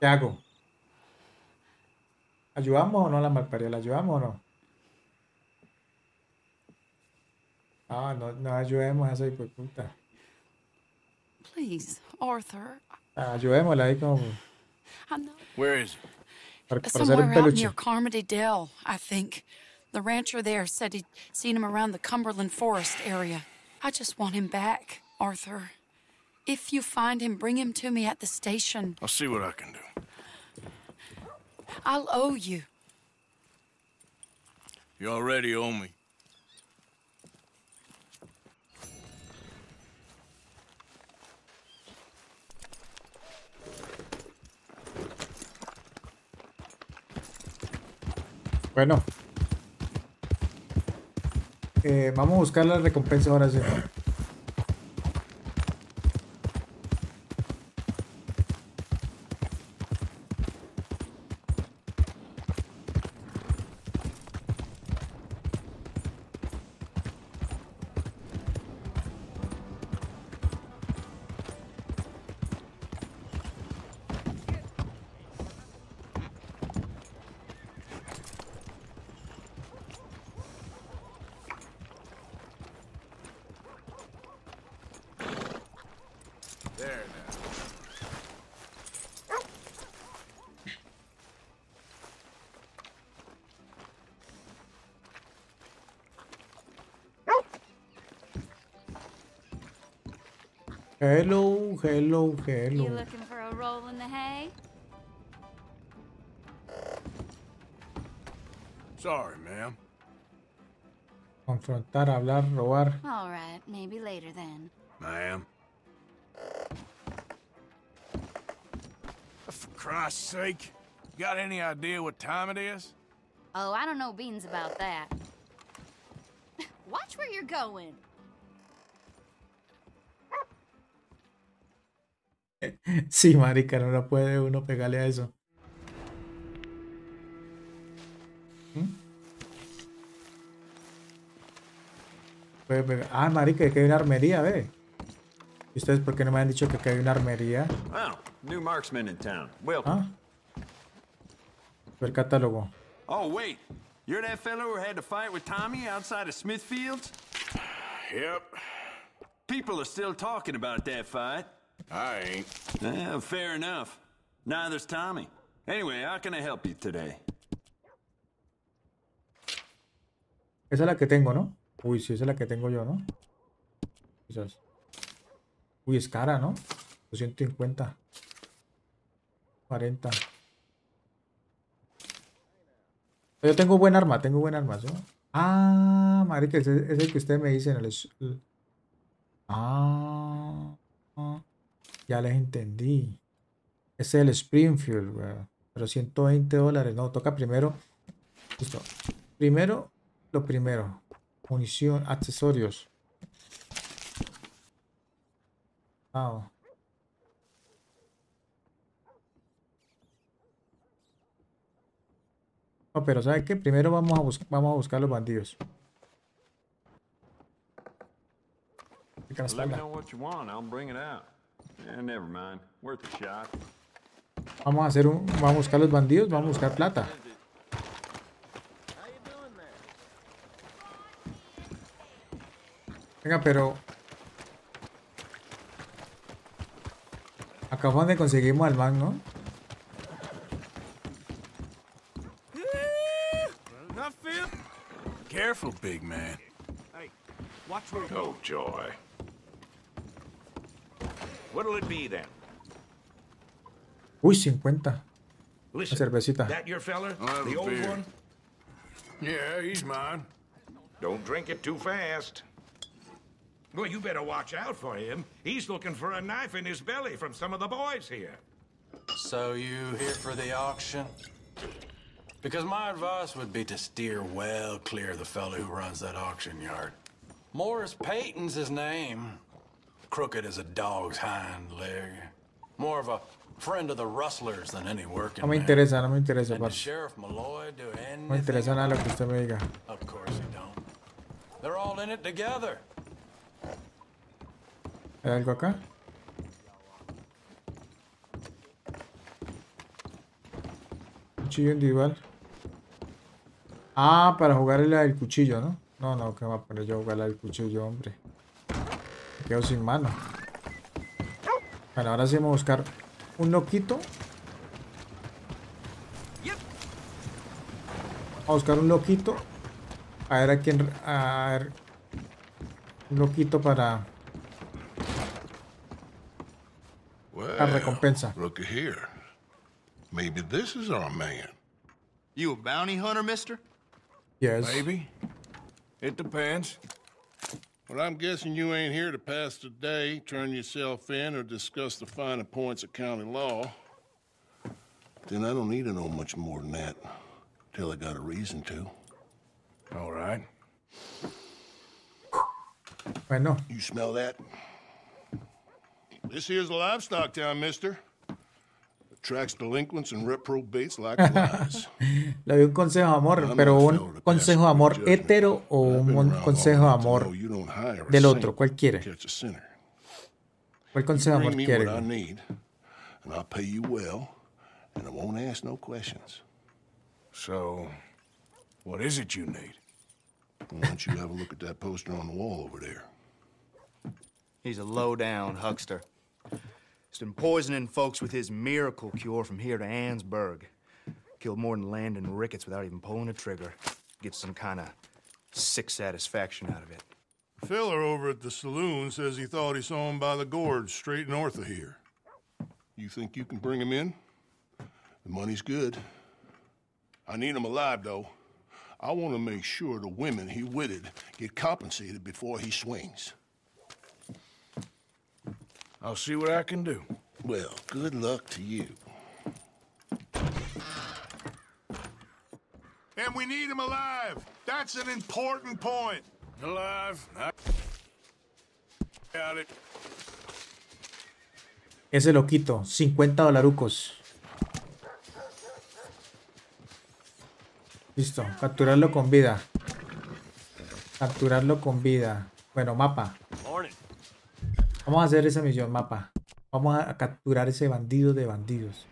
¿Qué hago? ¿Ayudamos o no a la malparía? ¿La ayudamos o no? Ah, no, no ayudemos a esa hipoputa. Please, Arthur. Ah, ayudémosla ahí como... Where is it? Para, para hacer un peluche. Near Carmody Dell, I think. The rancher there said he'd seen him around the Cumberland Forest area. I just want him back, Arthur. If you find him, bring him to me at the station. I'll see what I can do. I'll owe you. You already owe me. Bueno, eh, vamos a buscar la recompensa ahora sí. Hello, hello, hello. You looking for a roll in the hay? Sorry, ma'am. Confrontar, hablar, robar. All right, maybe later then. Ma'am. For Christ's sake, you got any idea what time it is? Oh, I don't know beans about that. Watch where you're going. Sí, marica, no la puede uno pegarle a eso. ¿Mm? Puede pegar. Ah, marica, que hay una armería, ve. ¿Y ustedes por qué no me han dicho que aquí hay una armería? Wow, new marksman in town. Welcome. ¿Ah? El catálogo. Oh, wait. You're that fellow who had to fight with Tommy outside of Smithfield? Yep. People are still talking about that fight. I ain't. Yeah, fair enough. Neither's Tommy. Anyway, how can I help you today? Esa es la que tengo, ¿no? Uy, sí, esa es la que tengo yo, ¿no? Quizás. Uy, es cara, ¿no? doscientos cincuenta. cuarenta. Yo tengo buen arma, tengo buen arma, ¿no? Ah, marica, es el que usted me dice en el... Ah... ah. Ya les entendí. Es el Springfield, weón. Pero ciento veinte dólares. No, toca primero. Listo. Primero, lo primero. Munición, accesorios. Wow. No, pero ¿sabes qué? Primero vamos a, bus vamos a buscar los bandidos. Vamos a hacer un... Vamos a buscar los bandidos, vamos a buscar plata. Venga, pero... Acá fue donde conseguimos al man, ¿no? Careful, big man. Oh, joy. What'll it be then? Uy, cincuenta. Listen, cervecita. That your fella? The old beer. One? Yeah, he's mine. Don't drink it too fast. Well, you better watch out for him. He's looking for a knife in his belly from some of the boys here. So you here for the auction? Because my advice would be to steer well clear of the fellow who runs that auction yard. Morris Payton's his name. Crooked as a dog's hind leg. More of a friend of the rustlers than any working man. No me interesa, no me interesa, padre. Sheriff Malloy do anything? No me interesa nada lo que usted me diga. Of course you don't. They're all in it together. ¿Hay algo acá? Cuchillo individual. Ah, para jugarle al cuchillo, ¿no? No, no, que va a poner yo a jugarle al cuchillo, hombre. Me quedo sin mano. Bueno, ahora sí vamos a buscar un loquito. Vamos a buscar un loquito. A ver a quién. A ver. Un loquito para. La recompensa. Look here. Maybe this is our man. You a bounty hunter, mister? Yes. Maybe. It depends. Well, I'm guessing you ain't here to pass the day, turn yourself in, or discuss the finer points of county law. Then I don't need to know much more than that. Till I got a reason to. All right. I know. You smell that? This here's a livestock town, mister. Attracts delinquents and reprobates likewise. Le doy un consejo de amor, pero un consejo de amor hetero o un consejo de amor del otro, ¿cuál quiere? ¿Cuál consejo de amor quiere? And I'll pay you well, and I won't ask no questions. So, what is it you need? Why don't you have a look at that poster on the wall over there? He's a low-down huckster. He's been poisoning folks with his miracle cure from here to Ansburg. Killed more than Landon Ricketts without even pulling a trigger. Gets some kind of sick satisfaction out of it. The fella over at the saloon says he thought he saw him by the gorge straight north of here. You think you can bring him in? The money's good. I need him alive, though. I want to make sure the women he witted get compensated before he swings. I'll see what I can do. Well, good luck to you. And we need him alive. That's an important point. Alive. I got it. Ese loquito, cincuenta dolarucos. Listo, capturarlo con vida. Capturarlo con vida. Bueno, mapa. Vamos a hacer esa misión, mapa. Vamos a capturar ese bandido de bandidos.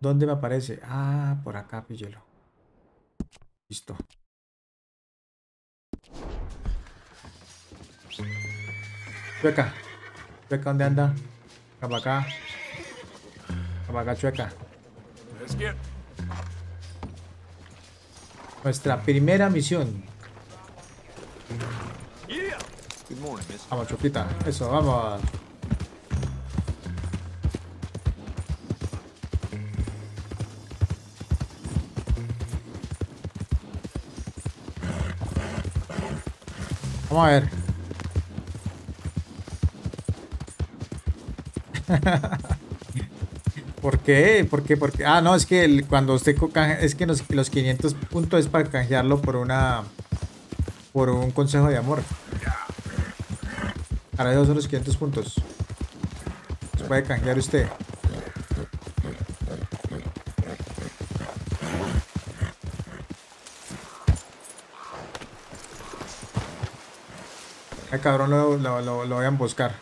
¿Dónde me aparece? Ah, por acá, píllelo. Listo. Chueca. Chueca, ¿dónde anda? Acá para acá. Acá para acá, chueca. Nuestra primera misión. Vamos, Chupita. Eso, vamos. Vamos a ver. ¿Por qué? ¿Por qué? ¿Por qué? Ah, no, es que el, cuando usted canje, es que los, los quinientos puntos es para canjearlo por una... por un consejo de amor. Ahora esos son los quinientos puntos. Se puede canjear usted. Ay, cabrón, lo, lo, lo, lo voy a emboscar.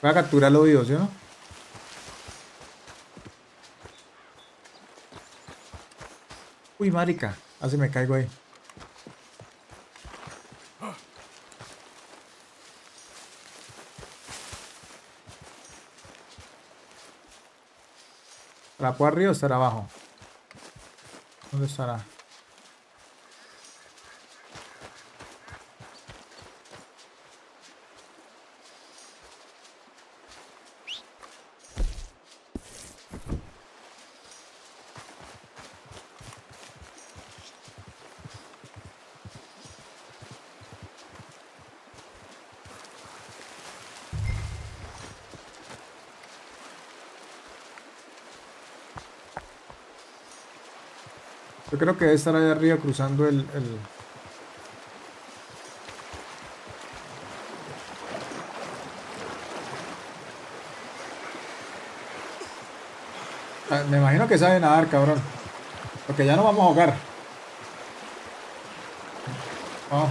Voy a capturar los oídos, ¿sí o no? Uy, marica. Así me caigo ahí. ¿Estará por arriba o estará abajo? ¿Dónde estará? Yo creo que debe estar allá arriba cruzando el... el... Me imagino que sabe nadar, cabrón. Porque ya no vamos a ahogar. Oh.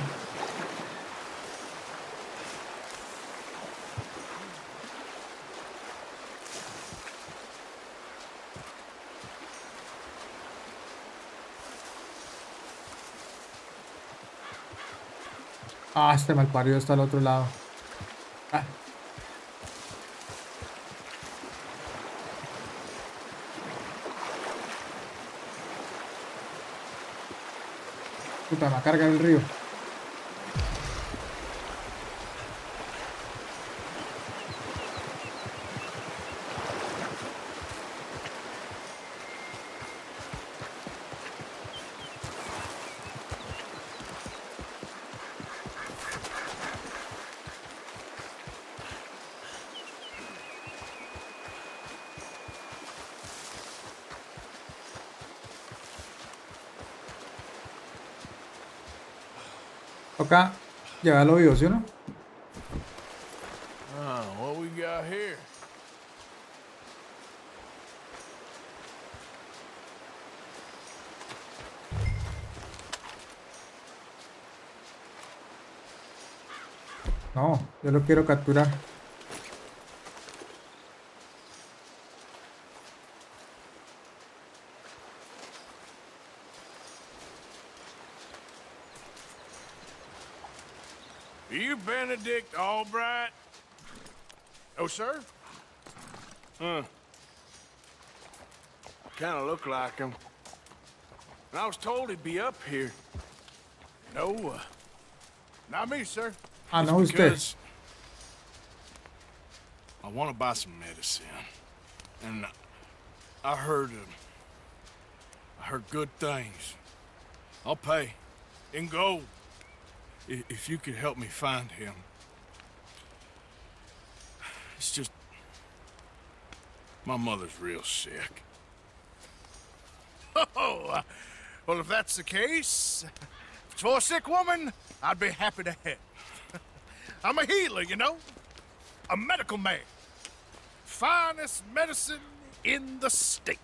Ah, este malparido está al otro lado. Ah. Puta, me carga el río. Acá llevarlo vivo, ¿sí o no? Ah, what we got here. No, yo lo quiero capturar. Benedict Albright. Oh, sir? Huh. Kind of look like him. And I was told he'd be up here. No, uh, not me, sir. I know he's dead. I want to buy some medicine. And I heard, um, I heard good things. I'll pay in gold. If you could help me find him. It's just... my mother's real sick. Oh, well, if that's the case, for a sick woman, I'd be happy to help. I'm a healer, you know? A medical man. Finest medicine in the state.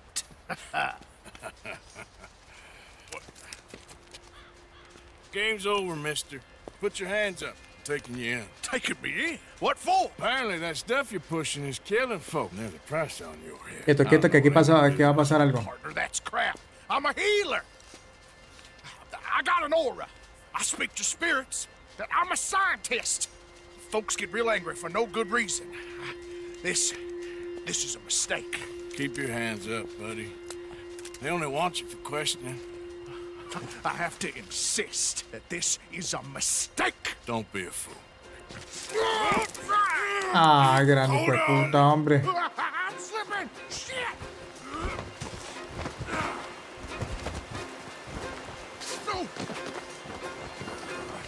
Game's over, mister. Put your hands up. I'm taking you in. Taking me in? What for? Apparently that stuff you're pushing is killing folk. There's a price on your head. Quieto, quieto, que aquí pasa, aquí va a pasar algo. Partner, that's crap. I'm a healer. I got an aura. I speak to spirits. I'm a scientist. Folks get real angry for no good reason. This, this is a mistake. Keep your hands up, buddy. They only want you for questioning. I have to insist that this is a mistake. Don't be a fool. Ah, grande puta, hombre. I'm slipping. Shit.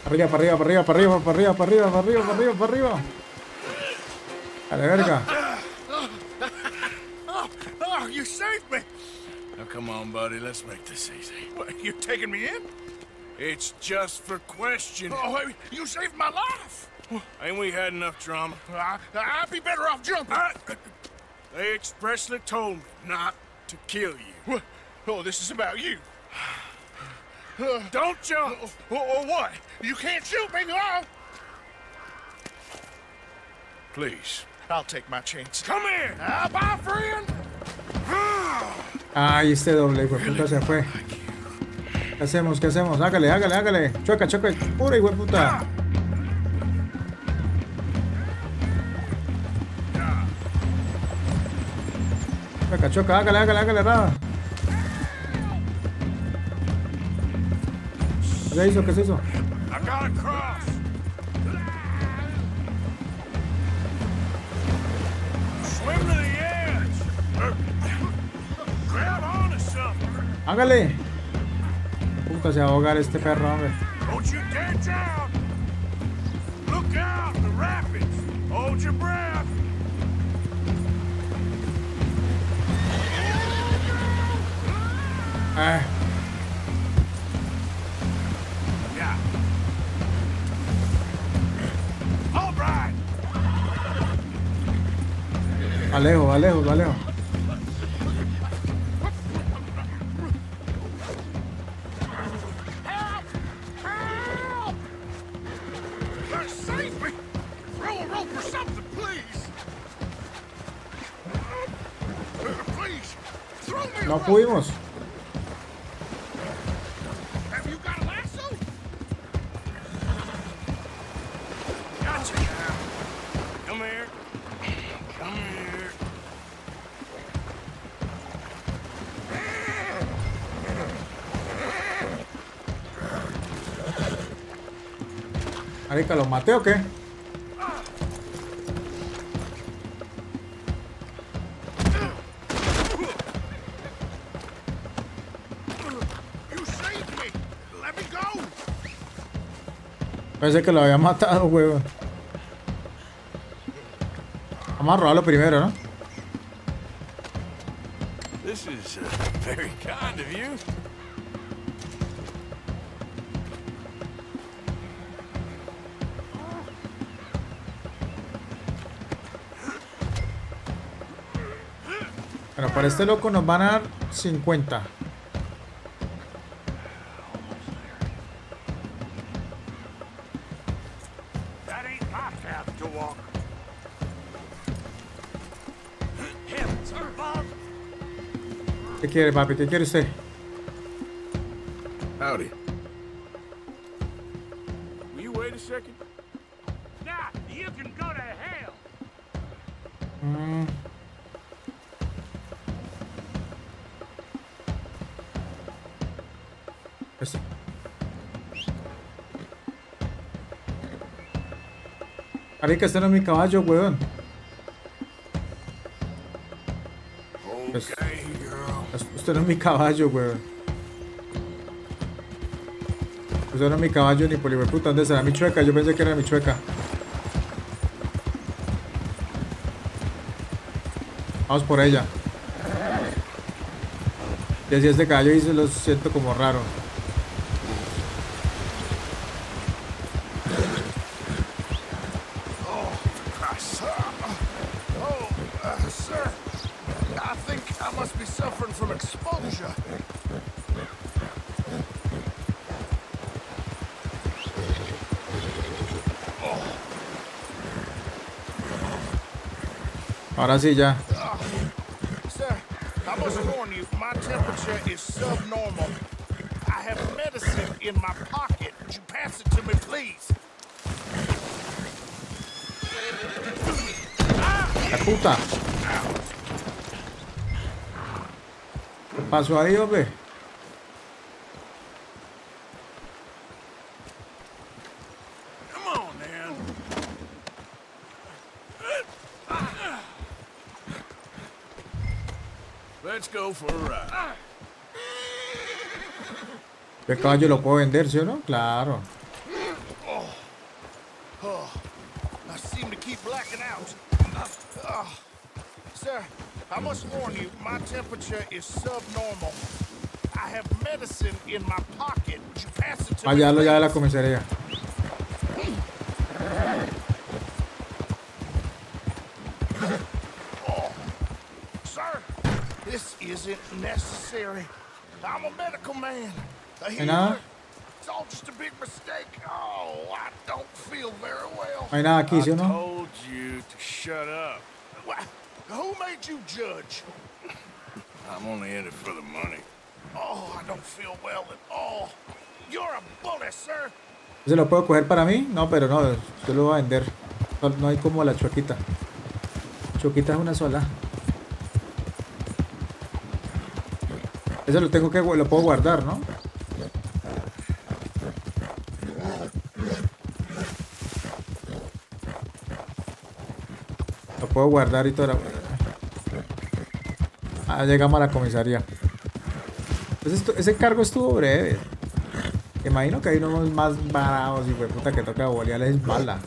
Arriba, para arriba, para arriba, para arriba, para arriba, para arriba, para arriba, para arriba, para arriba. A la verga. Oh, you saved me. Now come on, buddy, let's make this easy. What, you're taking me in? It's just for questioning. Oh, you saved my life! Ain't we had enough drama? I, I'd be better off jumping. I, they expressly told me not to kill you. Oh, this is about you. Don't jump! Or, or what? You can't shoot me, no? Please. I'll take my chance. Come in! Uh, bye, friend! Ay, este doble, hijo de puta, se fue. ¿Qué hacemos? ¿Qué hacemos? Hágale, hágale, hágale. Choca, choca. Pura hijo de puta. Choca, choca. Hágale, hágale, hágale, nada. ¿Qué se hizo? ¿Qué se hizo? Hágale. Puta, se va a ahogar este perro, hombre. Ah. lejos, va lejos, va lejos. No pudimos. ¿Marica, los maté o qué? Parece que lo había matado, huevo. Vamos a robarlo primero, ¿no? This is very kind of you. Bueno, para este loco nos van a dar cincuenta. ¿Qué quiere, papi? ¿Qué quiere usted? Howdy. Will you wait a second? Nah, you can go to hell. Mm. Este. Marica, este no es mi caballo, weón. Okay. Esto no es mi caballo, weón. Esto no es mi caballo ni por puta. ¿Dónde será mi chueca? Yo pensé que era mi chueca. Vamos por ella. Decía este caballo y se lo siento como raro. Ahora sí ya. La puta. ¿Qué pasó ahí, hombre? El caballo lo puedo vender, ¿sí o no? Claro. Allá lo ya de la comisaría. ¿De nada? No hay nada aquí, ¿sí o no? ¿Se lo puedo coger para mí? No, pero no, yo lo voy a vender. No, no hay como la choquita. Choquita es una sola. Eso lo tengo que, lo puedo guardar, ¿no? Lo puedo guardar y toda la... Ah, llegamos a la comisaría. Entonces, ese cargo estuvo breve. Imagino que hay unos más baratos y puta que toca bolearles es bala.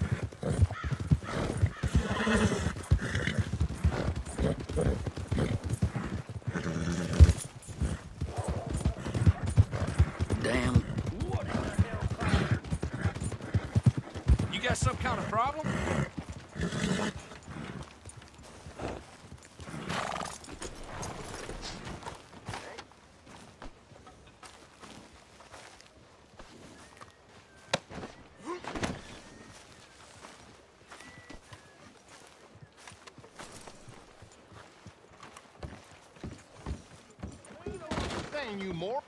thing, you mor...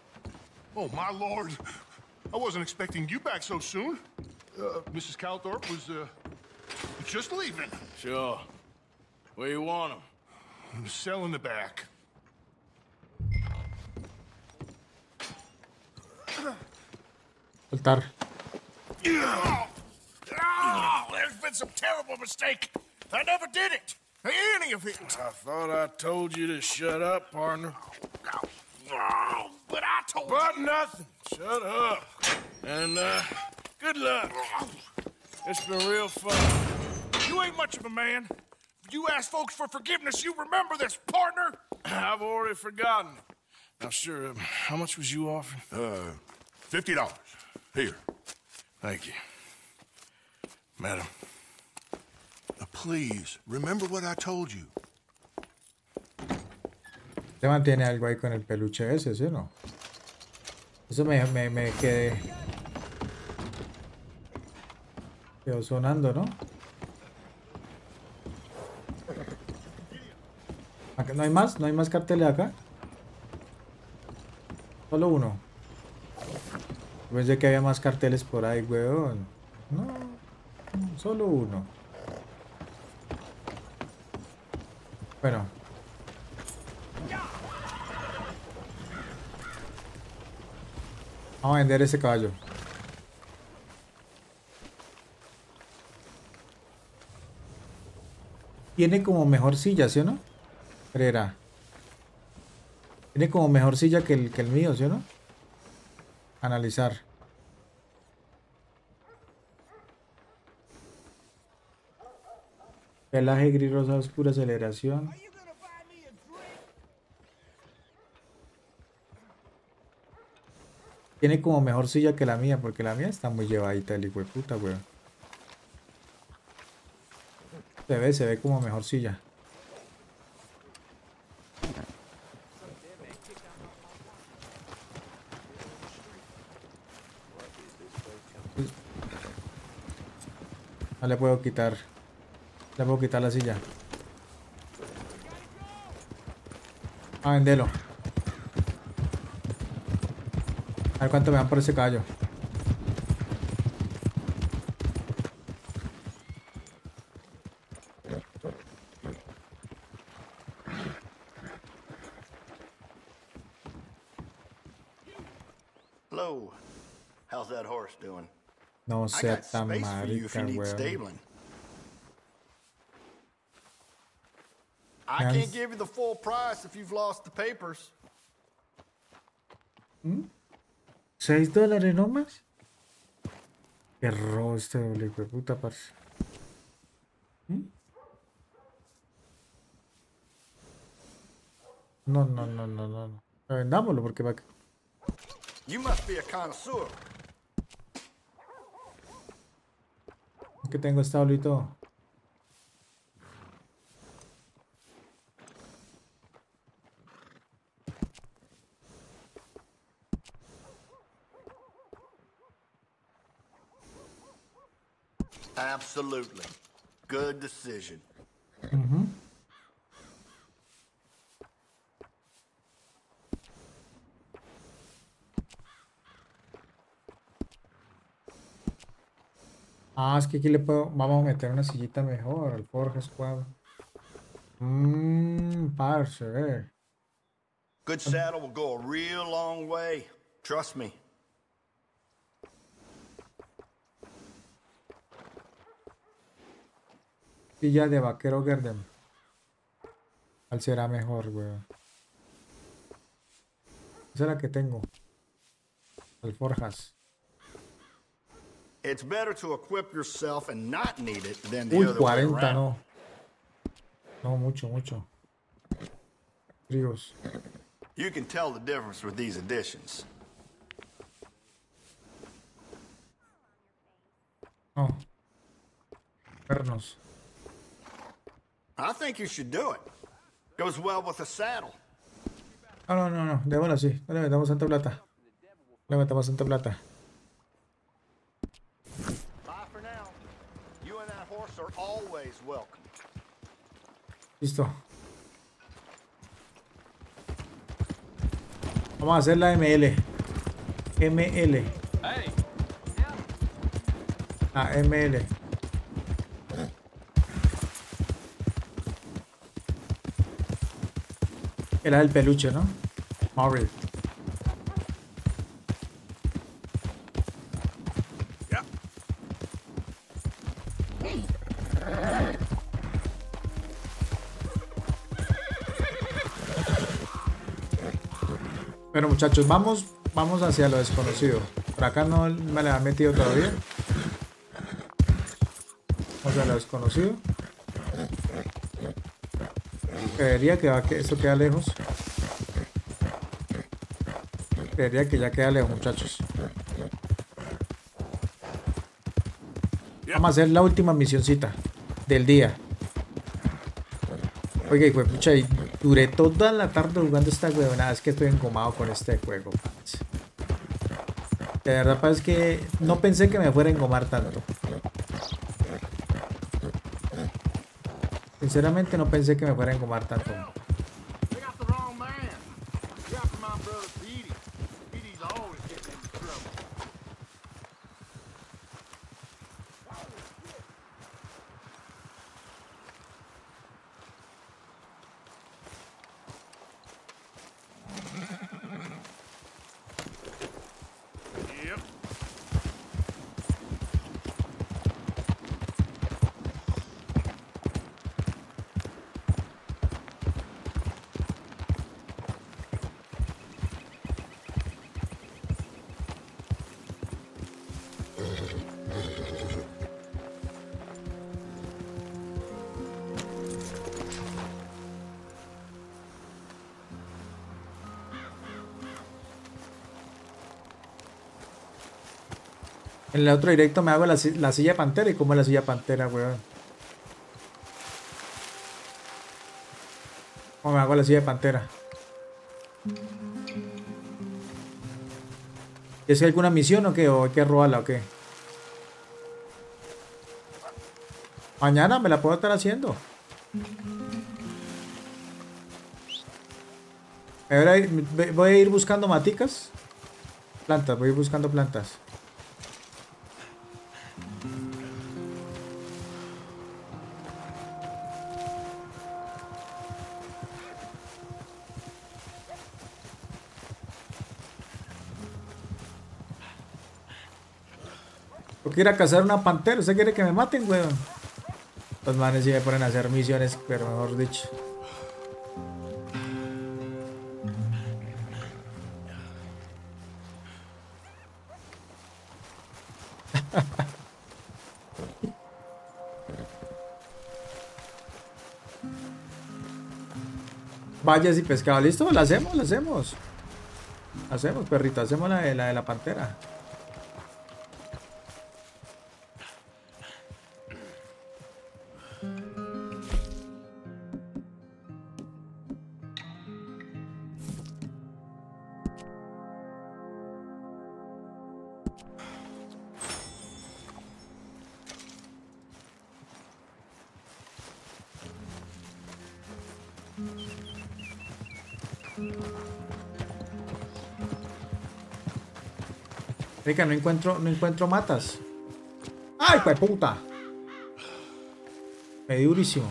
Oh, my lord. I wasn't expecting you back so soon. Uh, Missus Calthorpe was, uh, just leaving. Sure. Where you want him? I'm selling the back. Altar. Oh, there's been some terrible mistake. I never did it. Any of it. I thought I told you to shut up, partner. No, no, but I told but you. But nothing. Shut up. And, uh, good luck. It's been real fun. You ain't much of a man. If you ask folks for forgiveness, you remember this, partner. I've already forgotten it. Now, sure, um, how much was you offering? Uh, fifty dollars. Here. Thank you. Madam. Please, remember what I told you. ¿Te mantiene algo ahí con el peluche ese, sí o no? Eso me, me, me quedé... Quedó sonando, ¿no? ¿Acá no hay más? ¿No hay más carteles acá? Solo uno. Pensé que había más carteles por ahí, weón. No, solo uno. Bueno. Vamos a vender ese caballo. Tiene como mejor silla, ¿sí o no? Herrera. Tiene como mejor silla que el, que el mío, ¿sí o no? Analizar. Pelaje gris rosa oscura, aceleración. Tiene como mejor silla que la mía, porque la mía está muy llevadita el hijo de puta, weón. Se ve, se ve como mejor silla. No le puedo quitar. Le puedo quitar la silla. A venderlo. A ver cuánto me dan por ese caballo. Hello. How's that horse doing? No sea tan marica, weón. I can't give you the full price if you've lost the papers. ¿Seis dólares nomás? Qué robo este doble de puta, parce. ¿Mm? No, no, no, no, no, no. Vendámoslo porque va. You must be a connoisseur. Que tengo establo y todo. Absolutely. Good decision. Mm-hmm. Ah, es que aquí le puedo... Vamos a meter una sillita mejor al Forge Squad. Mmm, parce, eh. Good saddle will go a real long way. Trust me. Silla de vaquero Gerdem. ¿Cuál será mejor, weón? Esa es la que tengo. Alforjas. It's better to equip yourself and not need it than the Uy, other cuarenta, way no. No, mucho, mucho. Ríos. You can tell the difference with these additions. No. Pernos. I think you should do it. Goes well with a saddle. No, no, no, no. De bueno, sí. No le metamos tanta plata. No le metamos tanta plata. Listo. Vamos a hacer la M L. M L. Ah, M L. Era el peluche, ¿no? Morris. Bueno, muchachos, vamos, vamos hacia lo desconocido. Por acá no me la han metido todavía. Vamos a lo desconocido. Creería que va, que esto queda lejos. Creería que ya queda lejos, muchachos. Vamos a hacer la última misioncita del día. Oiga, hijo de pucha, y duré toda la tarde jugando esta huevonada. Es que estoy engomado con este juego. De verdad, es que no pensé que me fuera a engomar tanto. Sinceramente no pensé que me fuera a engomar tanto. En el otro directo me hago la, la silla pantera. ¿Y cómo es la silla pantera, weón? ¿Cómo me hago la silla pantera? ¿Es alguna misión o qué? ¿O hay que robarla o qué? Mañana me la puedo estar haciendo. Ahora voy a ir buscando maticas. Plantas, voy a ir buscando plantas. Quiero cazar una pantera, usted quiere que me maten, weón. Los manes sí me ponen a hacer misiones, pero mejor dicho. Vallas y pescado, listo, la hacemos, la hacemos. La hacemos, perrito, hacemos la de la, de la pantera. Rica, no encuentro, no encuentro matas. ¡Ay, pues puta! Me dio durísimo.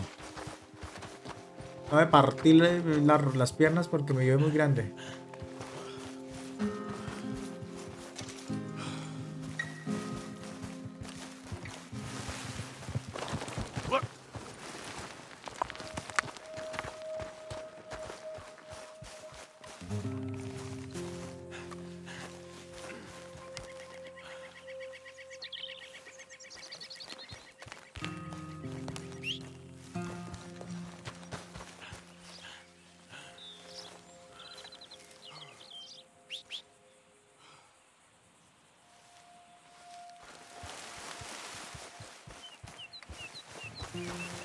No me partí la, la, las piernas porque me dio muy grande.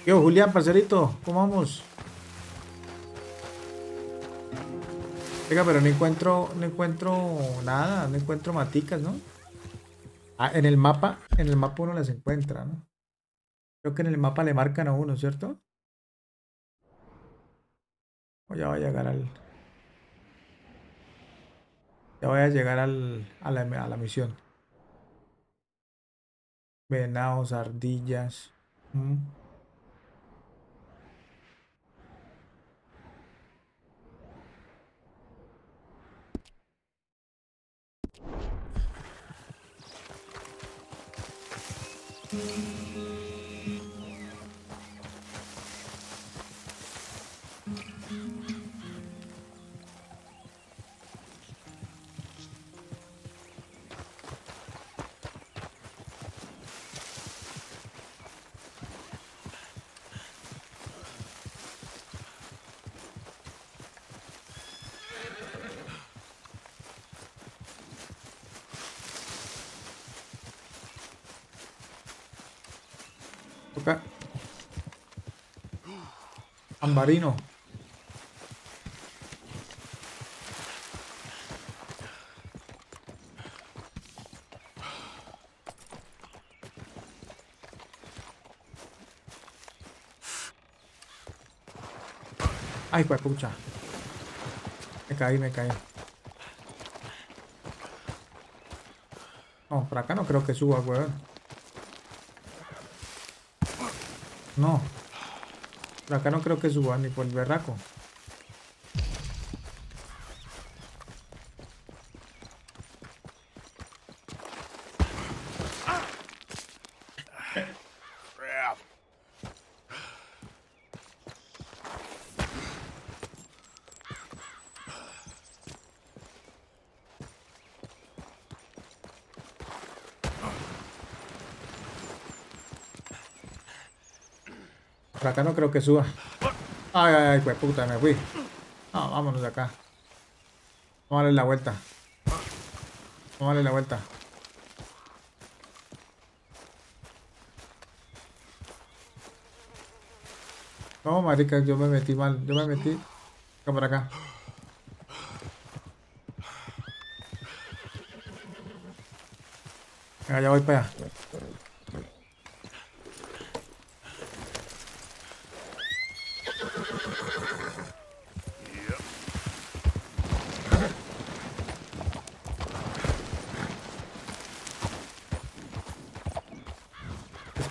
Yo, Julián, parcerito, ¿cómo vamos? Venga, pero no encuentro, no encuentro nada, no encuentro maticas, ¿no? Ah, en el mapa, en el mapa uno las encuentra, ¿no? Creo que en el mapa le marcan a uno, ¿cierto? O ya va a llegar al... Ya voy a llegar al, a, la, a la misión. Venados, ardillas. ¿Mm? Ambarino. Ay, pues pucha. Me caí, me caí. No, por acá no creo que suba, weón. No. Por acá no creo que suba ni por el berraco. Por acá no creo que suba. Ay, ay, ay, pues puta, me fui. No, vámonos de acá. Vamos a darle la vuelta. Vamos a darle la vuelta. No, marica, yo me metí mal. Yo me metí acá por acá. Venga, ya voy para allá.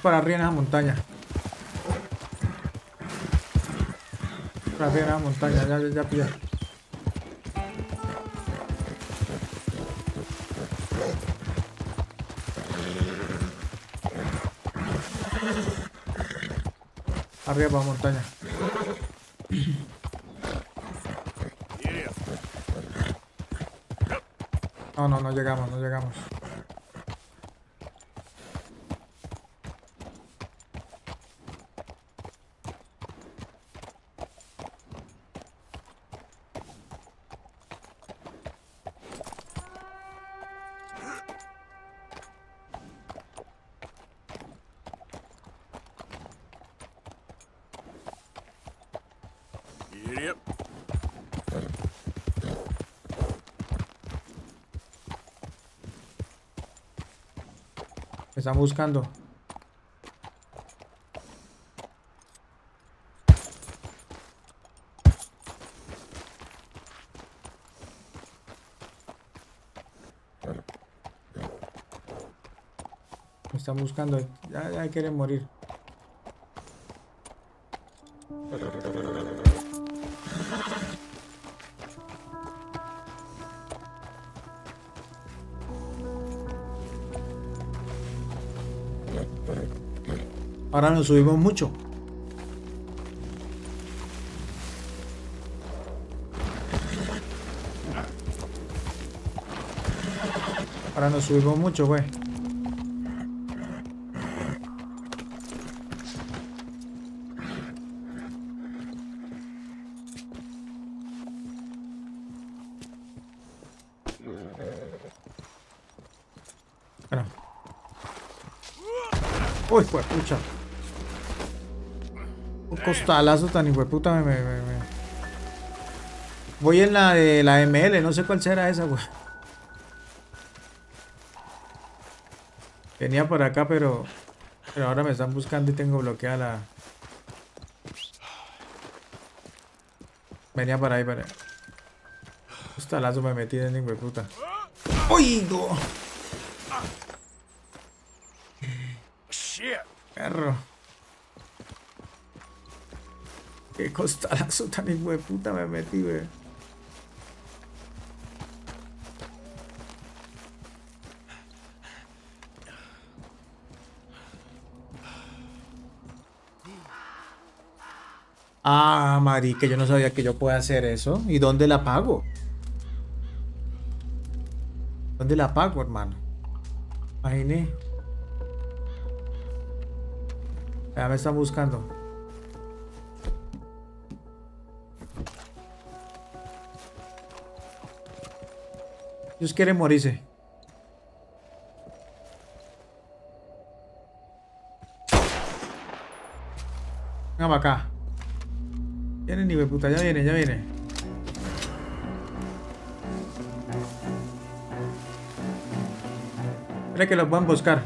Para arriba en esa montaña. Para arriba en esa montaña, ya, ya, ya pilla. Arriba para la montaña. No, no, no llegamos, no llegamos. Están buscando. Me están buscando. Ya, ya quieren morir. Ahora nos subimos mucho. Ahora nos subimos mucho, güey. Bueno. Uy, güey, pucha. Costalazo tan hijueputa me, me, me. Voy en la de la M L, no sé cuál será esa, güey. Venía por acá, pero pero ahora me están buscando y tengo bloqueada la. Venía para ahí, para. Estos talazos me metí en ninguna puta. ¡Uy! No. Perro. Qué costalazo tan hijo de puta me metí, güey. Ah, marica, yo no sabía que yo podía hacer eso. ¿Y dónde la pago? ¿Dónde la pago, hermano? Imaginé. Ya me están buscando. Ellos quieren morirse. Venga para acá. Vienen, hijo de puta, ya viene, ya viene. Espera que los van a buscar.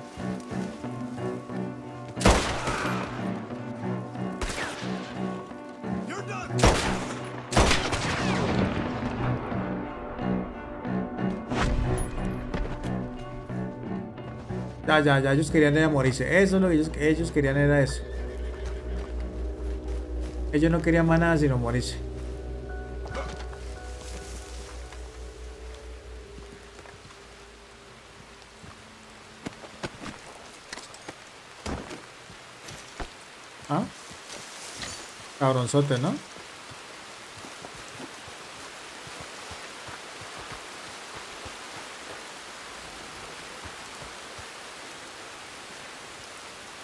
Ya, ya, ya, ellos querían era morirse. Eso es lo que ellos, ellos querían era eso. Ellos no querían más nada sino morirse. ¿Ah? Cabronzote, ¿no?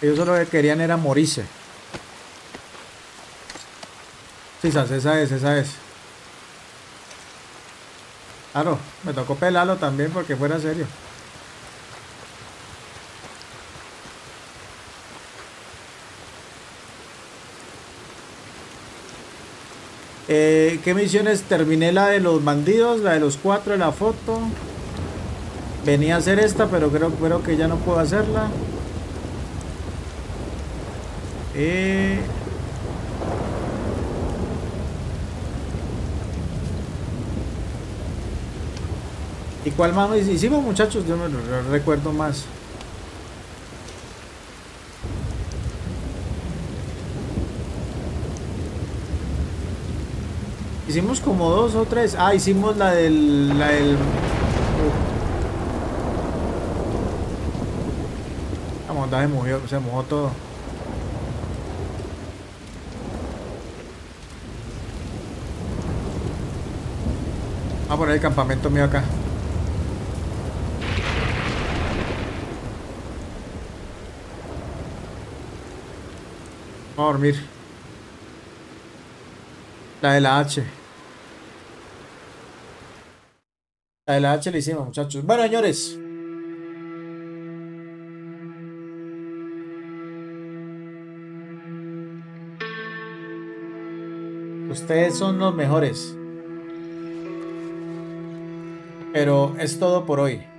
Ellos solo que querían era morirse. Sí, esa es, esa es. Claro, me tocó pelarlo también porque fuera serio. Eh, ¿Qué misiones? Terminé la de los bandidos, la de los cuatro de la foto. Venía a hacer esta, pero creo, creo que ya no puedo hacerla. Eh... ¿Y cuál más nos hicimos, muchachos? Yo no recuerdo más. Hicimos como dos o tres. Ah, hicimos la del... La del... Uh. La montaje murió, se mojó todo. Vamos a poner el campamento mío acá. A dormir. La de la H. La de la H le hicimos, muchachos. Bueno, señores. Ustedes son los mejores. Pero es todo por hoy.